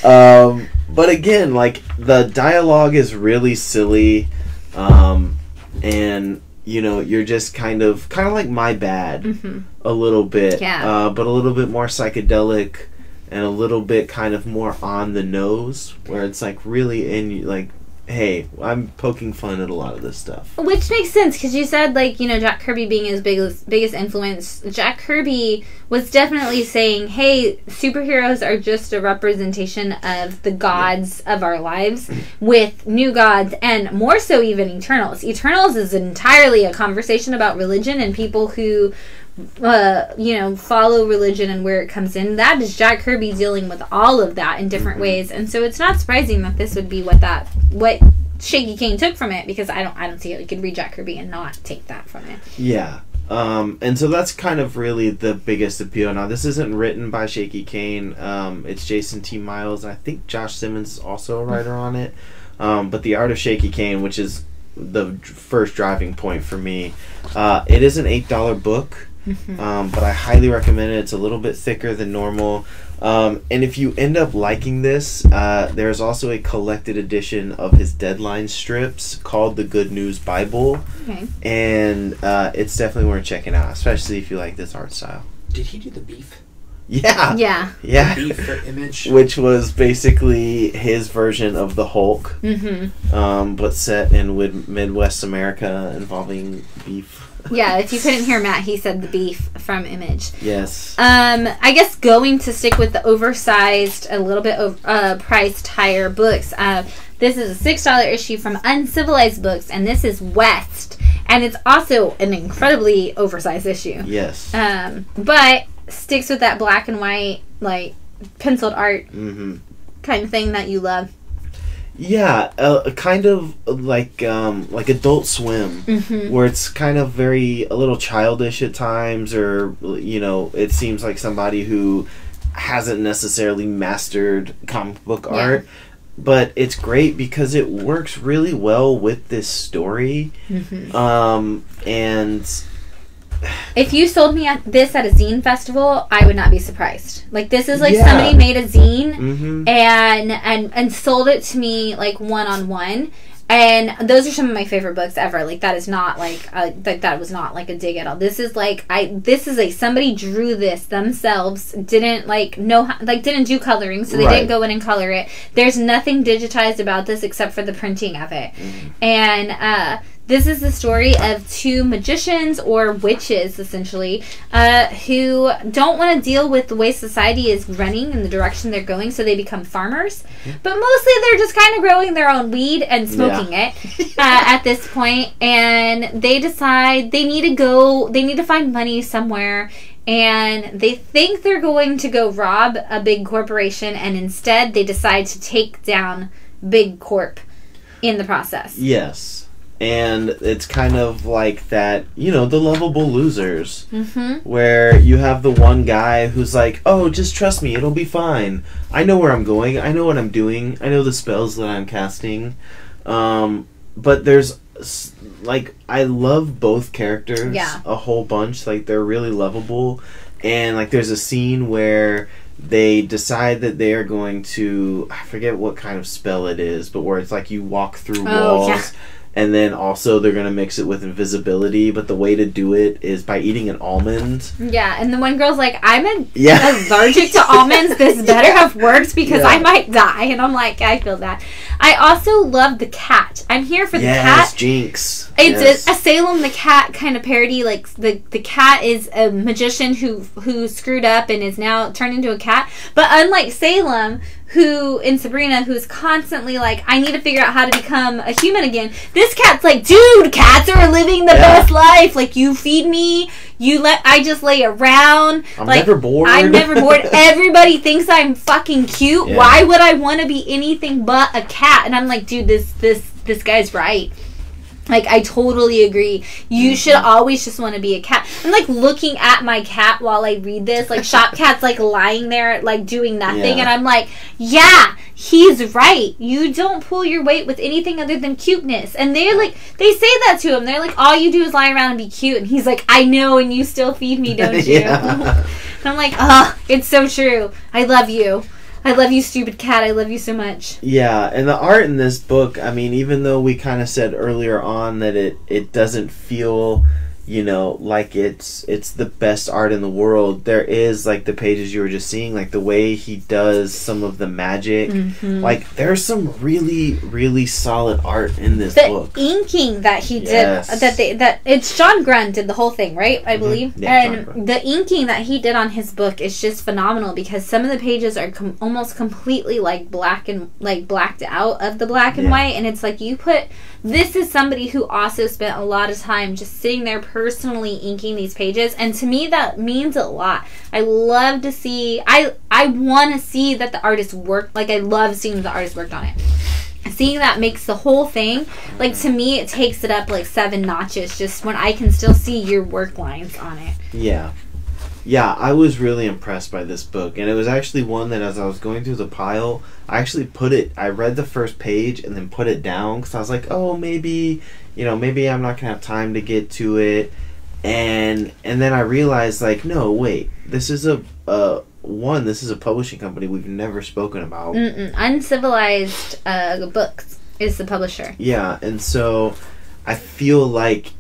yes. Um, but again, like, the dialogue is really silly. Um, and, you know, you're just kind of, kind of like My Bad mm-hmm. a little bit. Yeah. Uh, but a little bit more psychedelic. And a little bit kind of more on the nose, where it's like really in, like, hey, I'm poking fun at a lot of this stuff. Which makes sense, because you said, like, you know, Jack Kirby being his biggest, biggest influence. Jack Kirby was definitely saying, hey, superheroes are just a representation of the gods yeah. of our lives, with new gods, and more so even Eternals. Eternals is entirely a conversation about religion and people who... Uh, you know, follow religion and where it comes in. That is Jack Kirby dealing with all of that in different mm-hmm. ways, and so it's not surprising that this would be what that what Shaky Kane took from it, because I don't I don't see how you could read Jack Kirby and not take that from it. Yeah, Um, and so that's kind of really the biggest appeal. Now, this isn't written by Shaky Kane. Um, it's Jason T. Miles, and I think Josh Simmons is also a writer on it. Um, but the art of Shaky Kane, which is the first driving point for me, uh, it is an eight dollar book, mm-hmm. um, but I highly recommend it. It's a little bit thicker than normal. Um, and if you end up liking this, uh, there's also a collected edition of his Deadline strips called The Good News Bible. Okay. And uh, it's definitely worth checking out, especially if you like this art style. Did he do the beef? Yeah. Yeah. Yeah. The beef for Image. Which was basically his version of the Hulk, mm-hmm. um, but set in with Midwest America involving beef. Yeah, if you couldn't hear Matt, he said the beef from Image. Yes. Um, I guess going to stick with the oversized, a little bit over, uh, priced higher books. Uh, this is a six dollar issue from Uncivilized Books, and this is West. And it's also an incredibly oversized issue. Yes. Um, but sticks with that black and white, like, penciled art mm-hmm. kind of thing that you love. Yeah, uh, kind of like um, like Adult Swim, mm-hmm. where it's kind of very a little childish at times, or you know, it seems like somebody who hasn't necessarily mastered comic book yeah. art, but it's great because it works really well with this story, mm-hmm. um, and. If you sold me at this at a zine festival, I would not be surprised. Like, this is like yeah. somebody made a zine mm-hmm. and, and and sold it to me, like, one-on-one. And those are some of my favorite books ever. Like, that is not, like, a, like that was not, like, a dig at all. This is, like, I this is, like, somebody drew this themselves, didn't, like, know how, like, didn't do coloring, so they right. didn't go in and color it. There's nothing digitized about this except for the printing of it. Mm. And, uh... this is the story of two magicians, or witches, essentially, uh, who don't want to deal with the way society is running and the direction they're going, so they become farmers. But mostly they're just kind of growing their own weed and smoking yeah. it uh, at this point. And they decide they need to go, they need to find money somewhere. And they think they're going to go rob a big corporation, and instead they decide to take down Big Corp in the process. Yes. And it's kind of like that, you know, the lovable losers, mm-hmm. where you have the one guy who's like, oh, just trust me, it'll be fine. I know where I'm going. I know what I'm doing. I know the spells that I'm casting. Um, but there's, like, I love both characters yeah. a whole bunch. Like, they're really lovable. And, like, there's a scene where they decide that they are going to, I forget what kind of spell it is, but where it's like you walk through oh, walls. Yeah. And then also they're going to mix it with invisibility, but the way to do it is by eating an almond. Yeah, and the one girl's like, I'm a, yeah. allergic to almonds. This better have worked because yeah. I might die. And I'm like, I feel that. I also love the cat. I'm here for yes, the cat. Yes, Jinx. It's yes. a, a Salem the Cat kind of parody. Like, the, the cat is a magician who who screwed up and is now turned into a cat. But unlike Salem, who, in Sabrina, who's constantly like, I need to figure out how to become a human again. This cat's like, dude, cats are living the yeah. best life. Like, you feed me, you let, I just lay around. I'm like, never bored. I'm never bored. Everybody thinks I'm fucking cute. Yeah. Why would I want to be anything but a cat? And I'm like, dude, this, this, this guy's right. Like, I totally agree. You mm-hmm. should always just want to be a cat. I'm, like, looking at my cat while I read this. Like, Shop Cat's, like, lying there, like, doing nothing. Yeah. And I'm like, yeah, he's right. You don't pull your weight with anything other than cuteness. And they're, like, they say that to him. They're, like, all you do is lie around and be cute. And he's like, I know, and you still feed me, don't you? And I'm like, oh, it's so true. I love you. I love you, stupid cat. I love you so much. Yeah, and the art in this book, I mean, even though we kind of said earlier on that it, it doesn't feel, you know, like it's it's the best art in the world, there is, like, the pages you were just seeing, like, the way he does some of the magic. Mm-hmm. Like, there's some really, really solid art in this the book. The inking that he did, yes. that they, that it's John Grund did the whole thing, right, I mm-hmm. believe? Yeah, and the inking that he did on his book is just phenomenal because some of the pages are com almost completely, like, black and, like, blacked out of the black and yeah. white, and it's like you put, this is somebody who also spent a lot of time just sitting there personally inking these pages, and to me that means a lot. I love to see I I want to see that the artist worked, like I love seeing the artist worked on it. seeing that makes the whole thing, like, to me, it takes it up like seven notches just when I can still see your work lines on it. Yeah. Yeah, I was really impressed by this book, and it was actually one that as I was going through the pile, I actually put it, I read the first page and then put it down because I was like, oh, maybe, you know, maybe I'm not going to have time to get to it. And and then I realized, like, no, wait, this is a, uh, one, this is a publishing company we've never spoken about. Mm-mm. Uncivilized uh, Books is the publisher. Yeah, and so I feel like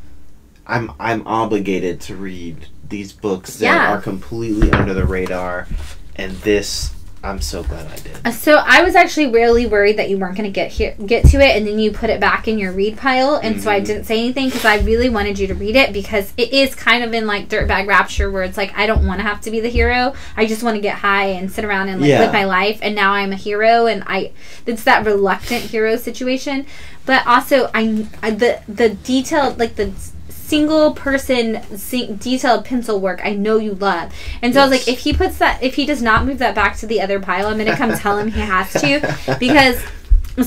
I'm I'm obligated to read these books that yeah. are completely under the radar, and this I'm so glad I did. So I was actually really worried that you weren't going to get here, get to it, and then you put it back in your read pile, and mm-hmm. so I didn't say anything because I really wanted you to read it, because it is kind of in like Dirtbag Rapture where it's like, I don't want to have to be the hero, I just want to get high and sit around and like yeah. live my life, and now I'm a hero, and I it's that reluctant hero situation. But also I, I the the detailed, like the single person detailed pencil work, I know you love, and so yes. I was like, if he puts that, if he does not move that back to the other pile, I'm gonna come tell him he has to, because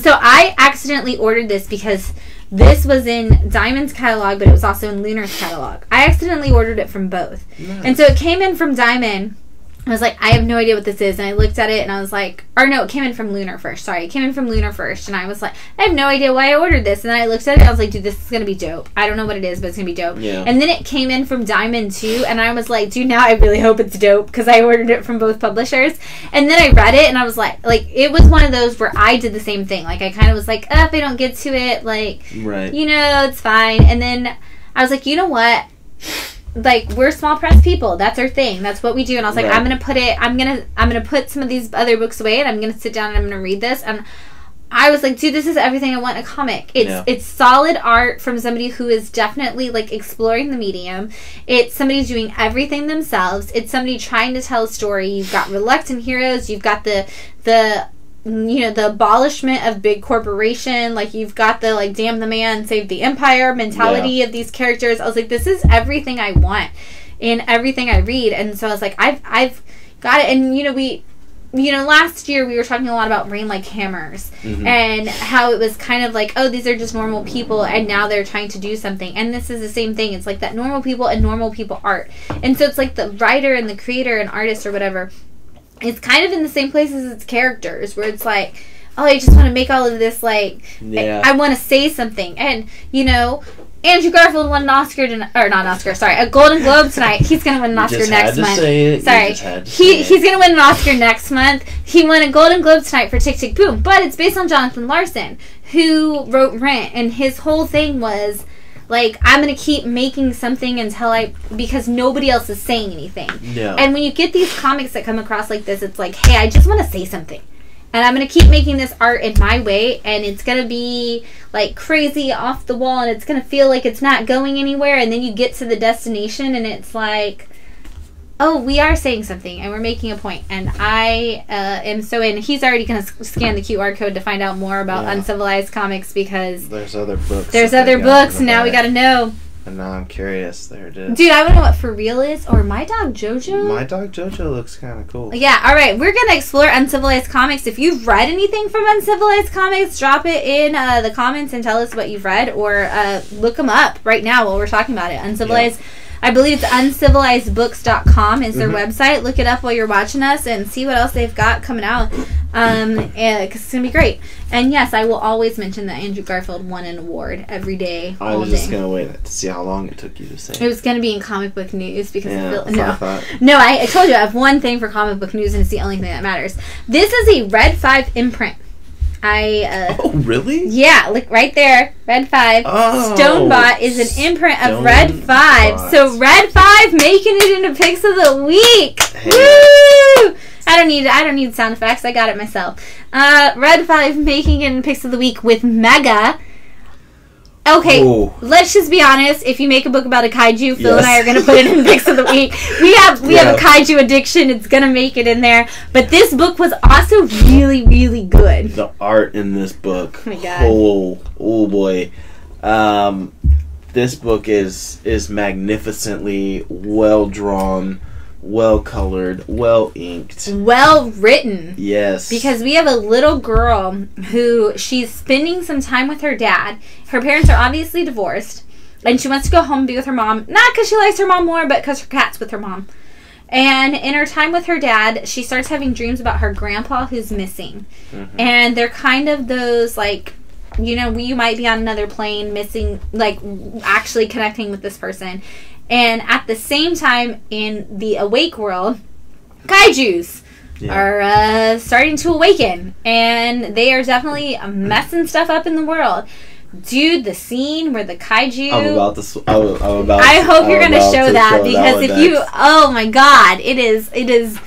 so I accidentally ordered this because this was in Diamond's catalog, but it was also in Lunar's catalog. I accidentally ordered it from both. Nice. And so it came in from Diamond. I was like, I have no idea what this is. And I looked at it and I was like, or no, it came in from Lunar first. Sorry, it came in from Lunar first. And I was like, I have no idea why I ordered this. And then I looked at it and I was like, dude, this is going to be dope. I don't know what it is, but it's going to be dope. Yeah. And then it came in from Diamond too. And I was like, dude, now I really hope it's dope because I ordered it from both publishers. And then I read it and I was like, like, it was one of those where I did the same thing. Like, I kind of was like, oh, if I don't get to it, like, right. you know, it's fine. And then I was like, you know what? Like, we're small press people. That's our thing. That's what we do. And I was like, right. I'm gonna put it. I'm gonna. I'm gonna put some of these other books away, and I'm gonna sit down and I'm gonna read this. And I was like, dude, this is everything I want in a comic. It's yeah. it's solid art from somebody who is definitely like exploring the medium. It's somebody doing everything themselves. It's somebody trying to tell a story. You've got reluctant heroes. You've got the the. you know, the abolishment of big corporation, like you've got the like damn the man, save the empire mentality yeah. of these characters. I was like, this is everything I want in everything I read. And so I was like, I've I've got it. And you know, we you know, last year we were talking a lot about Rain Like Hammers mm-hmm. and how it was kind of like, oh, these are just normal people and now they're trying to do something. And this is the same thing. It's like that normal people and normal people art. And so it's like the writer and the creator and artist or whatever, it's kind of in the same place as its characters, where it's like, oh, I just want to make all of this, like, yeah. I, I want to say something. And, you know, Andrew Garfield won an Oscar, to, or not an Oscar, sorry, a Golden Globe tonight. He's going to win an Oscar next month. Sorry. He, he's going to win an Oscar next month. He won a Golden Globe tonight for Tick, Tick, Boom. But it's based on Jonathan Larson, who wrote Rent, and his whole thing was, like, I'm going to keep making something until I... because nobody else is saying anything. Yeah. And when you get these comics that come across like this, it's like, hey, I just want to say something. And I'm going to keep making this art in my way. And it's going to be, like, crazy off the wall. And it's going to feel like it's not going anywhere. And then you get to the destination and it's like... oh, we are saying something, and we're making a point, and I uh, am so in. He's already going to scan the Q R code to find out more about yeah. Uncivilized Comics, because there's other books. There's other books. Now we got to know. And now I'm curious. There it is. Dude, I want to know what For Real is, or My Dog JoJo. My Dog JoJo looks kind of cool. Yeah, all right. We're going to explore Uncivilized Comics. If you've read anything from Uncivilized Comics, drop it in uh, the comments and tell us what you've read, or uh, look them up right now while we're talking about it. Uncivilized... yeah. I believe it's uncivilized books dot com is their mm-hmm. website. Look it up while you're watching us and see what else they've got coming out. Um, and, 'cause it's going to be great. And, yes, I will always mention that Andrew Garfield won an award every day, all day. I was just going to wait to see how long it took you to say. It was going to be in comic book news because yeah, of Bill, no. I thought. No, I, I told you I have one thing for comic book news, and it's the only thing that matters. This is a Red five imprint. I, uh, oh, really? Yeah, look right there. Red five. Oh, Stonebot is an imprint of Red five. So Red five making it into Picks of the Week. Hey. Woo! I don't need I don't need sound effects. I got it myself. Uh, Red five making it into Picks of the Week with Mega. Okay, ooh. Let's just be honest. If you make a book about a kaiju, Phil yes. and I are going to put it in the Picks of the Week. We have we yeah. have a kaiju addiction. It's going to make it in there. But this book was also really, really good. The art in this book. Oh, my God. Oh, oh boy. Um, this book is, is magnificently well-drawn, well colored, well inked, well written. Yes, because we have a little girl who she's spending some time with her dad. Her parents are obviously divorced, and she wants to go home and be with her mom. Not because she likes her mom more, but because her cat's with her mom. And in her time with her dad, she starts having dreams about her grandpa who's missing. Mm-hmm. And they're kind of those, like, you know, you might be on another plane missing, like, actually connecting with this person. And at the same time, in the awake world, kaijus yeah. are uh, starting to awaken. And they are definitely messing stuff up in the world. Dude, the scene where the kaiju... I'm about to... Sw I'm, I'm about I hope I'm you're going to show that, show because that if next. you... Oh, my God. It is... It is...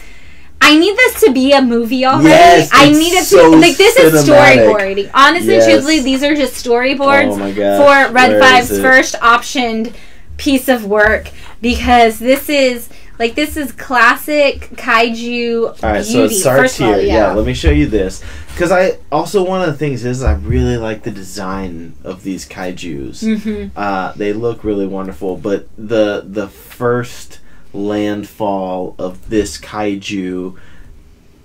I need this to be a movie already. Yes, I need it so to... Like, this cinematic. is storyboarding. Honestly, yes. truthfully, these are just storyboards oh for Red five's first optioned piece of work because this is... Like, this is classic kaiju. All right, beauty. so it starts First here. All, yeah. yeah, let me show you this. Because I also, one of the things is I really like the design of these kaijus. Mm-hmm. uh, they look really wonderful. But the the first landfall of this kaiju,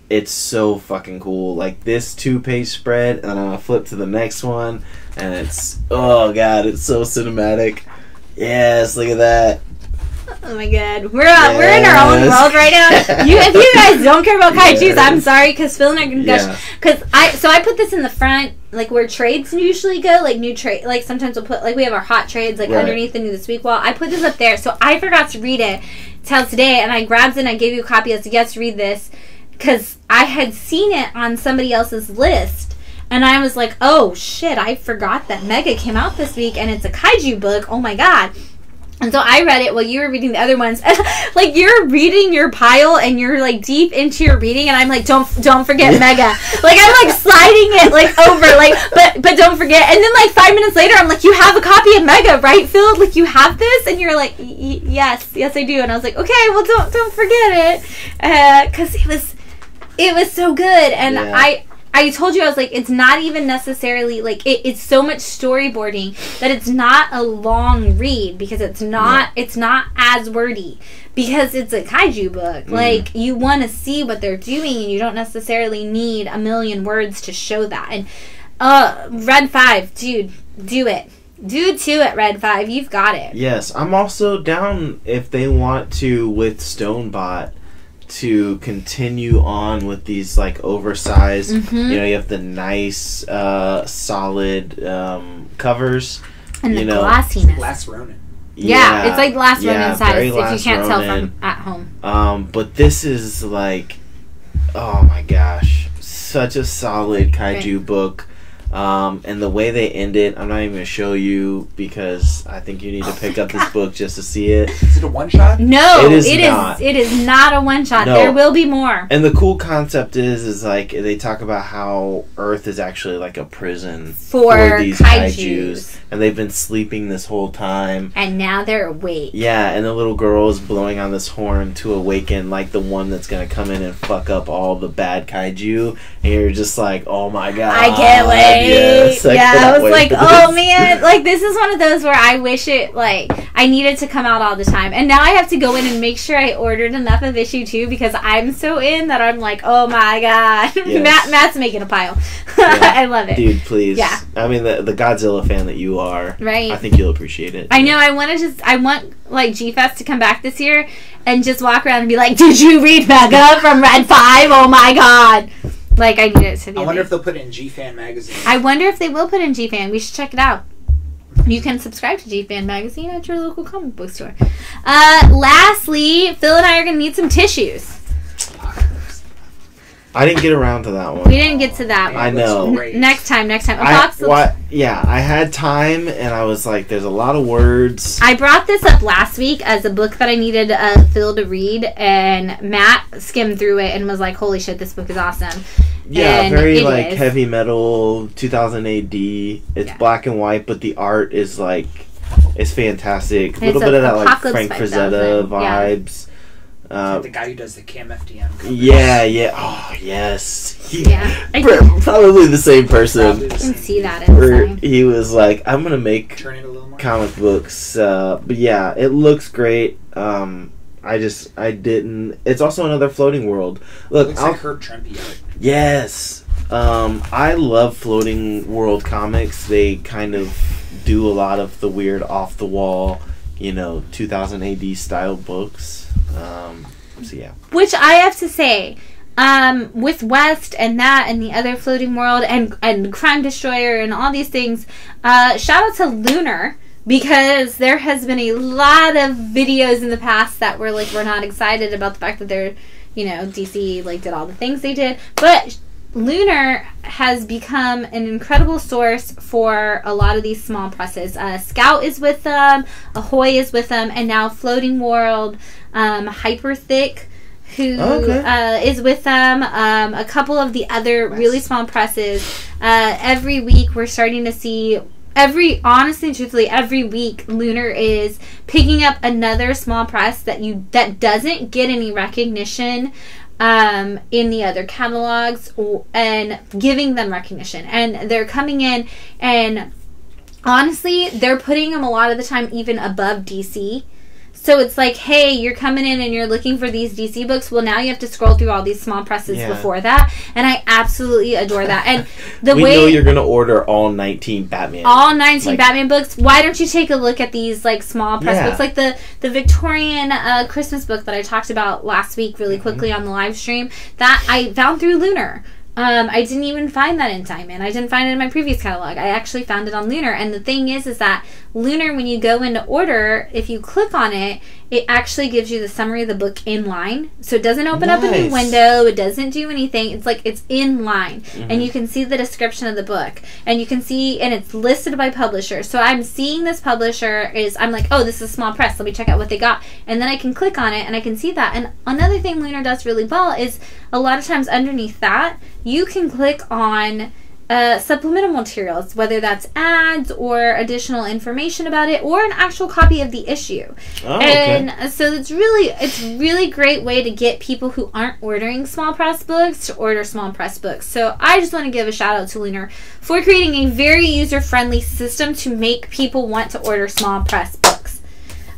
it's so fucking cool. Like, this two-page spread, and I'll flip to the next one, and it's, oh, God, it's so cinematic. Yes, look at that. Oh my God, we're uh, yes. we're in our own world right now. You, if you guys don't care about kaijus, yes. I'm sorry, because Phil and I can gush. Because yeah. I, so I put this in the front, like where trades usually go, like new trade, like sometimes we'll put, like we have our hot trades, like right. underneath the new this week wall. I put this up there, so I forgot to read it till today, and I grabbed it and I gave you a copy. I said, yes, read this, because I had seen it on somebody else's list. And I was like, oh shit, I forgot that Mega came out this week, and it's a kaiju book. Oh my God. And so I read it while you were reading the other ones. Like, you're reading your pile and you're, like, deep into your reading. And I'm like, don't don't forget yeah. Mega. Like, I'm, like, sliding it, like, over. Like, but but don't forget. And then, like, five minutes later, I'm like, you have a copy of Mega, right, Phil? Like, you have this? And you're like, y yes. Yes, I do. And I was like, okay, well, don't don't forget it. Because uh, it was, it was so good. And yeah. I... I told you, I was like, it's not even necessarily, like, it, it's so much storyboarding that it's not a long read because it's not, yeah. it's not as wordy because it's a kaiju book. Mm. Like, you want to see what they're doing and you don't necessarily need a million words to show that. And, uh, Red five, dude, do it. Do two at Red five. You've got it. Yes. I'm also down if they want to with Stonebot to continue on with these, like, oversized, mm-hmm. you know, you have the nice, uh, solid, um, covers. And you the know. glassiness. Glass Ronin. Yeah, yeah, it's like Glass yeah, Ronin size if you can't Ronin. tell from at home. Um, but this is, like, oh my gosh, such a solid kaiju right. book. Um, and the way they end it, I'm not even going to show you because I think you need to pick oh up God. this book just to see it. Is it a one-shot? No, it is it not. Is, it is not a one-shot. No. There will be more. And the cool concept is, is like, they talk about how Earth is actually like a prison for, for these kaijus. kaijus. And they've been sleeping this whole time. And now they're awake. Yeah, and the little girl is blowing on this horn to awaken, like, the one that's going to come in and fuck up all the bad kaiju. And you're just like, oh my God. I can't wait. Yes, I yeah, I was like, oh man, like, this is one of those where I wish it, like, I needed to come out all the time. And now I have to go in and make sure I ordered enough of issue two because I'm so in that I'm like, oh my God. Yes. Matt, Matt's making a pile. Yeah. I love it. Dude, please. Yeah. I mean, the, the Godzilla fan that you are, right? I think you'll appreciate it. I know. I want to just, I want, like, G-Fest to come back this year and just walk around and be like, did you read Mega from Red five? Oh my God. Like, I need it to be. I wonder if they'll put it in G-Fan Magazine. I wonder if they will put it in G-Fan. We should check it out. You can subscribe to G-Fan Magazine at your local comic book store. Uh, lastly, Phil and I are going to need some tissues. I didn't get around to that one. We didn't get to that oh, one. I know. Next time, next time. I, well, yeah, I had time, and I was like, there's a lot of words. I brought this up last week as a book that I needed uh, Phil to read, and Matt skimmed through it and was like, holy shit, this book is awesome. Yeah, and very, like, is. heavy metal, two thousand A D. It's yeah. black and white, but the art is, like, it's fantastic. A little bit of that, like, Frank Frazetta vibes. Yeah. Uh, the guy who does the Cam F D M covers. Yeah, yeah. Oh, yes. He, yeah. Probably the same person. The same. I can see that inside. He was like, I'm going to make Turn it a little more. comic books. Uh, but yeah, it looks great. Um, I just, I didn't. It's also another floating world. Look, it looks I'll, like Herb Trimpe out. Yes. Um, I love floating world comics. They kind of do a lot of the weird off the wall, you know, two thousand A D style books. Um, so yeah. Which I have to say, um, with West and that and the other floating world and, and Crime Destroyer and all these things, uh, shout out to Lunar. Because there has been a lot of videos in the past that were like, we're not excited about the fact that they're, you know, D C like did all the things they did. But Lunar has become an incredible source for a lot of these small presses. Uh, Scout is with them, Ahoy is with them, and now Floating World, um, Hyper Thick, who okay. uh, is with them, um, a couple of the other really small presses. Uh, every week we're starting to see... Every, honestly and truthfully, every week Lunar is picking up another small press that you that doesn't get any recognition um, in the other catalogs or, and giving them recognition. And they're coming in and, honestly, they're putting them a lot of the time even above D C. So it's like, hey, you're coming in and you're looking for these D C books. Well, now you have to scroll through all these small presses yeah. before that. And I absolutely adore that. And the we way know you're going to order all nineteen Batman. All nineteen like, Batman books. Why don't you take a look at these like small press yeah. books? Like the, the Victorian uh, Christmas book that I talked about last week really quickly mm-hmm. on the live stream. That I found through Lunar. Um, I didn't even find that in Diamond. I didn't find it in my previous catalog. I actually found it on Lunar. And the thing is, is that Lunar, when you go into order, if you click on it, it actually gives you the summary of the book in line. So it doesn't open nice. Up a new window. It doesn't do anything. It's like it's in line. Mm-hmm. And you can see the description of the book. And you can see, and it's listed by publisher. So I'm seeing this publisher is, I'm like, oh, this is a small press. Let me check out what they got. And then I can click on it and I can see that. And another thing Lunar does really well is a lot of times underneath that, you can click on uh, supplemental materials, whether that's ads or additional information about it or an actual copy of the issue. Oh, and okay. so it's really it's really great way to get people who aren't ordering small press books to order small press books. So I just want to give a shout out to Lunar for creating a very user-friendly system to make people want to order small press books.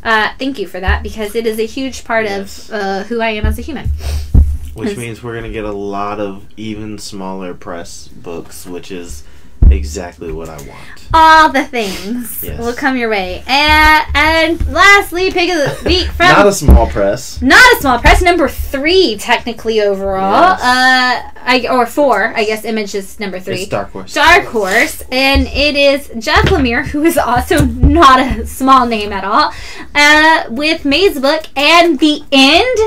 Uh, thank you for that, because it is a huge part yes. of uh, who I am as a human. Which means we're going to get a lot of even smaller press books, which is exactly what I want. All the things yes. will come your way. And, and lastly, pick of the week from... Not a small press. Not a small press. Number three, technically, overall. Yes. Uh, I, or four. I guess Image is number three. It's Dark Horse. Dark Horse. And it is Jeff Lemire, who is also not a small name at all, uh, with May's book and The End...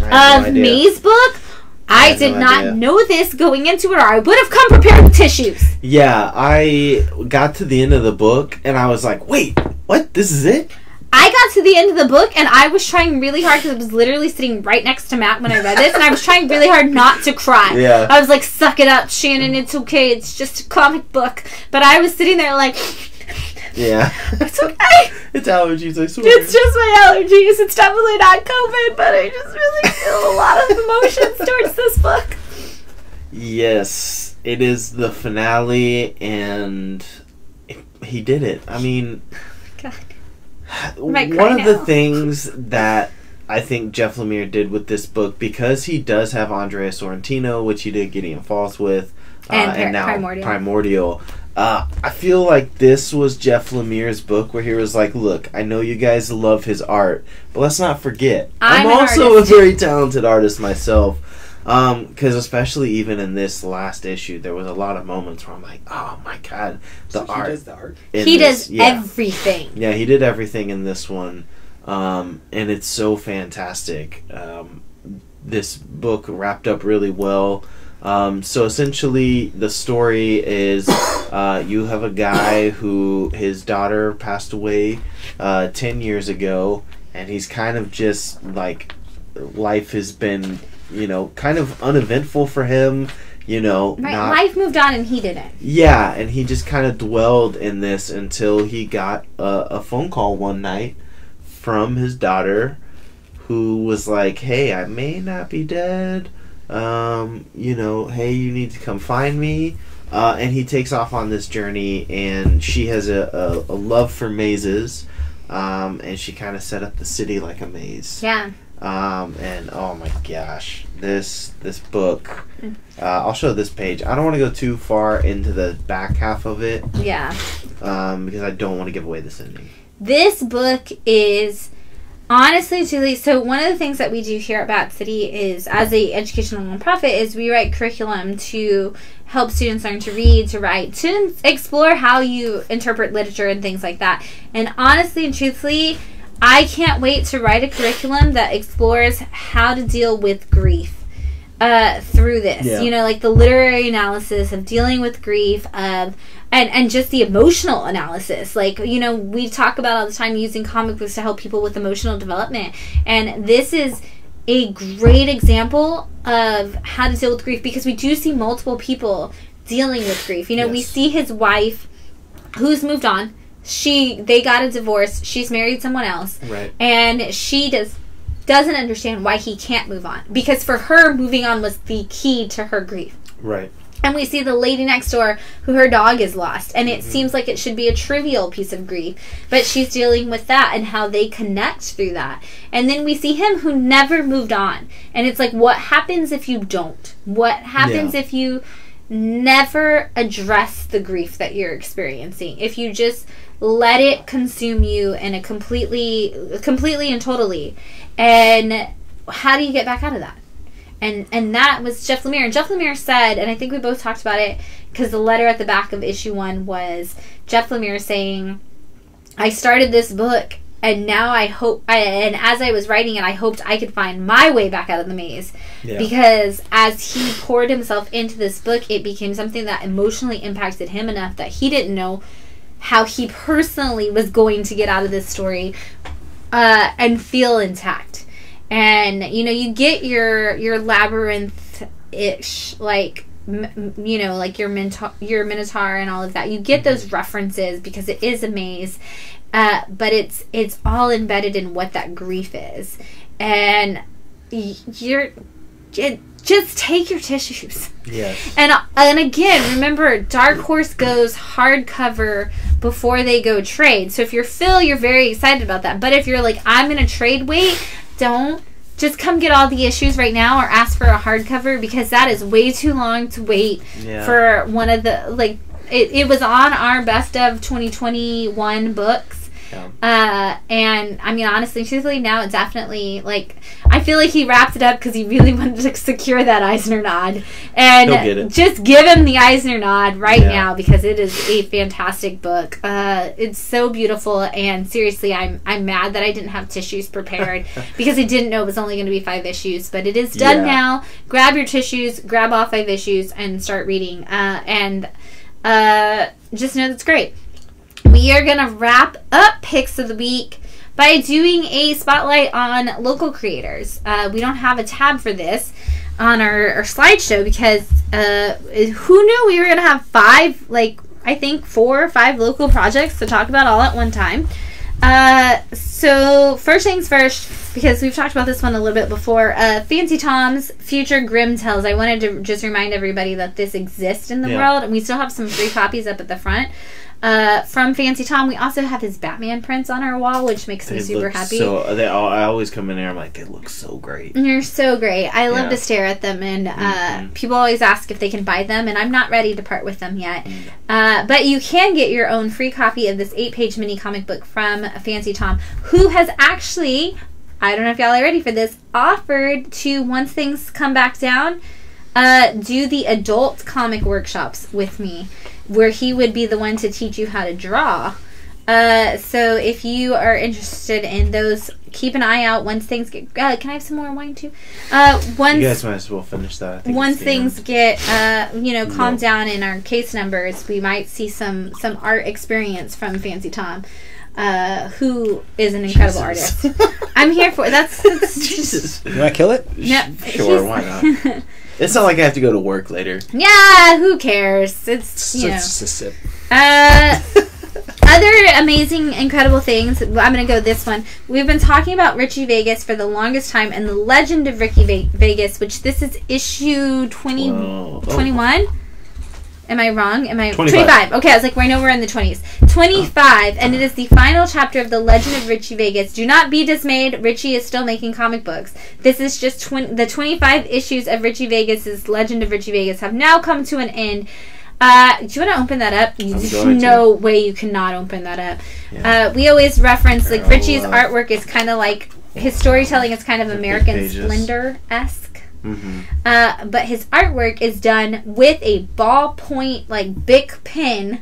of no May's book. I, I did no not idea. know this going into it, or I would have come prepared with tissues. Yeah, I got to the end of the book, and I was like, wait, what? This is it? I got to the end of the book, and I was trying really hard, because I was literally sitting right next to Matt when I read this, and I was trying really hard not to cry. Yeah. I was like, suck it up, Shannon, it's okay, it's just a comic book. But I was sitting there like... Yeah. It's okay. It's allergies, I swear. It's just my allergies. It's definitely not COVID, but I just really feel a lot of emotions towards this book. Yes. It is the finale, and it, he did it. I mean, God. One of now. the things that I think Jeff Lemire did with this book, because he does have Andrea Sorrentino, which he did Gideon Falls with, and, uh, and now Primordial. Primordial. Uh, I feel like this was Jeff Lemire's book where he was like, look, I know you guys love his art, but let's not forget, I'm, I'm also a very talented artist myself. Um, because especially even in this last issue, there was a lot of moments where I'm like, oh my God, the so he art. Does the art. He this, does yeah. everything. Yeah, he did everything in this one. Um, and it's so fantastic. Um, this book wrapped up really well. Um, so essentially the story is uh, you have a guy who his daughter passed away uh, ten years ago, and he's kind of just like life has been, you know, kind of uneventful for him, you know. Right, not, life moved on and he didn't. Yeah, and he just kind of dwelled in this until he got a, a phone call one night from his daughter who was like, hey, I may not be dead. Um, you know, hey, you need to come find me. Uh, and he takes off on this journey, and she has a, a, a love for mazes. um, and she kind of set up the city like a maze. Yeah. Um, and oh my gosh, this this book. Mm. Uh, I'll show this page. I don't want to go too far into the back half of it. Yeah. Um, because I don't want to give away this ending. This book is honestly, Julie. So one of the things that we do here at Bat City is, as a educational nonprofit, is we write curriculum to help students learn to read, to write, to explore how you interpret literature and things like that. And honestly and truthfully, I can't wait to write a curriculum that explores how to deal with grief uh, through this. Yeah. You know, like the literary analysis of dealing with grief, of and, and just the emotional analysis. Like, you know, we talk about all the time using comic books to help people with emotional development. And this is a great example of how to deal with grief, because we do see multiple people dealing with grief. You know, yes. We see his wife, who's moved on. She, they got a divorce. She's married someone else, right? And she does doesn't understand why he can't move on, because for her, moving on was the key to her grief, right? And we see the lady next door who her dog is lost, and it mm-hmm. seems like it should be a trivial piece of grief, but she's dealing with that and how they connect through that. And then we see him who never moved on, and it's like, what happens if you don't? What happens yeah. if you never address the grief that you're experiencing? If you just let it consume you in a completely, completely and totally. And how do you get back out of that? And and that was Jeff Lemire. And Jeff Lemire said, and I think we both talked about it, because the letter at the back of issue one was Jeff Lemire saying, I started this book, and now I hope, I, and as I was writing it, I hoped I could find my way back out of the maze. Yeah. Because as he poured himself into this book, it became something that emotionally impacted him enough that he didn't know how he personally was going to get out of this story uh, and feel intact. And, you know, you get your your labyrinth-ish, like, m you know, like your, Minta your Minotaur and all of that. You get those references because it is a maze, uh, but it's it's all embedded in what that grief is. And you're... It, Just take your tissues. Yes. And and again, remember, Dark Horse goes hardcover before they go trade. So if you're Phil, you're very excited about that. But if you're like, I'm going to trade weight, don't. Just come get all the issues right now, or ask for a hardcover, because that is way too long to wait yeah. for one of the, like, it, it was on our best of twenty twenty-one books. Yeah. Uh, and I mean, honestly, truthfully, now it's definitely like, I feel like he wrapped it up because he really wanted to secure that Eisner nod, and just give him the Eisner nod right yeah. now, because it is a fantastic book. Uh, it's so beautiful, and seriously, I'm I'm mad that I didn't have tissues prepared because I didn't know it was only going to be five issues, but it is done yeah. now. Grab your tissues, grab all five issues, and start reading. Uh, and uh, just know that's great. We are going to wrap up Picks of the Week by doing a spotlight on local creators. Uh, we don't have a tab for this on our, our slideshow, because uh, who knew we were going to have five, like, I think four or five local projects to talk about all at one time. Uh, so, first things first, because we've talked about this one a little bit before, uh, Fancy Tom's Future Grim Tales. I wanted to just remind everybody that this exists in the yeah. world, and we still have some free copies up at the front. Uh, from Fancy Tom, we also have his Batman prints on our wall, which makes me super happy. So they all, I always come in there, I'm like, they look so great. They're so great. I love yeah. to stare at them, and uh, mm-hmm. people always ask if they can buy them, and I'm not ready to part with them yet. Mm-hmm. uh, but you can get your own free copy of this eight-page mini comic book from Fancy Tom, who has actually, I don't know if y'all are ready for this, offered to, once things come back down, uh, do the adult comic workshops with me, where he would be the one to teach you how to draw. Uh, so if you are interested in those, keep an eye out once things get... Uh, can I have some more wine, too? Uh, once, you guys might as well finish that. I think once things end. get, uh, you know, calmed yeah. down in our case numbers, we might see some, some art experience from Fancy Tom, uh, who is an incredible Jesus. artist. I'm here for... That's... that's Jesus. You want to kill it? No, sure, why not? It's not like I have to go to work later. Yeah, who cares? It's, you know. It's a sip. Uh, other amazing, incredible things. I'm going to go this one. We've been talking about Richie Vegas for the longest time, and The Legend of Ricky Ve Vegas, which this is issue twenty, twenty-one. Am I wrong? Am I twenty-five? twenty-five. Okay, I was like, well, I know we're in the twenties. twenty-five, and it is the final chapter of The Legend of Richie Vegas. Do not be dismayed. Richie is still making comic books. This is just tw- the twenty-five issues of Richie Vegas's Legend of Richie Vegas have now come to an end. Uh, do you want to open that up? There's no to. way you cannot open that up. Yeah. Uh, we always reference, like, Richie's artwork is kind of like, his storytelling is kind of American Splendor-esque. Mm-hmm. Uh, but his artwork is done with a ballpoint, like, Bic pen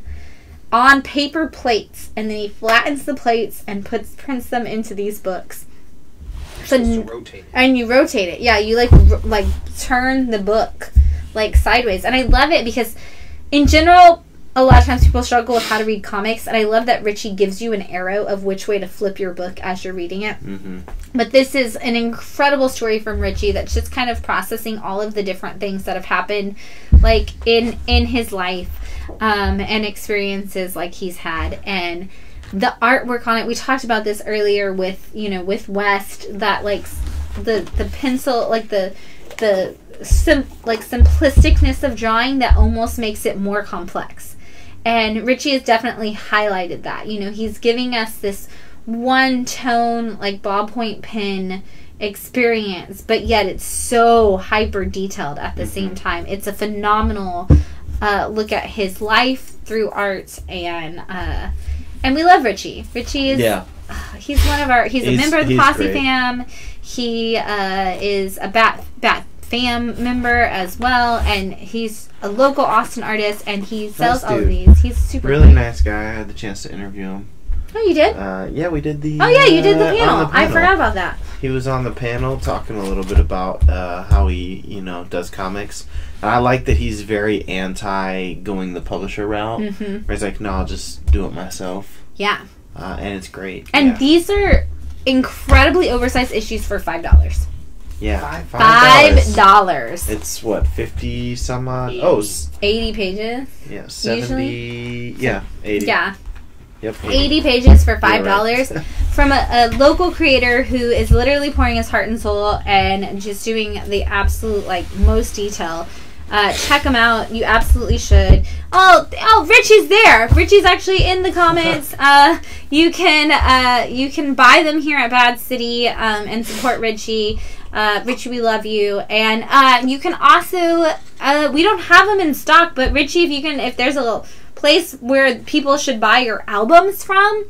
on paper plates, and then he flattens the plates and puts prints them into these books. So n- rotate it. And you rotate it. Yeah, you like r- like turn the book like sideways, and I love it because in general, a lot of times people struggle with how to read comics, and I love that Richie gives you an arrow of which way to flip your book as you're reading it. Mm-hmm. But this is an incredible story from Richie that's just kind of processing all of the different things that have happened, like, in in his life, um, and experiences, like, he's had. And the artwork on it, we talked about this earlier with, you know, with West, that, like, the, the pencil, like, the... the Sim- like simplisticness of drawing that almost makes it more complex, and Richie has definitely highlighted that. You know, he's giving us this one tone, like, ballpoint pen experience, but yet it's so hyper detailed at the mm-hmm. same time. It's a phenomenal uh, look at his life through art, and uh, and we love Richie. Richie is yeah. uh, he's one of our he's, he's a member of the Posse great. fam. He uh, is a bat bat. fam member as well, and he's a local Austin artist, and he sells nice all of these. He's super really great. nice guy. I had the chance to interview him. Oh, you did? Uh, yeah, we did the. Oh yeah, you did the panel. Uh, the panel. I forgot about that. He was on the panel talking a little bit about uh, how he, you know, does comics. And I like that he's very anti going the publisher route. Mm-hmm. Where he's like, no, I'll just do it myself. Yeah. Uh, and it's great. And yeah. these are incredibly oversized issues for five dollars. Yeah, five dollars. It's what, fifty some odd? Eighty. Oh, eighty pages. Yeah, seventy. Usually? Yeah, eighty. Yeah, yep. eighty, eighty pages for five dollars right. from a, a local creator who is literally pouring his heart and soul and just doing the absolute, like, most detail. Uh, check him out. You absolutely should. Oh, oh, Richie's there. Richie's actually in the comments. Uh, you can uh, you can buy them here at Bad City um, and support Richie. Uh, Richie, we love you, and uh, you can also. Uh, we don't have them in stock, but Richie, if you can, if there's a little place where people should buy your albums from,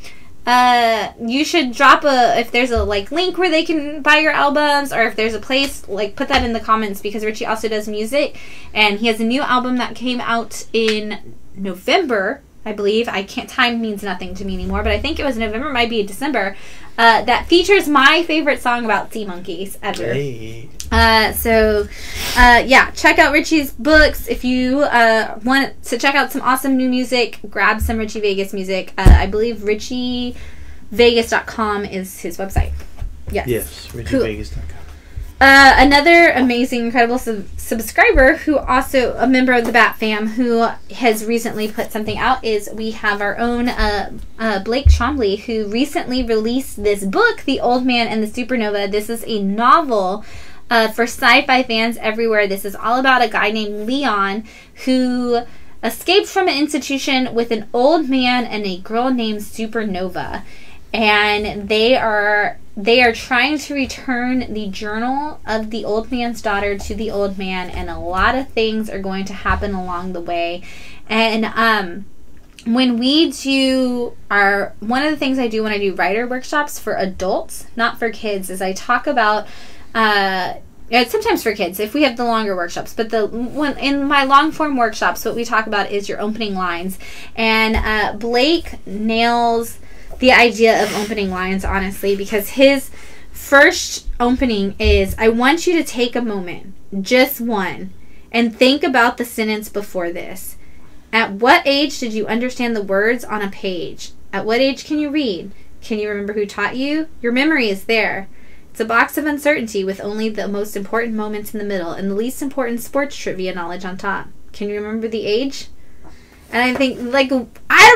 uh, you should drop a. If there's a like link where they can buy your albums, or if there's a place, like, put that in the comments, because Richie also does music, and he has a new album that came out in November. I believe. I can't, time means nothing to me anymore, but I think it was November, might be December, uh, that features my favorite song about sea monkeys ever. Hey. Uh, so, uh, yeah, check out Richie's books. If you uh, want to check out some awesome new music, grab some Richie Vegas music. Uh, I believe richie vegas dot com is his website. Yes. Yes, richie vegas dot com. Cool. Uh, another amazing, incredible sub- subscriber who also a member of the Bat Fam who has recently put something out is we have our own uh, uh, Blake Chombley, who recently released this book, The Old Man and the Supernova. This is a novel uh, for sci-fi fans everywhere. This is all about a guy named Leon who escaped from an institution with an old man and a girl named Supernova. And they are they are trying to return the journal of the old man's daughter to the old man, and a lot of things are going to happen along the way. And um, when we do our one of the things I do when I do writer workshops for adults, not for kids, is I talk about uh, sometimes for kids if we have the longer workshops, but the when, in my long form workshops, what we talk about is your opening lines, and uh, Blake nails the idea of opening lines, honestly, because his first opening is, I want you to take a moment, just one, and think about the sentence before this. At what age did you understand the words on a page? At what age can you read? Can you remember who taught you? Your memory is there. It's a box of uncertainty with only the most important moments in the middle and the least important sports trivia knowledge on top. Can you remember the age? And I think, like, I don't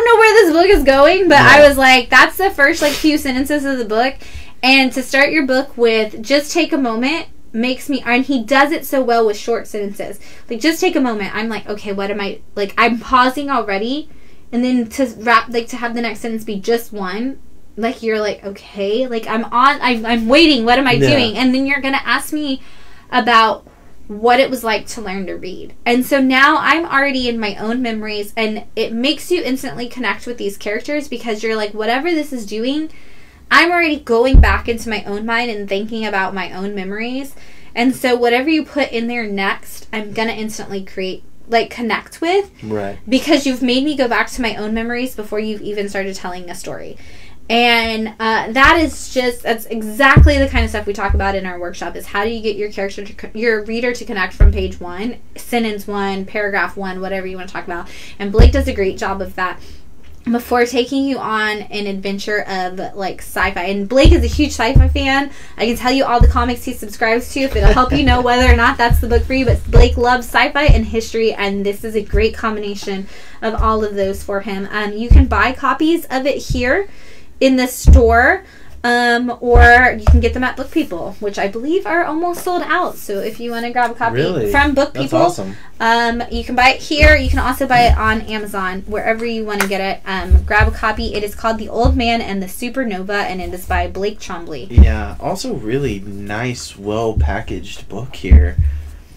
know where this book is going, but yeah. I was like, that's the first, like, few sentences of the book. And to start your book with, just take a moment makes me, and he does it so well with short sentences. Like, just take a moment. I'm like, okay, what am I, like, I'm pausing already, and then to wrap, like, to have the next sentence be just one, like, you're like, okay, like, I'm on, I'm, I'm waiting, what am I yeah. doing? And then you're going to ask me about what it was like to learn to read. And so now I'm already in my own memories, and it makes you instantly connect with these characters, because you're like, whatever this is doing, I'm already going back into my own mind and thinking about my own memories. And so whatever you put in there next, I'm going to instantly create, like, connect with. Right. Because you've made me go back to my own memories before you've even started telling a story. And uh, that is just, that's exactly the kind of stuff we talk about in our workshop, is how do you get your character, to, your reader to connect from page one, sentence one, paragraph one, whatever you want to talk about. And Blake does a great job of that before taking you on an adventure of, like, sci-fi. And Blake is a huge sci-fi fan. I can tell you all the comics he subscribes to, if it'll help you know whether or not that's the book for you. But Blake loves sci-fi and history, and this is a great combination of all of those for him. Um, you can buy copies of it here in the store, um, or you can get them at Book People, which I believe are almost sold out. So if you want to grab a copy really? from Book People, that's awesome. um, you can buy it here. You can also buy it on Amazon, wherever you want to get it. Um, grab a copy. It is called The Old Man and the Supernova, and it is by Blake Trombley. Yeah, also really nice, well packaged book here.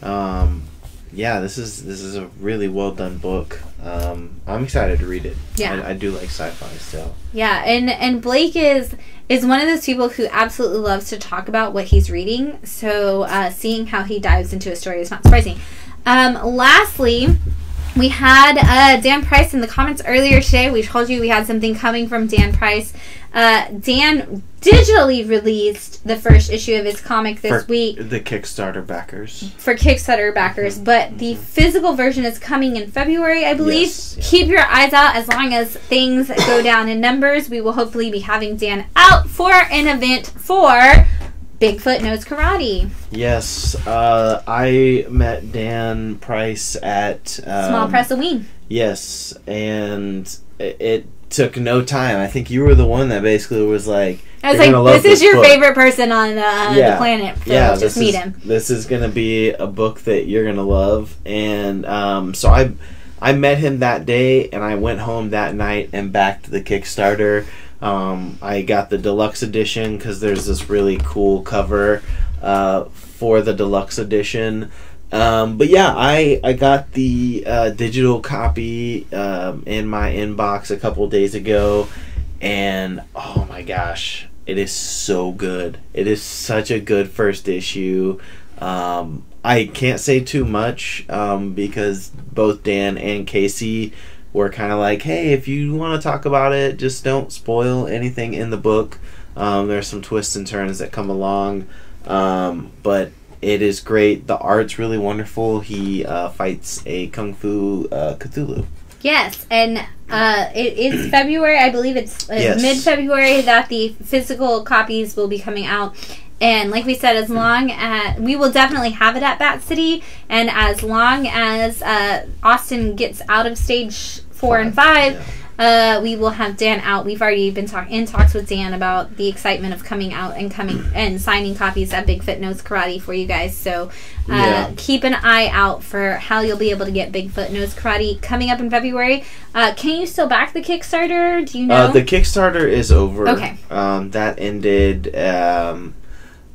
Um, yeah, this is this is a really well done book. Um, I'm excited to read it. Yeah, I, I do like sci-fi still. Yeah, and and Blake is is one of those people who absolutely loves to talk about what he's reading. So uh, seeing how he dives into a story is not surprising. Um, lastly, we had uh, Dan Price in the comments earlier today. We told you we had something coming from Dan Price. Uh, Dan digitally released the first issue of his comic this for week. The Kickstarter backers. For Kickstarter backers. Mm-hmm. But mm-hmm. the physical version is coming in February, I believe. Yes, yes. Keep your eyes out. As long as things go down in numbers, we will hopefully be having Dan out for an event for Bigfoot Knows Karate. Yes. Uh, I met Dan Price at Um, Small Press-a-ween. Yes. And it, it took no time. I think you were the one that basically was like, I was like, this, this is your book. favorite person on uh, yeah. the planet. So yeah, just meet is, him. This is going to be a book that you're going to love. And um, so I I met him that day, and I went home that night and backed the Kickstarter. Um, I got the deluxe edition because there's this really cool cover uh, for the deluxe edition. Um, but yeah, I, I got the uh, digital copy um, in my inbox a couple days ago, and oh my gosh, it is so good. It is such a good first issue. Um, I can't say too much um, because both Dan and Casey were kind of like, hey, if you want to talk about it, just don't spoil anything in the book. Um, there's some twists and turns that come along, um, but it is great. The art's really wonderful. He uh, fights a Kung Fu uh, Cthulhu. Yes, and uh, it is February. I believe it's uh, yes. mid-February that the physical copies will be coming out. And like we said, as long as, we will definitely have it at Bat City. And as long as uh, Austin gets out of stage four five, and five... Yeah. Uh, we will have Dan out. We've already been talk in talks with Dan about the excitement of coming out and coming and signing copies at Bigfoot Knows Karate for you guys. So uh, yeah. keep an eye out for how you'll be able to get Bigfoot Knows Karate coming up in February. Uh, can you still back the Kickstarter? Do you know? Uh, the Kickstarter is over. Okay. Um, that ended. Um,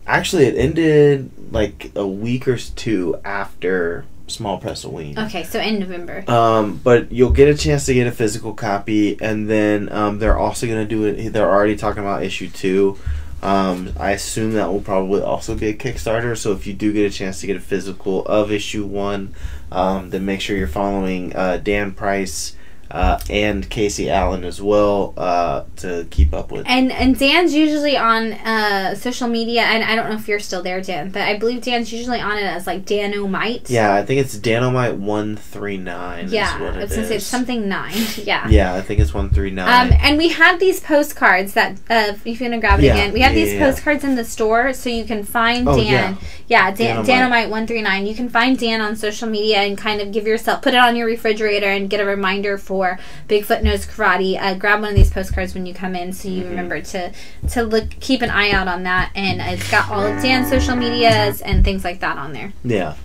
actually, it ended like a week or two after Small Press-a-ween. Okay, so in November. Um, but you'll get a chance to get a physical copy, and then um, they're also going to do it. They're already talking about issue two. Um, I assume that will probably also be a Kickstarter. So if you do get a chance to get a physical of issue one, um, then make sure you're following uh, Dan Price Uh, and Casey Allen as well uh, to keep up with. And and Dan's usually on uh, social media, and I don't know if you're still there, Dan, but I believe Dan's usually on it as like Danomite. Yeah, I think it's Danomite one three nine. Yeah, is what it I was gonna say it's something nine. Yeah. Yeah, I think it's one three nine. Um, and we have these postcards that uh, if you're gonna grab it yeah, again, we have yeah, these yeah. postcards in the store, so you can find oh, Dan. Yeah. Yeah, Dan, Danomite one three nine. You can find Dan on social media and kind of give yourself, put it on your refrigerator and get a reminder for Bigfoot Knows Karate. Uh, grab one of these postcards when you come in so you mm-hmm. remember to to look, keep an eye out on that. And it's got all of Dan's social medias and things like that on there. Yeah.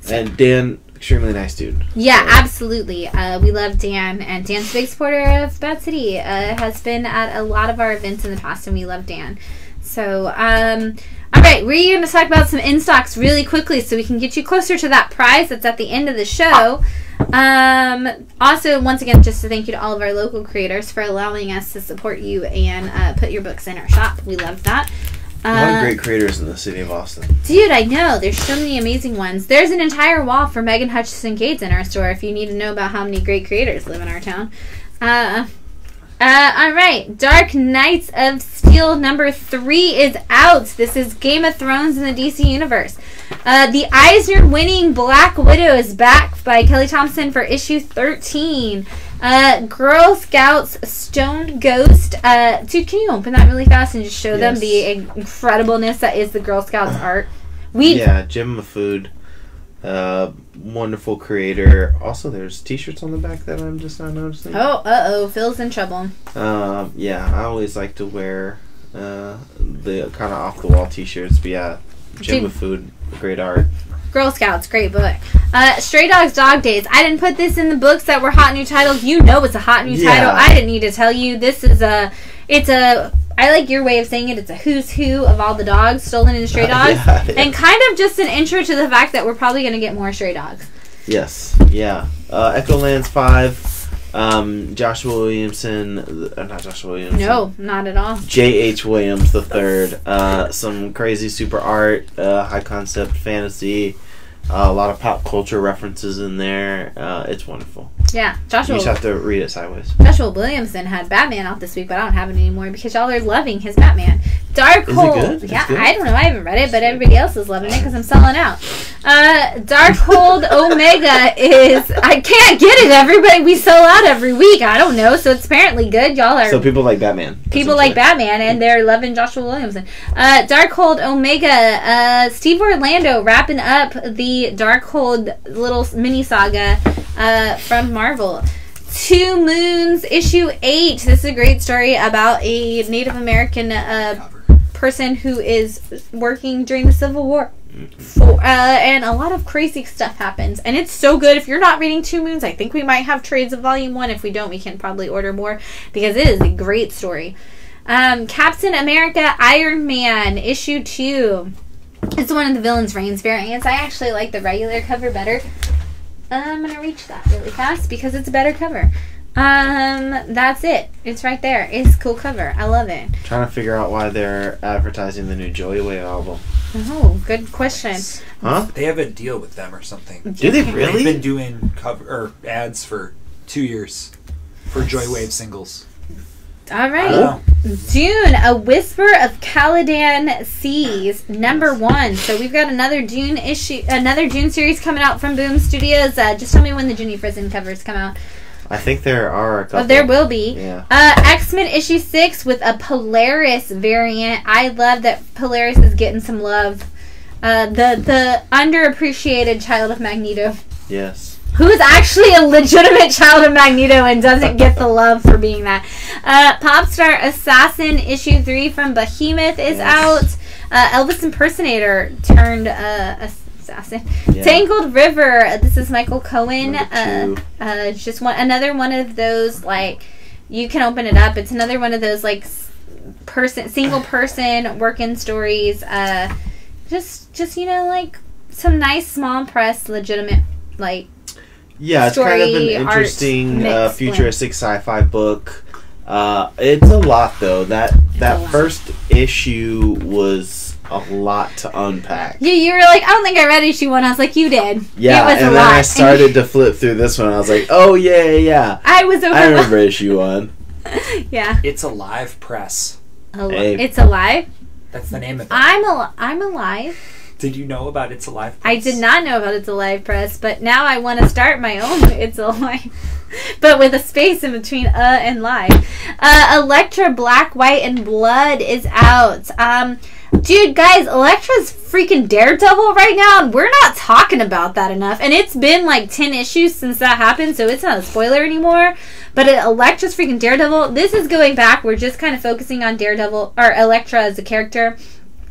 So. And Dan, extremely nice dude. Yeah, so. Absolutely. Uh, we love Dan. And Dan's a big supporter of Bad City. Uh, has been at a lot of our events in the past, and we love Dan. So, um... all right, we're going to talk about some in-stocks really quickly so we can get you closer to that prize that's at the end of the show. Um, also, once again, just to thank you to all of our local creators for allowing us to support you and uh, put your books in our shop. We love that. Uh, a lot of great creators in the city of Austin. Dude, I know. There's so many amazing ones. There's an entire wall for Megan Hutchison Gates in our store if you need to know about how many great creators live in our town. Uh, uh, all right, Dark Knights of Steel number three is out. This is Game of Thrones in the D C Universe. Uh, the Eisner-winning Black Widow is back by Kelly Thompson for issue thirteen. Uh, Girl Scouts Stone Ghost. Uh, dude, can you open that really fast and just show yes. them the incredibleness that is the Girl Scouts art? We yeah, Jim Mafood. Uh, wonderful creator. Also, there's t-shirts on the back that I'm just not noticing. Oh, uh-oh. Phil's in trouble. Um, yeah, I always like to wear uh, the kind of off-the-wall t-shirts. But yeah, Jim Mafood, great art. Girl Scouts, great book. Uh, Stray Dogs Dog Days. I didn't put this in the books that were hot new titles. You know it's a hot new yeah. title. I didn't need to tell you. This is a... It's a... I like your way of saying it. It's a who's who of all the dogs stolen in Stray Dogs. Uh, yeah, yeah. And kind of just an intro to the fact that we're probably going to get more Stray Dogs. Yes. Yeah. Uh, Echolands five. Um, Joshua Williamson. Uh, not Joshua Williamson. No, not at all. J H Williams the third. Uh, some crazy super art, uh, high concept fantasy. Uh, a lot of pop culture references in there. Uh, it's wonderful. Yeah, Joshua. You just have to read it sideways. Joshua Williamson had Batman out this week, but I don't have it anymore because y'all are loving his Batman. Dark Hold. Yeah, I don't know. I haven't read it, but everybody else is loving it because I'm selling out. Uh, Dark Hold Omega is. I can't get it. Everybody, we sell out every week. I don't know, so it's apparently good. Y'all are. So people like Batman. People like Batman, and they're loving Joshua Williamson. Uh, Dark Hold Omega. Uh, Steve Orlando wrapping up the Darkhold little mini saga uh, from Marvel. Two Moons issue eight. This is a great story about a Native American uh, person who is working during the Civil War. For, uh, and a lot of crazy stuff happens, and it's so good. If you're not reading Two Moons, I think we might have trades of volume one. If we don't, we can probably order more because it is a great story. um, Captain America Iron Man issue two. It's one of the Villains Reigns variants. I actually like the regular cover better. I'm going to reach that really fast because it's a better cover. Um, that's it. It's right there. It's a cool cover. I love it. Trying to figure out why they're advertising the new Joey Way album. Oh, good question. Huh? They have a deal with them or something. Do they really? They've been doing cover or ads for two years for Joy Wave singles. All right. Dune, A Whisper of Caladan Seas, number one. So we've got another Dune issue, another Dune series coming out from Boom Studios. Uh, just tell me when the Junie Frizen covers come out. I think there are a couple. Oh, there will be. Yeah. Uh, X-Men issue six with a Polaris variant. I love that Polaris is getting some love. Uh, the the underappreciated child of Magneto. Yes. Who is actually a legitimate child of Magneto and doesn't get the love for being that. Uh, Popstar Assassin issue three from Behemoth is yes. out. Uh, Elvis Impersonator turned uh, Assassin. Yeah. Tangled River. Uh, this is Michael Cohen. Uh, uh, just one, another one of those, like, you can open it up. It's another one of those, like, person, single person working stories. Uh, just, just, you know, like, some nice small press, legitimate, like, yeah, it's story, kind of an interesting uh, futuristic sci-fi book. Uh, it's a lot, though. That that first issue was a lot to unpack. Yeah, you were like, I don't think I read issue one. I was like, you did. Yeah, it was and a then lot. I started to flip through this one. I was like, oh, yeah, yeah, yeah. I was overwhelmed. I remember issue one. Yeah. It's a live press. Al hey. It's alive? That's the name of it. I'm, al I'm alive. Did you know about It's a Live Press? I did not know about It's a Live Press, but now I want to start my own It's a Live, but with a space in between uh and live. Uh, Electra Black, White, and Blood is out. Um, dude, guys, Electra's freaking Daredevil right now, and we're not talking about that enough. And it's been like ten issues since that happened, so it's not a spoiler anymore. But Electra's freaking Daredevil. This is going back. We're just kind of focusing on Daredevil, or Electra as a character.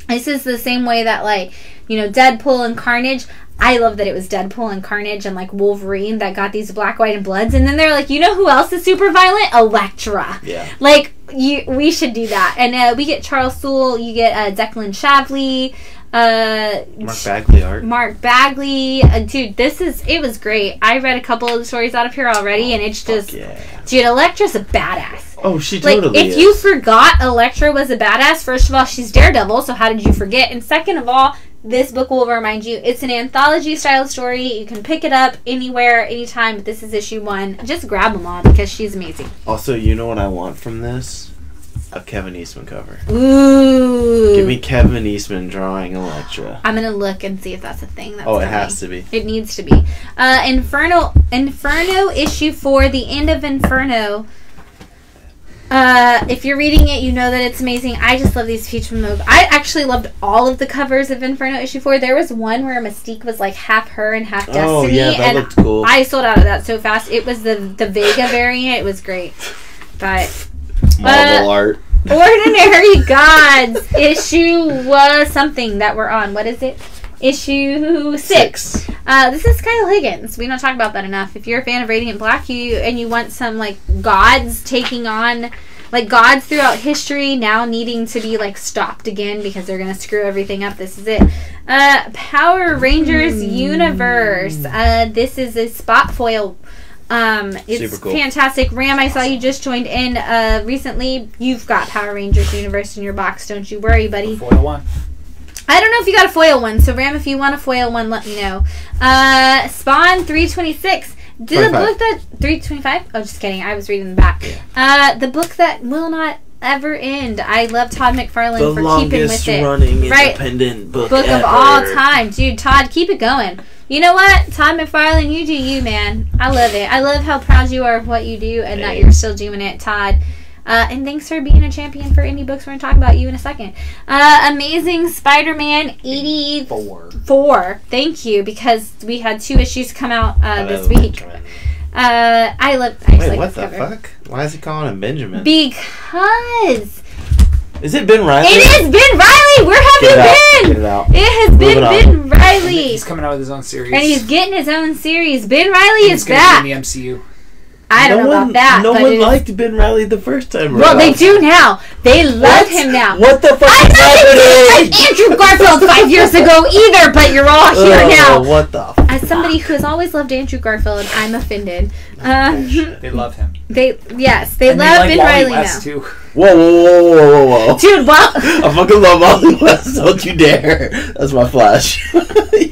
This is the same way that, like, you know, Deadpool and Carnage. I love that it was Deadpool and Carnage and, like, Wolverine that got these Black, White, and Bloods. And then they're like, you know who else is super violent? Elektra. Yeah. Like, you, we should do that. And uh, we get Charles Soule. You get uh, Declan Shavely. Uh, Mark Bagley art. Mark Bagley. Uh, dude, this is, it was great. I read a couple of the stories out of here already, oh, and it's just, yeah. Dude, Elektra's a badass. Oh, she totally like, if is. You forgot Elektra was a badass, first of all, she's Daredevil, so how did you forget? And second of all, this book will remind you, it's an anthology-style story. You can pick it up anywhere, anytime, but this is issue one. Just grab them all, because she's amazing. Also, you know what I want from this? A Kevin Eastman cover. Ooh. Give me Kevin Eastman drawing Elektra. I'm going to look and see if that's a thing. That's oh, it has to be. It needs to be. Uh, Inferno, Inferno issue four, the end of Inferno. Uh, if you're reading it, you know that it's amazing. I just love these Future Move. I actually loved all of the covers of Inferno issue four. There was one where Mystique was like half her and half Destiny. Oh, yeah, that and looked cool. I sold out of that so fast. It was the, the Vega variant. It was great. But... Marvel uh, art. Ordinary Gods issue was something that we're on. What is it? Issue six. six. Uh, this is Kyle Higgins. We don't talk about that enough. If you're a fan of Radiant Black, you and you want some like gods taking on, like gods throughout history now needing to be like stopped again because they're gonna screw everything up. This is it. Uh, Power Rangers mm. Universe. Uh, this is a spot foil. Um, it's cool. Fantastic. Ram, I saw you just joined in uh, recently. You've got Power Rangers Universe in your box. Don't you worry, buddy. A foil one. I don't know if you got a foil one. So, Ram, if you want a foil one, let me know. Uh, Spawn three twenty-six. Did the book that... three twenty-five? Oh, just kidding. I was reading the back. Uh, the book that will not... ever end. I love Todd McFarlane the for keeping with it. The longest running independent right. book, book ever. of all time. Dude, Todd, keep it going. You know what? Todd McFarlane, you do you, man. I love it. I love how proud you are of what you do and that you're still doing it, Todd. Uh, and thanks for being a champion for indie books. We're going to talk about you in a second. Uh, Amazing Spider-Man eighty-four. Four. Thank you, because we had two issues come out uh, this week. Uh, I love. I Wait, like what the cover. fuck? Why is he calling him Benjamin? Because. Is it Ben Reilly? It is Ben Reilly. Where have Get you been? Out. It, out. it has Moving been Ben Reilly. He's coming out with his own series, and he's getting his own series. Ben Reilly is back in the M C U. I don't no know one, about that. No one liked Ben Reilly the first time. Well, they do now. They love what? him now. What the fuck I is happening? Like Andrew Garfield five years ago either, but you're all here uh, now. What the fuck? As somebody who has always loved Andrew Garfield, I'm offended. Um, they love him. They Yes, they and love they like Ben Reilly now. Too. Whoa, whoa, whoa, whoa, whoa, whoa. Dude, well. I fucking love Wally West. Don't you dare. That's my flash.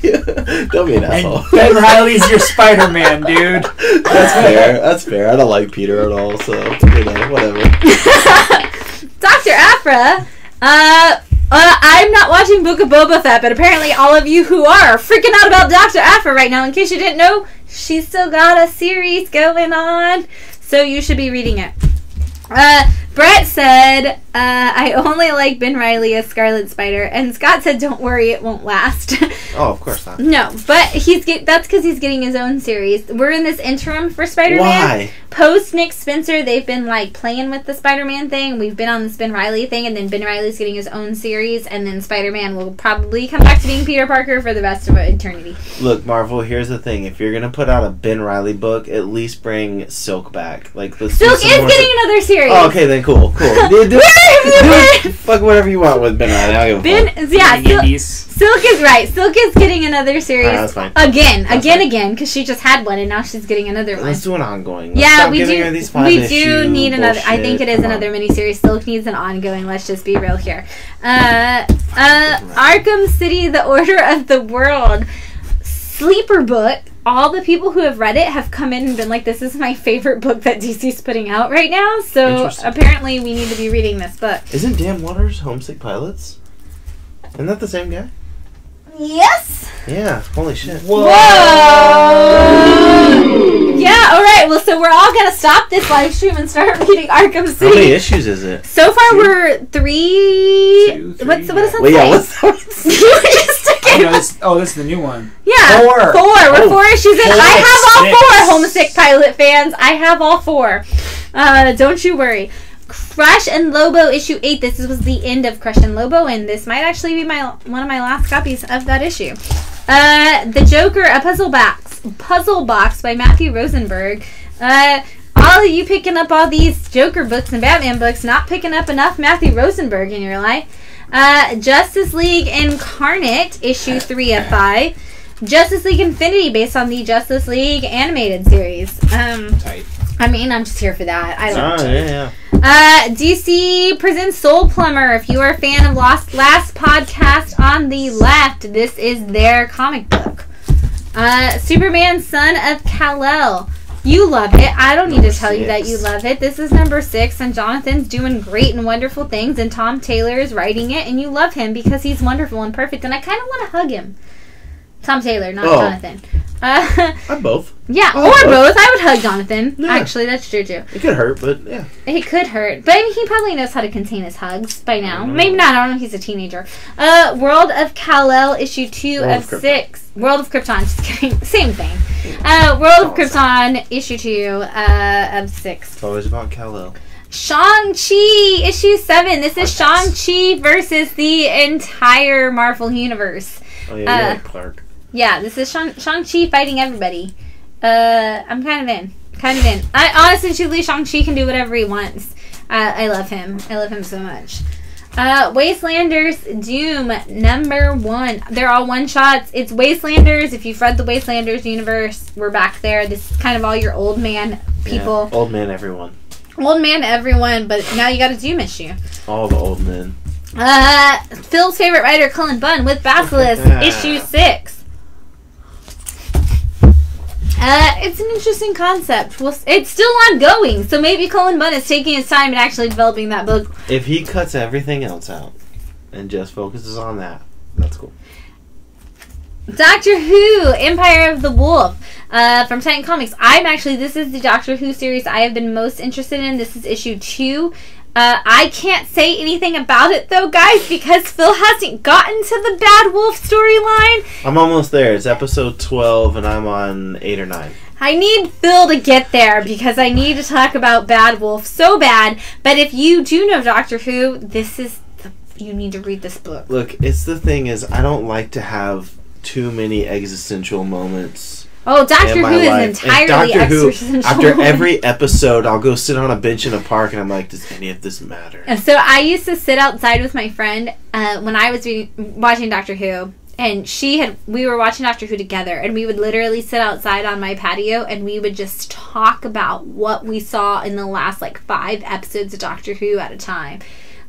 Yeah. Don't be an asshole. Ben Reilly's your Spider-Man, dude. That's fair. That's fair. I don't like Peter at all, so, you know, whatever. Doctor Aphra, uh... Uh, I'm not watching Book of Boba Fett, but apparently all of you who are are freaking out about Doctor Aphra right now. In case you didn't know, she's still got a series going on, so you should be reading it. Uh, Brett said, uh, I only like Ben Reilly as Scarlet Spider, and Scott said, don't worry, it won't last. Oh, of course not. No, but he's get, that's because he's getting his own series. We're in this interim for Spider-Man. Why? Post Nick Spencer, they've been, like, playing with the Spider-Man thing. We've been on this Ben Reilly thing, and then Ben Reilly's getting his own series, and then Spider-Man will probably come back to being Peter Parker for the rest of eternity. Look, Marvel, here's the thing. If you're going to put out a Ben Reilly book, at least bring Silk back. Like, let's Silk is getting to... another series. Oh, okay, then cool, cool. do, do, do, fuck whatever you want with Ben Reilly. I'll give Ben, fuck. yeah, Sil Silk is right. Silk is getting another series. Right, that's fine. Again, that's again, fine. again, because she just had one, and now she's getting another one. Let's do an ongoing. Let's yeah. Stop we do. These we do need bullshit. another. I think it is Come another on. miniseries. Silk needs an ongoing. Let's just be real here. Uh, uh, Arkham City: The Order of the World, sleeper book. All the people who have read it have come in and been like, this is my favorite book that D C's putting out right now. So apparently we need to be reading this book. Isn't Dan Waters Homesick Pilots? Isn't that the same guy? Yes. Yeah. Holy shit. Whoa. Whoa. Yeah. All right. Well, so we're all gonna stop this live stream and start reading Arkham City. How many issues is it? So far, two? We're three. Two, three what's, what is that? Wait, yeah. What's that? Oh, no, this, oh, this is the new one. Yeah. Four. Four. We're oh, four issues in. I have all six. Four, Homesick Pilot fans. I have all four. Uh, don't you worry. Crush and Lobo issue eight. This was the end of Crush and Lobo, and this might actually be my one of my last copies of that issue. Uh, The Joker, a puzzle box, puzzle box by Matthew Rosenberg. Uh, all of you picking up all these Joker books and Batman books, not picking up enough Matthew Rosenberg in your life. Uh, Justice League Incarnate, issue three of five. Justice League Infinity, based on the Justice League animated series. Um, I mean, I'm just here for that. I love oh, it. Yeah, yeah. Uh, D C Prison Soul Plumber. If you are a fan of Lost Last Podcast on the Left, this is their comic book. Uh, Superman, Son of Kal-El. You love it. I don't need to tell you that you love it. This is number six, and Jonathan's doing great and wonderful things, and Tom Taylor is writing it, and you love him because he's wonderful and perfect, and I kind of want to hug him. Tom Taylor, not oh. Jonathan. Uh, I'm both. Yeah, I'm or both. both. I would hug Jonathan. Yeah. Actually, that's true, too. It could hurt, but yeah. It could hurt. But I mean, he probably knows how to contain his hugs by now. Mm. Maybe not. I don't know if he's a teenager. Uh, World of Kal-El, issue two World of, of six. World of Krypton. Just kidding. Same thing. Uh, World of Krypton, issue two uh, of six. It's always about Kal-El. Shang-Chi, issue seven. This is Shang-Chi versus the entire Marvel Universe. Oh, yeah, you uh, like Clark. Yeah, this is Shang- Shang-Chi fighting everybody. Uh, I'm kind of in. Kind of in. I honestly, truly, Shang-Chi can do whatever he wants. Uh, I love him. I love him so much. Uh, Wastelanders Doom, number one. They're all one-shots. It's Wastelanders. If you've read the Wastelanders universe, we're back there. This is kind of all your old man people. Yeah, old man everyone. Old man everyone, but now you got a Doom issue. All the old men. Uh, Phil's favorite writer, Cullen Bunn, with Basilisk, issue six. Uh, it's an interesting concept. Well, it's still ongoing, so maybe Cullen Bunn is taking his time and actually developing that book. If he cuts everything else out and just focuses on that, that's cool. Doctor Who, Empire of the Wolf, uh, from Titan Comics. I'm actually, this is the Doctor Who series I have been most interested in. This is issue two. Uh, I can't say anything about it, though, guys, because Phil hasn't gotten to the Bad Wolf storyline. I'm almost there. It's episode twelve, and I'm on eight or nine. I need Phil to get there, because I need to talk about Bad Wolf so bad. But if you do know Doctor Who, this is the, you need to read this book. Look, it's the thing is, I don't like to have too many existential moments. Oh, Doctor Who is entirely existential. After every episode, I'll go sit on a bench in a park, and I'm like, does any of this matter? And so I used to sit outside with my friend uh, when I was reading, watching Doctor Who, and she had. We were watching Doctor Who together, and we would literally sit outside on my patio, and we would just talk about what we saw in the last like five episodes of Doctor Who at a time.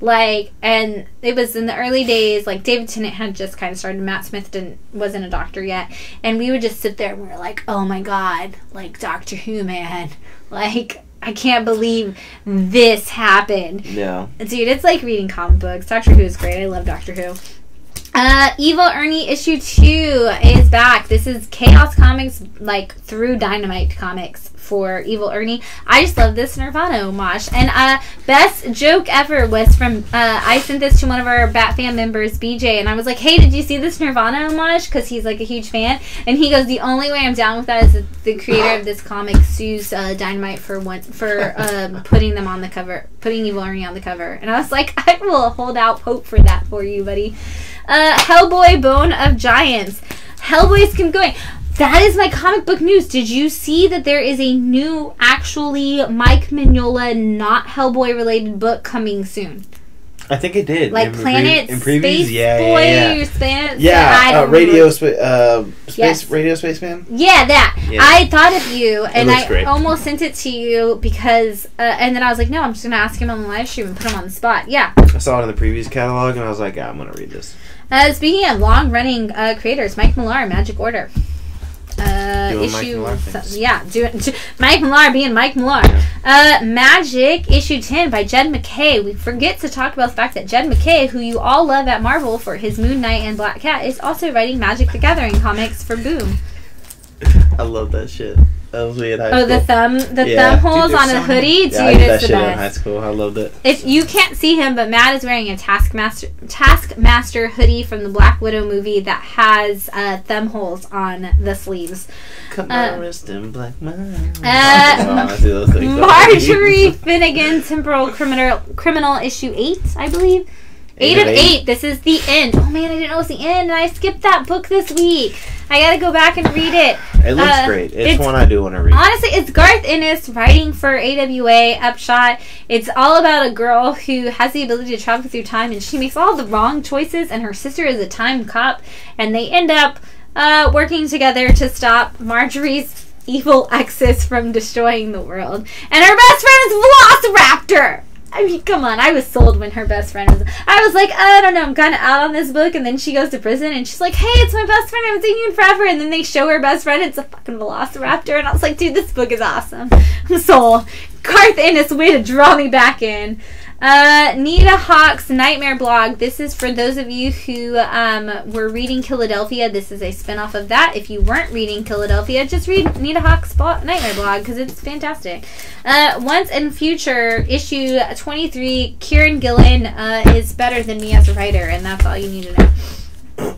Like, and it was in the early days, like, David Tennant had just kind of started, Matt Smith didn't, wasn't a doctor yet, and we would just sit there and we were like, oh my god, like, Doctor Who, man, like, I can't believe this happened. Yeah. Dude, it's like reading comic books. Doctor Who is great. I love Doctor Who. Uh, Evil Ernie issue two is back. This is Chaos Comics, like, through Dynamite Comics. For Evil Ernie. I just love this Nirvana homage. And uh, best joke ever was from, uh, I sent this to one of our Bat fan members, B J, and I was like, hey, did you see this Nirvana homage? Because he's like a huge fan. And he goes, the only way I'm down with that is that the creator of this comic sues uh, Dynamite for one, for um, putting them on the cover, putting Evil Ernie on the cover. And I was like, I will hold out hope for that for you, buddy. Uh, Hellboy Bone of Giants. Hellboy's keep going. That is my comic book news. Did you see that there is a new, actually, Mike Mignola, not Hellboy-related book coming soon? I think it did. Like in Planet, in Space yeah, Boy, yeah, yeah. Space, yeah uh, radio, spa uh, space, yes. radio Spaceman? Yeah, that. Yeah. I thought of you, and I great. almost sent it to you because, uh, and then I was like, no, I'm just going to ask him on the live stream and put him on the spot. Yeah. I saw it in the previous catalog, and I was like, yeah, I'm going to read this. Uh, speaking of long-running uh, creators, Mike Millar, Magic Order. Uh, uh, issue, yeah, do, do, Mike Millar being Mike Millar. Yeah. Uh, Magic issue ten by Jed McKay. We forget to talk about the fact that Jed McKay, who you all love at Marvel for his Moon Knight and Black Cat, is also writing Magic the Gathering comics for Boom. I love that shit. That was me in high school. Oh, the thumb, the yeah. thumb holes dude, on a hoodie, dude. Yeah, I did that shit the best. in high school. I loved it. If you can't see him, but Matt is wearing a Taskmaster Taskmaster hoodie from the Black Widow movie that has uh, thumb holes on the sleeves. Come uh, on, rest in black mind. Uh, oh, Marjorie Finnegan, Temporal Criminal, Criminal issue eight, I believe. Eight, eight of eight. eight. This is the end. Oh man, I didn't know it was the end, and I skipped that book this week. I gotta go back and read it. It looks uh, great. It's, it's one I do want to read. Honestly, it's Garth Ennis writing for A W A Upshot. It's all about a girl who has the ability to travel through time, and she makes all the wrong choices, and her sister is a time cop, and they end up uh, working together to stop Marjorie's evil exes from destroying the world. And her best friend is Velociraptor! I mean, come on, I was sold when her best friend was... I was like, I don't know, I'm kind of out on this book, and then she goes to prison, and she's like, hey, it's my best friend, I haven't seen you in forever, and then they show her best friend, it's a fucking Velociraptor, and I was like, dude, this book is awesome. I'm sold. Garth Ennis, way to draw me back in. Uh, Nita Hawk's Nightmare Blog. This is for those of you who um, were reading Philadelphia. This is a spinoff of that. If you weren't reading Philadelphia, just read Nita Hawk's Nightmare Blog because it's fantastic. Uh, Once in Future, issue twenty-three, Kieran Gillen uh, is better than me as a writer, and that's all you need to know.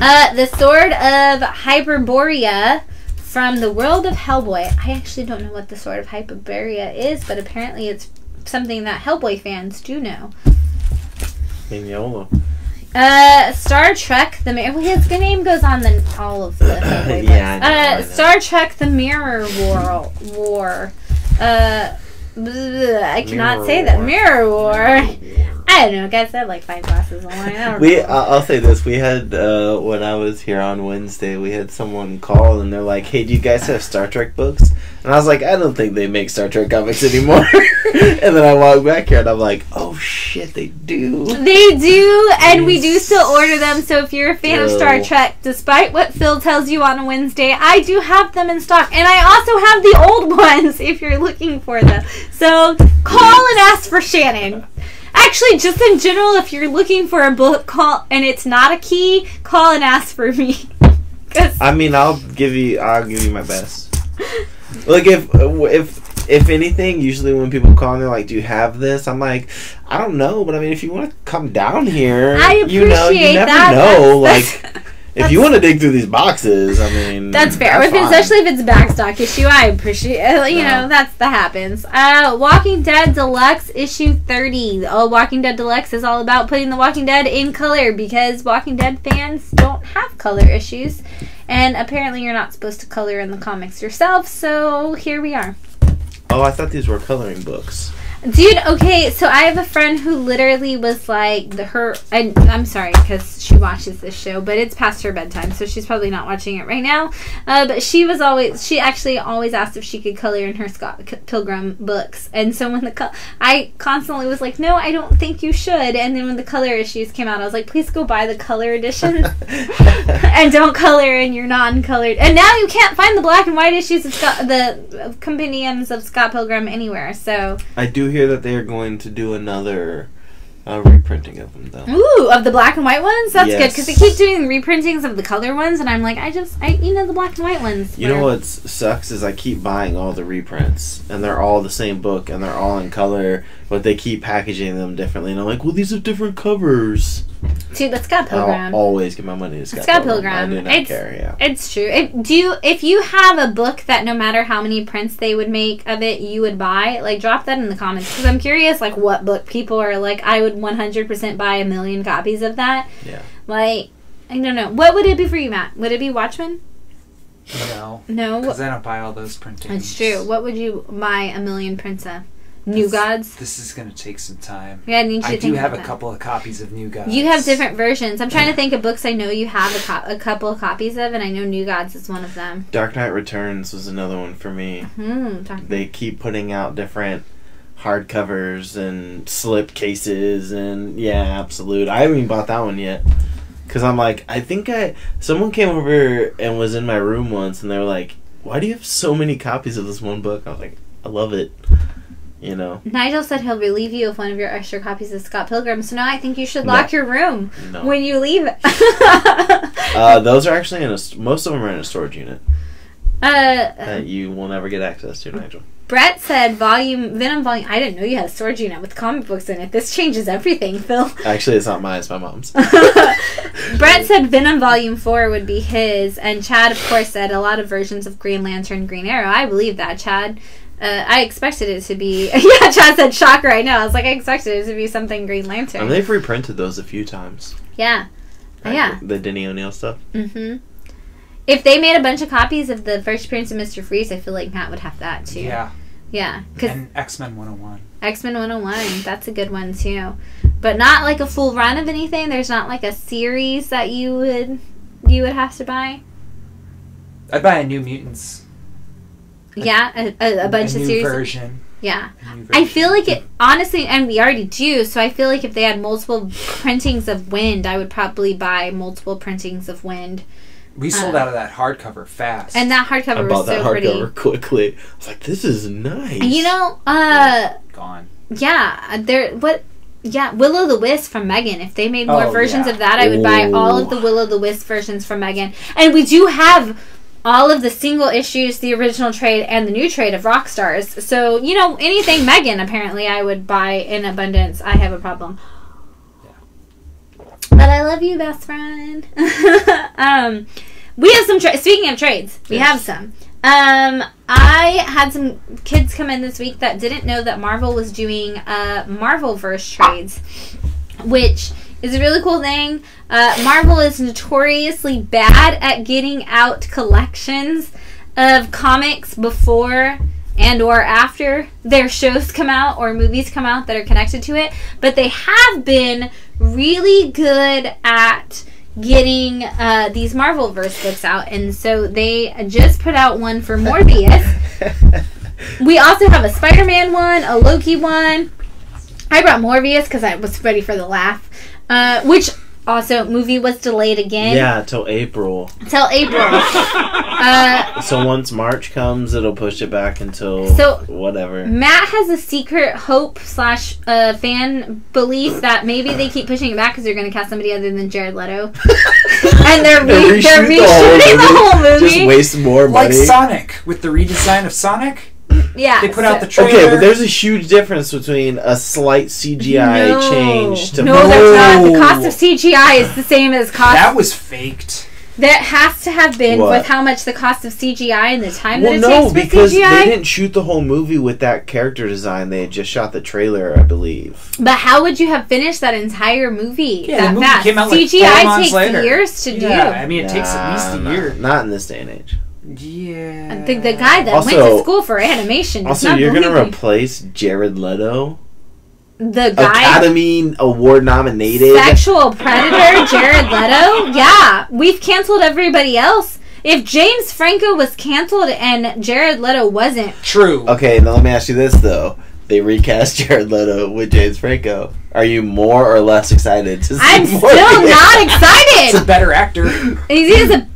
Uh, the Sword of Hyperborea. From the world of Hellboy. I actually don't know what the Sword of Hyperborea is, but apparently it's something that Hellboy fans do know. Uh, Star Trek, the Mirror... Well, his name goes on the, all of the Hellboy yeah, I know, uh, I know. Star Trek, the Mirror War. war. Uh, bleh, I cannot Mirror say war. that. Mirror War. Mirror War. I don't know, guys. I had like five glasses of wine. I don't we, know. I'll say this. We had, uh, when I was here on Wednesday, we had someone call and they're like, hey, do you guys have Star Trek books? And I was like, I don't think they make Star Trek comics anymore. And then I walked back here and I'm like, oh shit, they do. They do, and we do still order them. So if you're a fan no. of Star Trek, despite what Phil tells you on a Wednesday, I do have them in stock. And I also have the old ones if you're looking for them. So call and ask for Shannon. Actually, just in general, if you're looking for a book call and it's not a key, call and ask for me. I mean, I'll give you, I'll give you my best. Look, if if if anything, usually when people call and they're like, "Do you have this?" I'm like, I don't know, but I mean, if you want to come down here, I appreciate you know, you never that. know, that's, that's, like. If you want to dig through these boxes, I mean... That's fair. That's if especially if it's a backstock issue, I appreciate it. You no. know, that's that happens. Uh, Walking Dead Deluxe issue thirty. Oh, Walking Dead Deluxe is all about putting The Walking Dead in color because Walking Dead fans don't have color issues. And apparently you're not supposed to color in the comics yourself, so here we are. Oh, I thought these were coloring books. Dude, okay, so I have a friend who literally was like, the her, I, I'm sorry because she watches this show, but it's past her bedtime, so she's probably not watching it right now, uh, but she was always, she actually always asked if she could color in her Scott Pilgrim books, and so when the, I constantly was like, no, I don't think you should, and then when the color issues came out, I was like, please go buy the color edition, and don't color in your non-colored, and now you can't find the black and white issues of Scott, the of compendiums of Scott Pilgrim anywhere, so. I do hear that they are going to do another uh, reprinting of them, though. Ooh, of the black and white ones? That's yes. good, because they keep doing reprintings of the color ones, and I'm like, I just, I you know, the black and white ones. You know what sucks is I keep buying all the reprints, and they're all the same book, and they're all in color, but they keep packaging them differently, and I'm like, well, these are different covers. Dude, that's Scott Pilgrim. I'll always give my money to Scott, Scott Pilgrim. Pilgrim. I do not it's, care, yeah. It's true. If, do you, if you have a book that no matter how many prints they would make of it, you would buy, like, drop that in the comments. Because I'm curious, like, what book people are like, I would one hundred percent buy a million copies of that. Yeah. Like, I don't know. What would it be for you, Matt? Would it be Watchmen? No. No? Because I don't buy all those printings. That's true. What would you buy a million prints of? New this, Gods. This is going to take some time. Yeah, I need you to I think do have about a couple of copies of New Gods. You have different versions. I'm trying to think of books I know you have a, co a couple of copies of, and I know New Gods is one of them. Dark Knight Returns was another one for me. Mm-hmm. They keep putting out different hardcovers and slip cases, and yeah, absolute. I haven't even bought that one yet. Because I'm like, I think I... Someone came over and was in my room once, and they were like, why do you have so many copies of this one book? I was like, I love it. You know. Nigel said he'll relieve you of one of your extra copies of Scott Pilgrim, so now I think you should lock no. your room no. when you leave. uh, those are actually in a... Most of them are in a storage unit. Uh, that you will never get access to, Nigel. Brett said volume... Venom volume... I didn't know you had a storage unit with comic books in it. This changes everything, Phil. Actually, it's not mine. It's my mom's. Brett said Venom volume four would be his. And Chad, of course, said a lot of versions of Green Lantern, Green Arrow. I believe that, Chad. Uh, I expected it to be... yeah, Chad said shocker, I know. I was like, I expected it to be something Green Lantern. I mean, they've reprinted those a few times. Yeah. Like, yeah. The Denny O'Neil stuff. Mm-hmm. If they made a bunch of copies of the first appearance of Mister Freeze, I feel like Matt would have that, too. Yeah. Yeah. And X-Men one oh one. X-Men one oh one. That's a good one, too. But not, like, a full run of anything? There's not, like, a series that you would you would have to buy? I'd buy a New Mutants. Yeah? A, a, a bunch a of new series? Version. Yeah. A new version. I feel like it, honestly, and we already do, so I feel like if they had multiple printings of Wind, I would probably buy multiple printings of Wind. We sold uh, out of that hardcover fast. And that hardcover I was so pretty. I bought that hardcover quickly. I was like, this is nice. You know, uh... Yeah, gone. Yeah, there... What... Yeah, Will-O-The-Wisp from Megan. If they made more oh, versions yeah. of that, I would Ooh. buy all of the Will-O-The-Wisp versions from Megan. And we do have all of the single issues, the original trade, and the new trade of Rockstars. So, you know, anything Megan, apparently, I would buy in abundance. I have a problem. But I love you, best friend. um, we have some... Tra Speaking of trades, we yes. have some. Um, I had some kids come in this week that didn't know that Marvel was doing uh, Marvelverse trades, which is a really cool thing. Uh, Marvel is notoriously bad at getting out collections of comics before... and or after their shows come out or movies come out that are connected to it. But they have been really good at getting uh, these Marvelverse books out. And so they just put out one for Morbius. We also have a Spider-Man one, a Loki one. I brought Morbius because I was ready for the laugh. Uh, which... Also, movie was delayed again. Yeah, till April. Till April. uh, so once March comes, it'll push it back until so whatever. Matt has a secret hope slash uh, fan belief that maybe they keep pushing it back because they're going to cast somebody other than Jared Leto. and they're, re they're reshooting the, the whole movie. Just waste more money. Like Sonic, with the redesign of Sonic. Yeah. They put so, out the trailer. Okay, but there's a huge difference between a slight C G I no. change to... No, no, there's not. The cost of C G I is the same as cost... That was faked. That has to have been what? with how much the cost of C G I and the time well, that it no, takes with C G I. Well, no, because they didn't shoot the whole movie with that character design. They had just shot the trailer, I believe. But how would you have finished that entire movie yeah, that the movie fast? Came out like C G I takes later. years to yeah, do. Yeah, I mean, it nah, takes at least a nah, year. Not in this day and age. Yeah. I think the guy that also, went to school for animation. Also, not you're going to replace Jared Leto? The guy? Academy Award nominated. Sexual predator Jared Leto? Yeah. We've canceled everybody else. If James Franco was canceled and Jared Leto wasn't. True. Okay, now let me ask you this, though. They recast Jared Leto with James Franco. Are you more or less excited to see I'm Morbius? Still not excited. He's a better actor. He's a...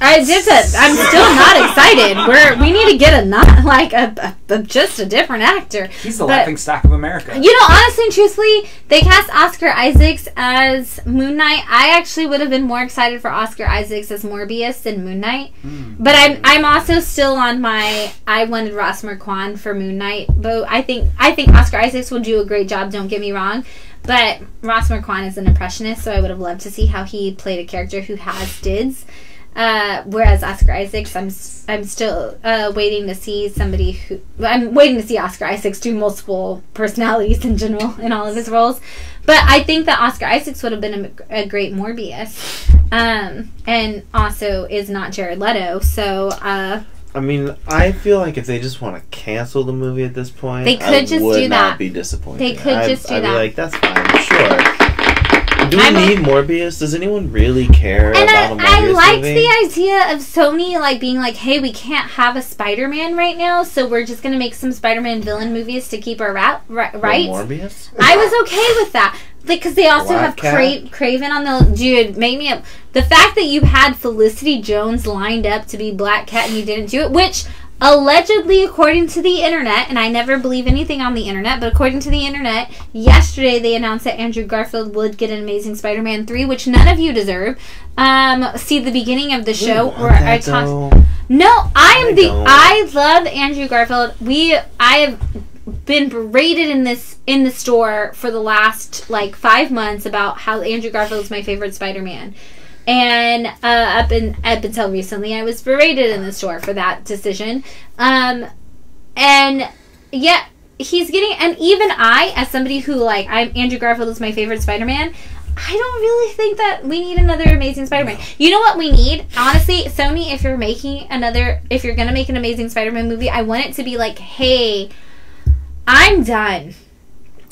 I just said, I'm still not excited. We're we need to get a not like a, a, a just a different actor. He's the but, laughing stock of America. You know, honestly, truthfully, they cast Oscar Isaacs as Moon Knight. I actually would have been more excited for Oscar Isaacs as Morbius than Moon Knight. Mm. But I'm I'm also still on my I wanted Ross Marquand for Moon Knight. But I think I think Oscar Isaacs will do a great job. Don't get me wrong. But Ross Marquand is an impressionist, so I would have loved to see how he played a character who has D I D S. Uh, whereas Oscar Isaacs, I'm I'm still uh, waiting to see somebody who I'm waiting to see Oscar Isaacs do multiple personalities in general in all of his roles, but I think that Oscar Isaacs would have been a, a great Morbius, um, and also is not Jared Leto. So uh, I mean, I feel like if they just want to cancel the movie at this point, they could I just would do not that. Be disappointed. They could I'd, just do I'd that. Be like that's fine, sure. Do we I'm need Morbius? Does anyone really care and about I, a Morbius I liked movie? The idea of Sony like being like, hey, we can't have a Spider-Man right now, so we're just going to make some Spider-Man villain movies to keep our ra ra rights. Morbius? I was okay with that. like, because they also Black have Cra Craven on the... Dude, make me up. The fact that you had Felicity Jones lined up to be Black Cat and you didn't do it, which... Allegedly, according to the internet, and I never believe anything on the internet, but according to the internet, yesterday they announced that Andrew Garfield would get an Amazing Spider-Man three, which none of you deserve. Um, see the beginning of the show where I talked. No, I am the. I love Andrew Garfield. We. I have been berated in this in the store for the last like five months about how Andrew Garfield is my favorite Spider-Man. And uh, up in up until recently, I was berated in the store for that decision. Um, and yet he's getting, and even I, as somebody who like, I'm Andrew Garfield is my favorite Spider-Man. I don't really think that we need another Amazing Spider-Man. You know what we need, honestly, Sony. If you're making another, if you're gonna make an Amazing Spider-Man movie, I want it to be like, hey, I'm done.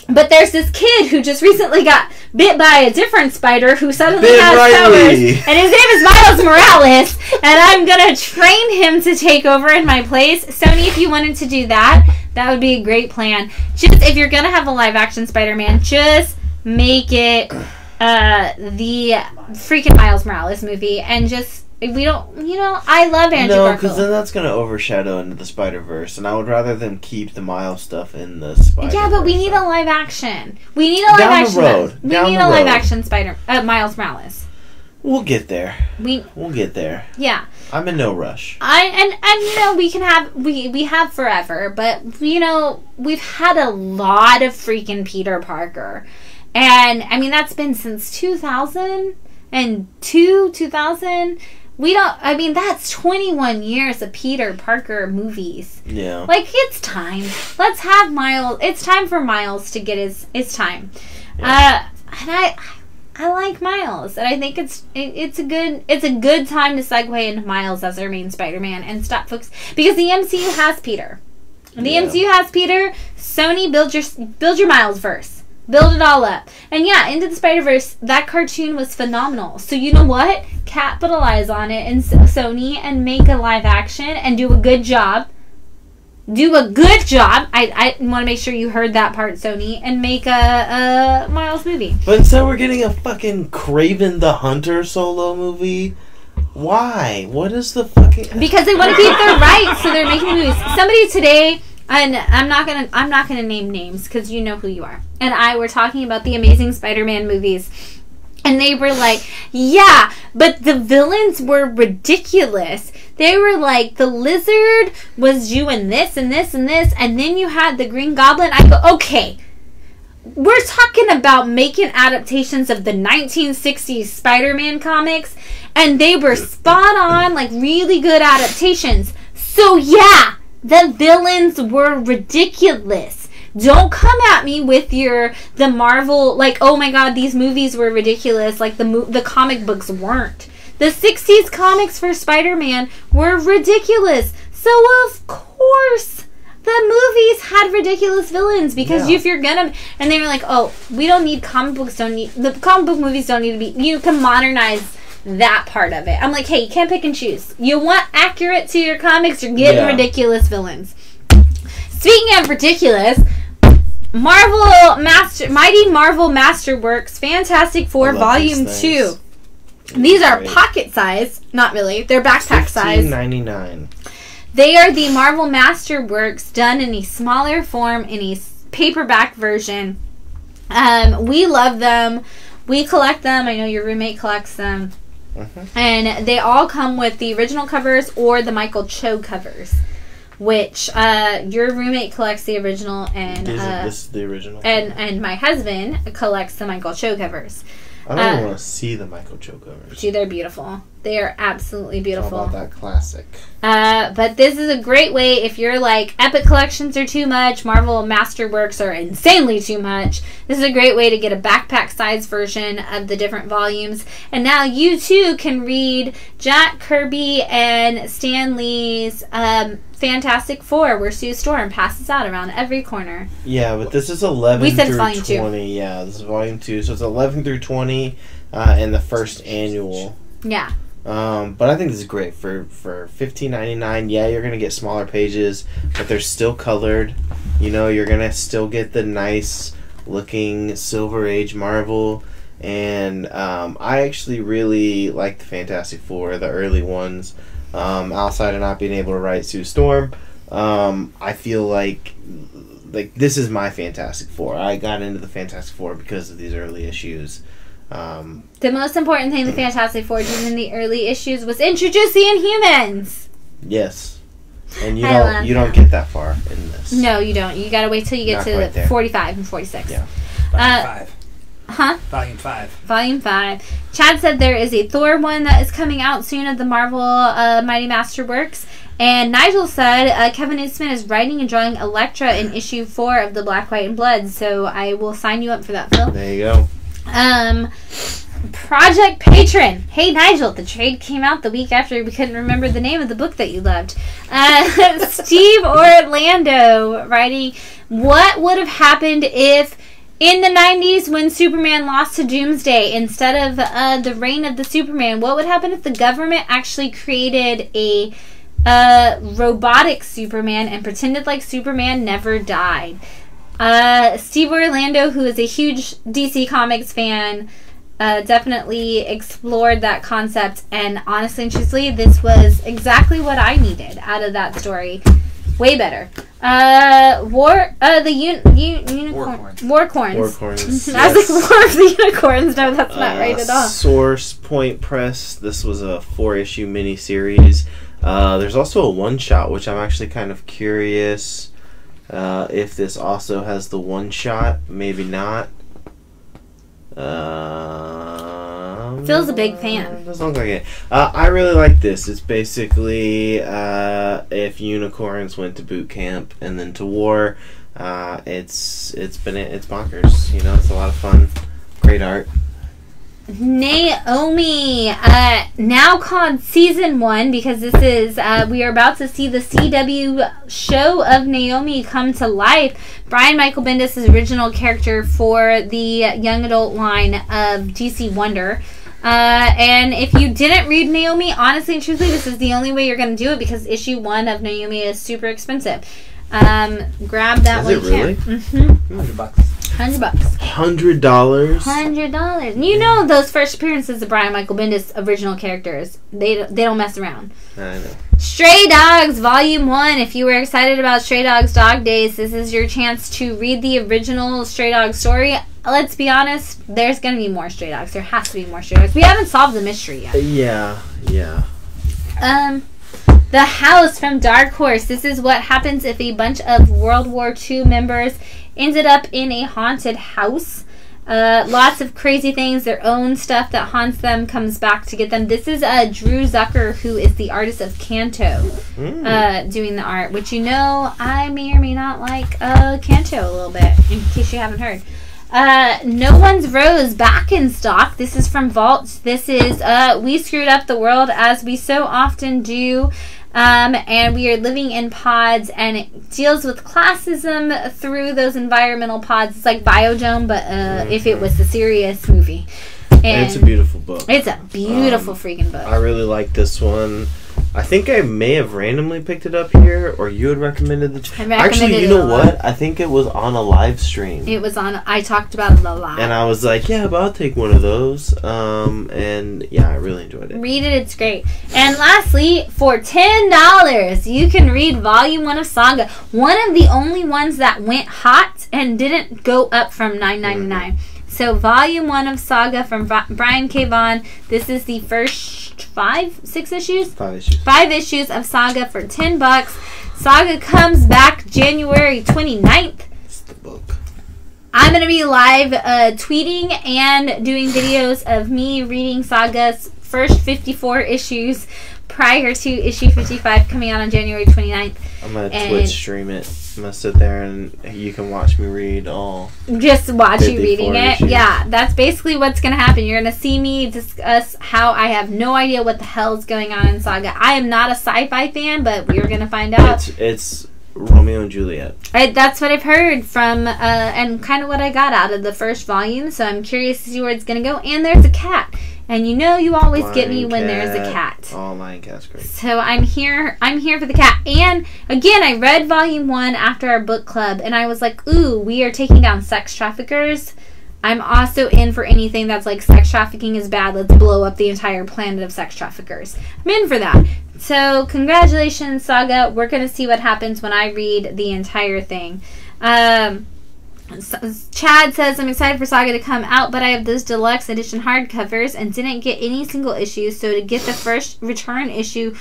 But there's this kid who just recently got bit by a different spider who suddenly bit has right powers. Me. And his name is Miles Morales. And I'm going to train him to take over in my place. Sony, if you wanted to do that, that would be a great plan. Just if you're going to have a live-action Spider-Man, just make it uh, the freaking Miles Morales movie. And just, we don't, you know, I love Andrew Garfield. No, because then that's going to overshadow into the Spider-Verse, and I would rather them keep the Miles stuff in the Spider-Verse. Yeah, but we need a live action. We need a live action. Down the road. We need a live action Spider uh, Miles Morales. We'll get there. We we'll get there. Yeah. I'm in no rush. I and and you know we can have we we have forever, but you know we've had a lot of freaking Peter Parker, and I mean that's been since two thousand and two, two thousand. We don't, I mean, that's twenty-one years of Peter Parker movies. Yeah. Like, it's time. Let's have Miles. It's time for Miles to get his, it's time. Yeah. Uh, and I, I like Miles. And I think it's, it, it's a good, it's a good time to segue into Miles as our main Spider-Man and stop focusing. Because the M C U has Peter. The yeah. M C U has Peter. Sony, build your, build your Miles-verse. Build it all up. And yeah, Into the Spider-Verse, that cartoon was phenomenal. So you know what? Capitalize on it and Sony and make a live action and do a good job. Do a good job. I, I want to make sure you heard that part, Sony, and make a, a Miles movie. But instead we're getting a fucking Kraven the Hunter solo movie. Why? What is the fucking... Because they want to keep their rights, so they're making movies. Somebody today... And I'm not gonna I'm not gonna name names because you know who you are. And I were talking about the Amazing Spider-Man movies, and they were like, "Yeah, but the villains were ridiculous. They were like the Lizard was doing this and this and this, and then you had the Green Goblin." I go, "Okay, we're talking about making adaptations of the nineteen sixties Spider-Man comics, and they were spot on, like really good adaptations. So yeah." The villains were ridiculous. Don't come at me with your the Marvel like oh my god these movies were ridiculous like the mo the comic books weren't. The sixties comics for Spider-Man were ridiculous. So of course the movies had ridiculous villains because yeah. if you're gonna and they were like oh we don't need comic books don't need the comic book movies don't need to be you can modernize. That part of it. I'm like, hey, you can't pick and choose. You want accurate to your comics, you're getting yeah. ridiculous villains. Speaking of ridiculous, Marvel Master Mighty Marvel Masterworks Fantastic Four Volume Two. These are pocket size, not really. They're backpack size. fifteen ninety-nine. They are the Marvel Masterworks done in a smaller form, in a paperback version. Um, we love them. We collect them. I know your roommate collects them. Uh-huh. And they all come with the original covers or the Michael Cho covers, which uh, your roommate collects the original, and is uh, this the original, and and my husband collects the Michael Cho covers. I don't uh, want to see the Michael Cho covers. See, they're beautiful. They are absolutely beautiful. All about that classic. Uh, but this is a great way if you're like Epic Collections are too much, Marvel Masterworks are insanely too much. This is a great way to get a backpack size version of the different volumes, and now you too can read Jack Kirby and Stan Lee's um, Fantastic Four, where Sue Storm passes out around every corner. Yeah, but this is eleven. We said through volume twenty. Two. Yeah, this is volume two, so it's eleven through twenty, uh, and the first annual. Yeah. Um, but I think this is great for for fifteen ninety-nine. Yeah, you're gonna get smaller pages, but they're still colored. You know, you're gonna still get the nice looking Silver Age Marvel. And um, I actually really like the Fantastic Four, the early ones. Um, outside of not being able to write Sue Storm, um, I feel like like this is my Fantastic Four. I got into the Fantastic Four because of these early issues. Um, the most important thing the Fantastic Four did in the early issues was introduce the Inhumans. Yes, and you don't you don't get that far in this. No, you don't. You gotta wait till you get not to forty-five and forty-six. Yeah, forty-five. Uh, Huh? Volume five. Volume five. Chad said there is a Thor one that is coming out soon of the Marvel uh, Mighty Masterworks. And Nigel said uh, Kevin Eastman is writing and drawing Elektra in issue four of the Black, White, and Blood. So I will sign you up for that, Phil. There you go. Um, Project Patron. Hey, Nigel. The trade came out the week after. We couldn't remember the name of the book that you loved. Uh, Steve Orlando writing, what would have happened if... in the nineties, when Superman lost to Doomsday, instead of uh, the reign of the Superman, what would happen if the government actually created a uh, robotic Superman and pretended like Superman never died? Uh, Steve Orlando, who is a huge D C Comics fan, uh, definitely explored that concept. And honestly and truthfully, this was exactly what I needed out of that story. Way better. Uh, war. Uh, the un, un, unicorn. Warcorns. Warcorns. I was like, War of the Unicorns. No, that's not uh, right at all. Source Point Press. This was a four-issue miniseries. Uh, there's also a one-shot, which I'm actually kind of curious uh, if this also has the one-shot. Maybe not. Um, Phil's a big fan. Doesn't look like it. Uh, I really like this. It's basically uh, if unicorns went to boot camp and then to war. Uh, it's it's been it's bonkers. You know, it's a lot of fun. Great art. Naomi, uh, now called season one, because this is uh, we are about to see the C W show of Naomi come to life. Brian Michael Bendis' original character for the young adult line of D C Wonder. Uh, and if you didn't read Naomi, honestly and truthfully, this is the only way you're going to do it, because issue one of Naomi is super expensive. Um, grab that one. Is it really? Mm-hmm. one hundred bucks. Hundred bucks. Hundred dollars. Hundred dollars. You know those first appearances of Brian Michael Bendis' original characters. They they don't mess around. I know. Stray Dogs Volume One. If you were excited about Stray Dogs Dog Days, this is your chance to read the original Stray Dogs story. Let's be honest. There's gonna be more Stray Dogs. There has to be more Stray Dogs. We haven't solved the mystery yet. Yeah. Yeah. Um. The House from Dark Horse. This is what happens if a bunch of World War Two members ended up in a haunted house. Uh, lots of crazy things. Their own stuff that haunts them comes back to get them. This is uh, Drew Zucker, who is the artist of Kanto, mm. uh, doing the art, which, you know, I may or may not like uh, Kanto a little bit, in case you haven't heard. Uh, No One's Rose, back in stock. This is from Vault. This is uh, We Screwed Up the World, as we so often do. Um, and we are living in pods, and it deals with classism through those environmental pods. It's like Biodome, but uh, mm-hmm. if it was a serious movie. And it's a beautiful book. It's a beautiful um, freaking book. I really like this one. I think I may have randomly picked it up here, or you had recommended it. I recommended Actually, you it know what? Lot. I think it was on a live stream. It was on. I talked about it a lot. And I was like, yeah, but I'll take one of those. Um, and yeah, I really enjoyed it. Read it. It's great. And lastly, for ten dollars, you can read Volume one of Saga. One of the only ones that went hot and didn't go up from nine ninety-nine. Mm-hmm. So Volume one of Saga from Brian K. Vaughan. This is the first five, six issues? Five issues. Five issues of Saga for ten bucks. Saga comes back January twenty-ninth. It's the book. I'm going to be live uh, tweeting and doing videos of me reading Saga's first fifty-four issues prior to issue fifty-five coming out on January twenty-ninth. I'm going to Twitch stream it. I'm going to sit there and you can watch me read all. Just watch you reading it. Issues. Yeah, that's basically what's going to happen. You're going to see me discuss how I have no idea what the hell's going on in Saga. I am not a sci-fi fan, but we're going to find out. It's, it's Romeo and Juliet. I, that's what I've heard from, uh, and kind of what I got out of the first volume, so I'm curious to see where it's going to go. And there's a cat. And you know you always lion get me when cat. There's a cat. Oh, Lion Cat's great. So I'm here I'm here for the cat. And, again, I read Volume one after our book club, and I was like, ooh, we are taking down sex traffickers. I'm also in for anything that's like sex trafficking is bad. Let's blow up the entire planet of sex traffickers. I'm in for that. So, congratulations, Saga. We're going to see what happens when I read the entire thing. Um... Chad says, I'm excited for Saga to come out, but I have those deluxe edition hardcovers and didn't get any single issue, so to get the first return issue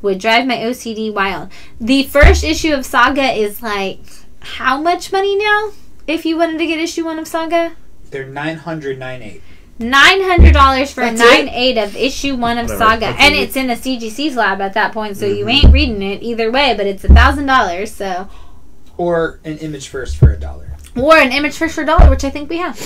would drive my O C D wild. The first issue of Saga is like, how much money now? If you wanted to get issue one of Saga? They're nine hundred dollars, nine eight. nine hundred dollars for nine eight of issue one of Whatever. Saga. That's and it. It's in the C G C's lab at that point, so mm-hmm. you ain't reading it either way, but it's a thousand dollars, so. Or an Image First for a dollar. Or an Image First for a dollar, which I think we have.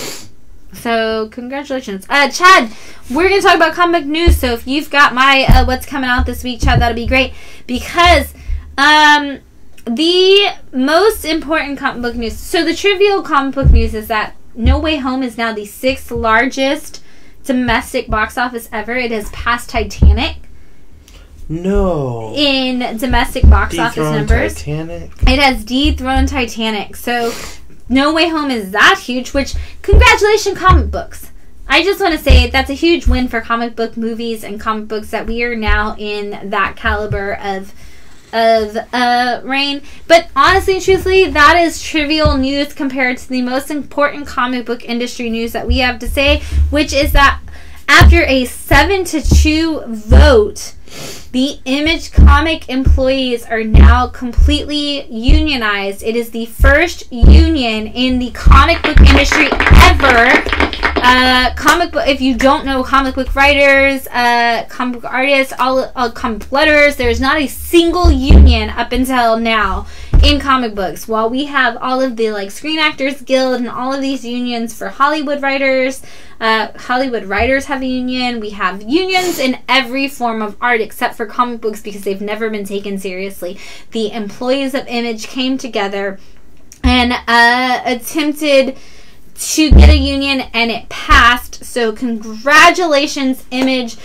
So, congratulations. Uh, Chad, we're going to talk about comic news. So, if you've got my uh, what's coming out this week, Chad, that'll be great. Because um, the most important comic book news. So, the trivial comic book news is that No Way Home is now the sixth largest domestic box office ever. It has passed Titanic. No. In domestic box dethrone office numbers. Titanic. It has dethroned Titanic. So... No Way Home is that huge, which, congratulations, comic books. I just want to say that's a huge win for comic book movies and comic books that we are now in that caliber of of uh, reign. But honestly and truthfully, that is trivial news compared to the most important comic book industry news that we have to say, which is that after a seven to two vote, the Image Comic employees are now completely unionized. It is the first union in the comic book industry ever. Uh, comic book, if you don't know, comic book writers, uh, comic book artists, all, all comic letters, there's not a single union up until now in comic books. While we have all of the like Screen Actors Guild and all of these unions for Hollywood writers, uh, Hollywood writers have a union. We have unions in every form of art except for comic books because they've never been taken seriously. The employees of Image came together and uh, attempted to get a union, and it passed. So congratulations, Image,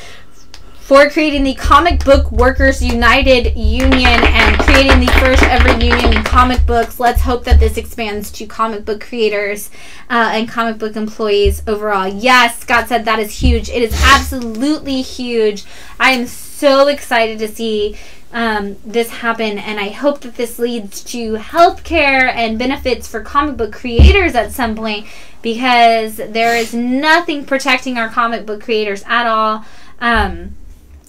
for creating the Comic Book Workers United Union and creating the first ever union in comic books. Let's hope that this expands to comic book creators uh, and comic book employees overall. Yes, Scott said that is huge. It is absolutely huge. I am so excited to see um, this happen, and I hope that this leads to healthcare and benefits for comic book creators at some point, because there is nothing protecting our comic book creators at all. Um,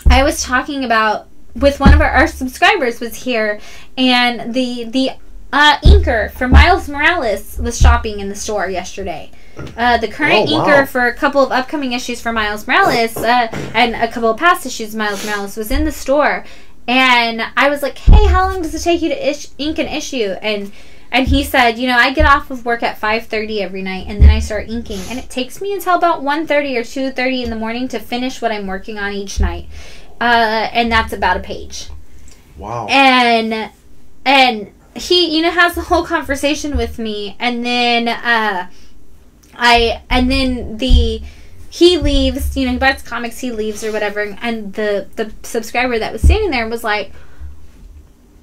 I was talking about with one of our, our subscribers was here, and the the uh, inker for Miles Morales was shopping in the store yesterday. Uh, the current oh, wow. inker for a couple of upcoming issues for Miles Morales uh, and a couple of past issues of Miles Morales was in the store, and I was like, "Hey, how long does it take you to ish- ink an issue?" and And he said, you know, I get off of work at five thirty every night, and then I start inking. And it takes me until about one thirty or two thirty in the morning to finish what I'm working on each night. Uh, and that's about a page. Wow. And and he, you know, has the whole conversation with me. And then uh, I, and then the, he leaves, you know, he buys comics, he leaves or whatever. And the, the subscriber that was standing there was like,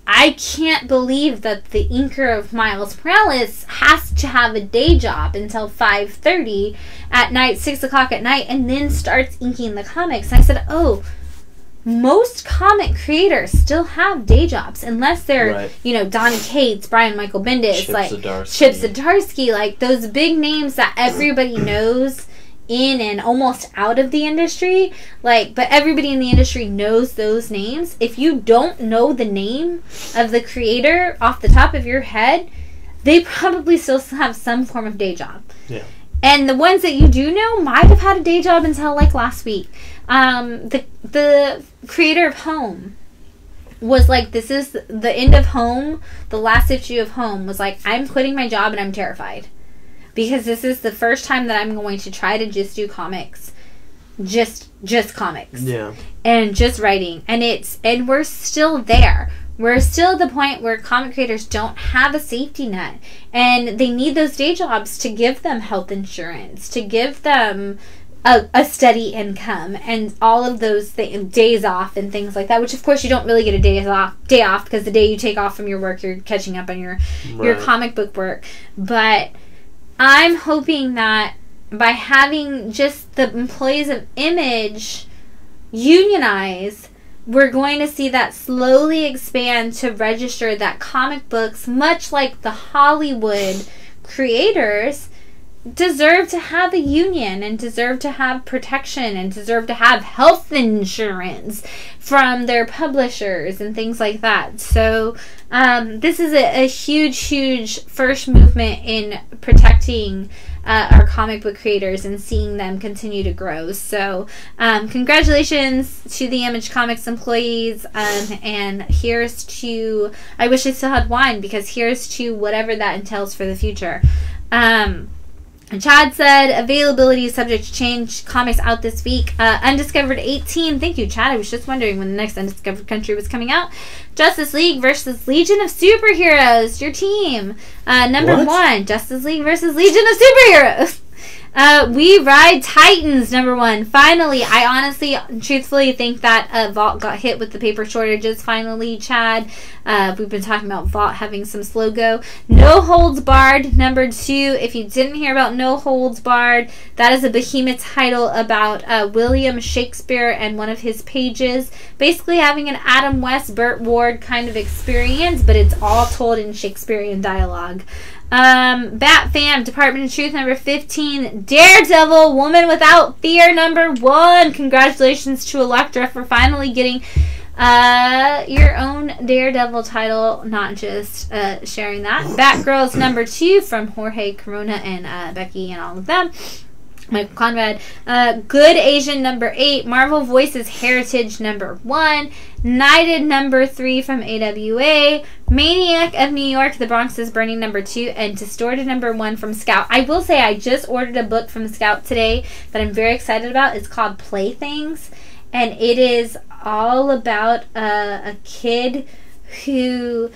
I can't believe that the inker of Miles Morales has to have a day job until five thirty at night, six o'clock at night, and then starts inking the comics. And I said, oh, most comic creators still have day jobs, unless they're, right. you know, Donny Cates, Brian Michael Bendis, Chip like Zdarsky. Chip Zdarsky, like those big names that everybody knows in and almost out of the industry, like, but everybody in the industry knows those names. If you don't know the name of the creator off the top of your head, they probably still have some form of day job. Yeah. And the ones that you do know might have had a day job until like last week. Um, the the creator of Home was like, this is the end of Home. The last issue of Home was like, I'm quitting my job and I'm terrified, because this is the first time that I'm going to try to just do comics. Just just comics. Yeah. And just writing. And it's and we're still there. We're still at the point where comic creators don't have a safety net, and they need those day jobs to give them health insurance, to give them a, a steady income, and all of those th days off and things like that, which of course you don't really get a day off day off because the day you take off from your work, you're catching up on your, right. your comic book work. But I'm hoping that by having just the employees of Image unionize, we're going to see that slowly expand to register that comic books, much like the Hollywood creators, deserve to have a union and deserve to have protection and deserve to have health insurance from their publishers and things like that. So um, this is a, a huge, huge first movement in protecting Uh, our comic book creators and seeing them continue to grow. So um, congratulations to the Image Comics employees, um, and here's to, I wish I still had wine, because here's to whatever that entails for the future. Um, Chad said availability is subject to change, comics out this week. uh, Undiscovered eighteen, thank you Chad, I was just wondering when the next Undiscovered Country was coming out. Justice League versus Legion of Superheroes, your team. Uh, number what? one, Justice League versus Legion of Superheroes. Uh, We Ride Titans, number one. Finally, I honestly, truthfully think that uh, Vault got hit with the paper shortages finally, Chad. Uh, we've been talking about Vault having some slow go. No Holds Barred, number two. If you didn't hear about No Holds Barred, that is a behemoth title about uh, William Shakespeare and one of his pages. Basically having an Adam West, Burt Ward kind of experience, but it's all told in Shakespearean dialogue. Um, Bat Fam, Department of Truth, number fifteen. Daredevil, Woman Without Fear, number one. Congratulations to Elektra for finally getting uh, your own Daredevil title, not just uh, sharing that. Batgirls, number two, from Jorge Corona and uh, Becky and all of them. Michael Conrad. Uh, Good Asian, number eight. Marvel Voices Heritage, number one. Knighted, number three, from A W A. Maniac of New York, The Bronx is Burning, number two. And Distorted, number one, from Scout. I will say I just ordered a book from Scout today that I'm very excited about. It's called Playthings. And it is all about uh, a kid who,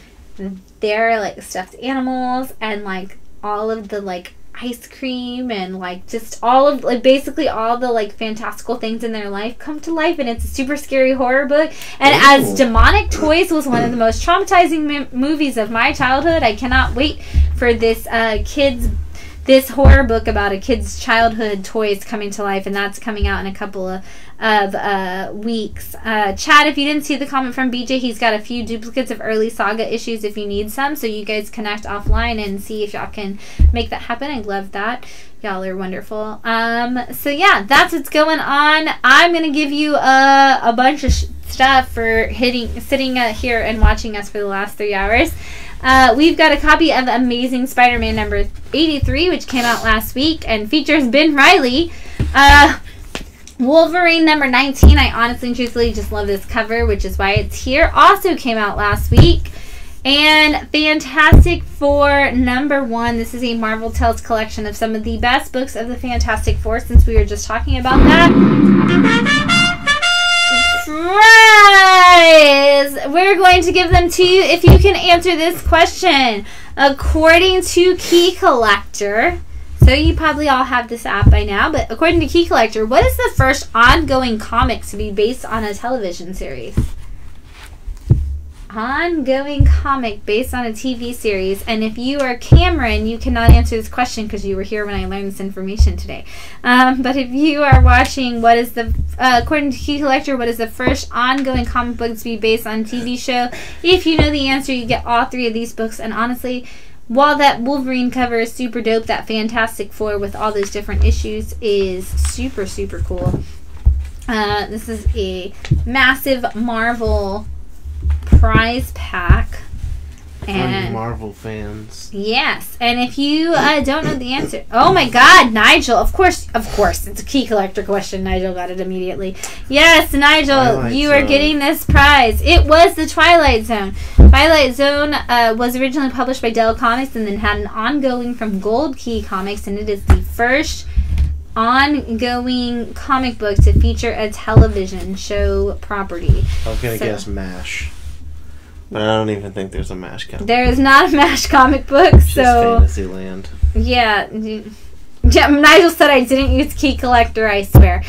they're like stuffed animals and like all of the like ice cream and like just all of like basically all the like fantastical things in their life come to life, and it's a super scary horror book. And Ooh. As Demonic Toys was one of the most traumatizing movies of my childhood, I cannot wait for this uh kids this horror book about a kid's childhood toys coming to life, and that's coming out in a couple of of uh, weeks. Uh, Chad, if you didn't see the comment from B J, he's got a few duplicates of early Saga issues if you need some, so you guys connect offline and see if y'all can make that happen. I love that. Y'all are wonderful. Um, so yeah, that's what's going on. I'm going to give you uh, a bunch of sh stuff for hitting, sitting uh, here and watching us for the last three hours. Uh, we've got a copy of Amazing Spider-Man number eighty-three, which came out last week and features Ben Reilly. Uh, Wolverine number nineteen, I honestly and truthfully just love this cover, which is why it's here, also came out last week. And Fantastic Four number one, this is a Marvel Tales collection of some of the best books of the Fantastic Four, since we were just talking about that. Prize! We're going to give them to you if you can answer this question. According to Key Collector, so you probably all have this app by now, but according to Key Collector, what is the first ongoing comic to be based on a television series? Ongoing comic based on a T V series. And if you are Cameron, you cannot answer this question because you were here when I learned this information today. Um, but if you are watching, what is the, uh, according to Key Collector, what is the first ongoing comic book to be based on a T V show? If you know the answer, you get all three of these books. And honestly, while that Wolverine cover is super dope, that Fantastic Four with all those different issues is super, super cool. Uh, this is a massive Marvel prize pack. And Marvel fans. Yes, and if you uh, don't know the answer, oh my God, Nigel! Of course, of course, it's a Key Collector question. Nigel got it immediately. Yes, Nigel, Twilight you Zone. Are getting this prize. It was the Twilight Zone. Twilight Zone uh, was originally published by Dell Comics and then had an ongoing from Gold Key Comics, and it is the first ongoing comic book to feature a television show property. I was gonna so, guess MASH. But I don't even think there's a MASH comic. There is not a MASH comic book, it's so... just Fantasyland. Yeah. Yeah, Nigel said I didn't use Key Collector, I swear.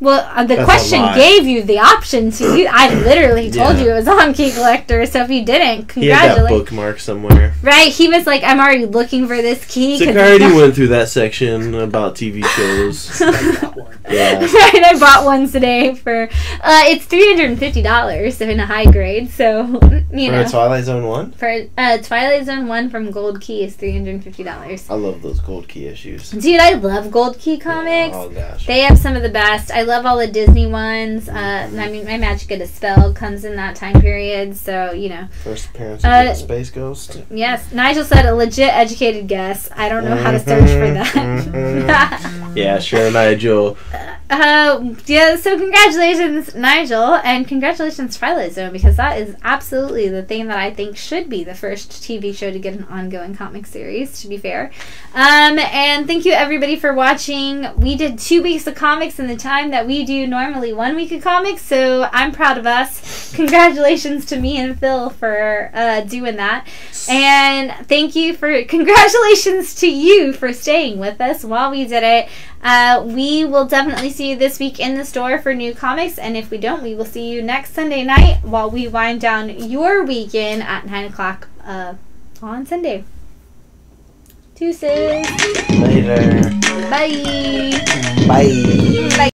Well, uh, the That's question gave you the option to use... I literally told yeah. you it was on Key Collector, so if you didn't, congratulations. He had that bookmark somewhere. Right, he was like, I'm already looking for this key. So I already went through that section about T V shows. I got one. Yeah. Right, I bought one today for... Uh, it's three hundred fifty dollars in a high grade, so, you know. For a Twilight Zone one? For uh, Twilight Zone one from Gold Key is three hundred fifty dollars. I love those Gold Key issues. Dude, I love Gold Key comics. Oh, gosh. They have some of the best. I love all the Disney ones. Uh, I mean, my Magic of the Spell comes in that time period, so, you know. First appearance uh, of the Space Ghost. Yes. Nigel said a legit educated guess. I don't know how to search for that. Yeah, sure, Nigel. Uh, yeah, so congratulations, Nigel, and congratulations, Twilight Zone, because that is absolutely the thing that I think should be the first T V show to get an ongoing comic series, to be fair. Um, and thank you, everybody, for watching. We did two weeks of comics in the time that we do normally one week of comics, so I'm proud of us. Congratulations to me and Phil for uh, doing that. And thank you for, congratulations to you for staying with us while we did it. Uh, we will definitely see you this week in the store for new comics, and if we don't, we will see you next Sunday night while we wind down your weekend at nine o'clock uh, on Sunday. Deuces. Later. Bye. Bye. Bye.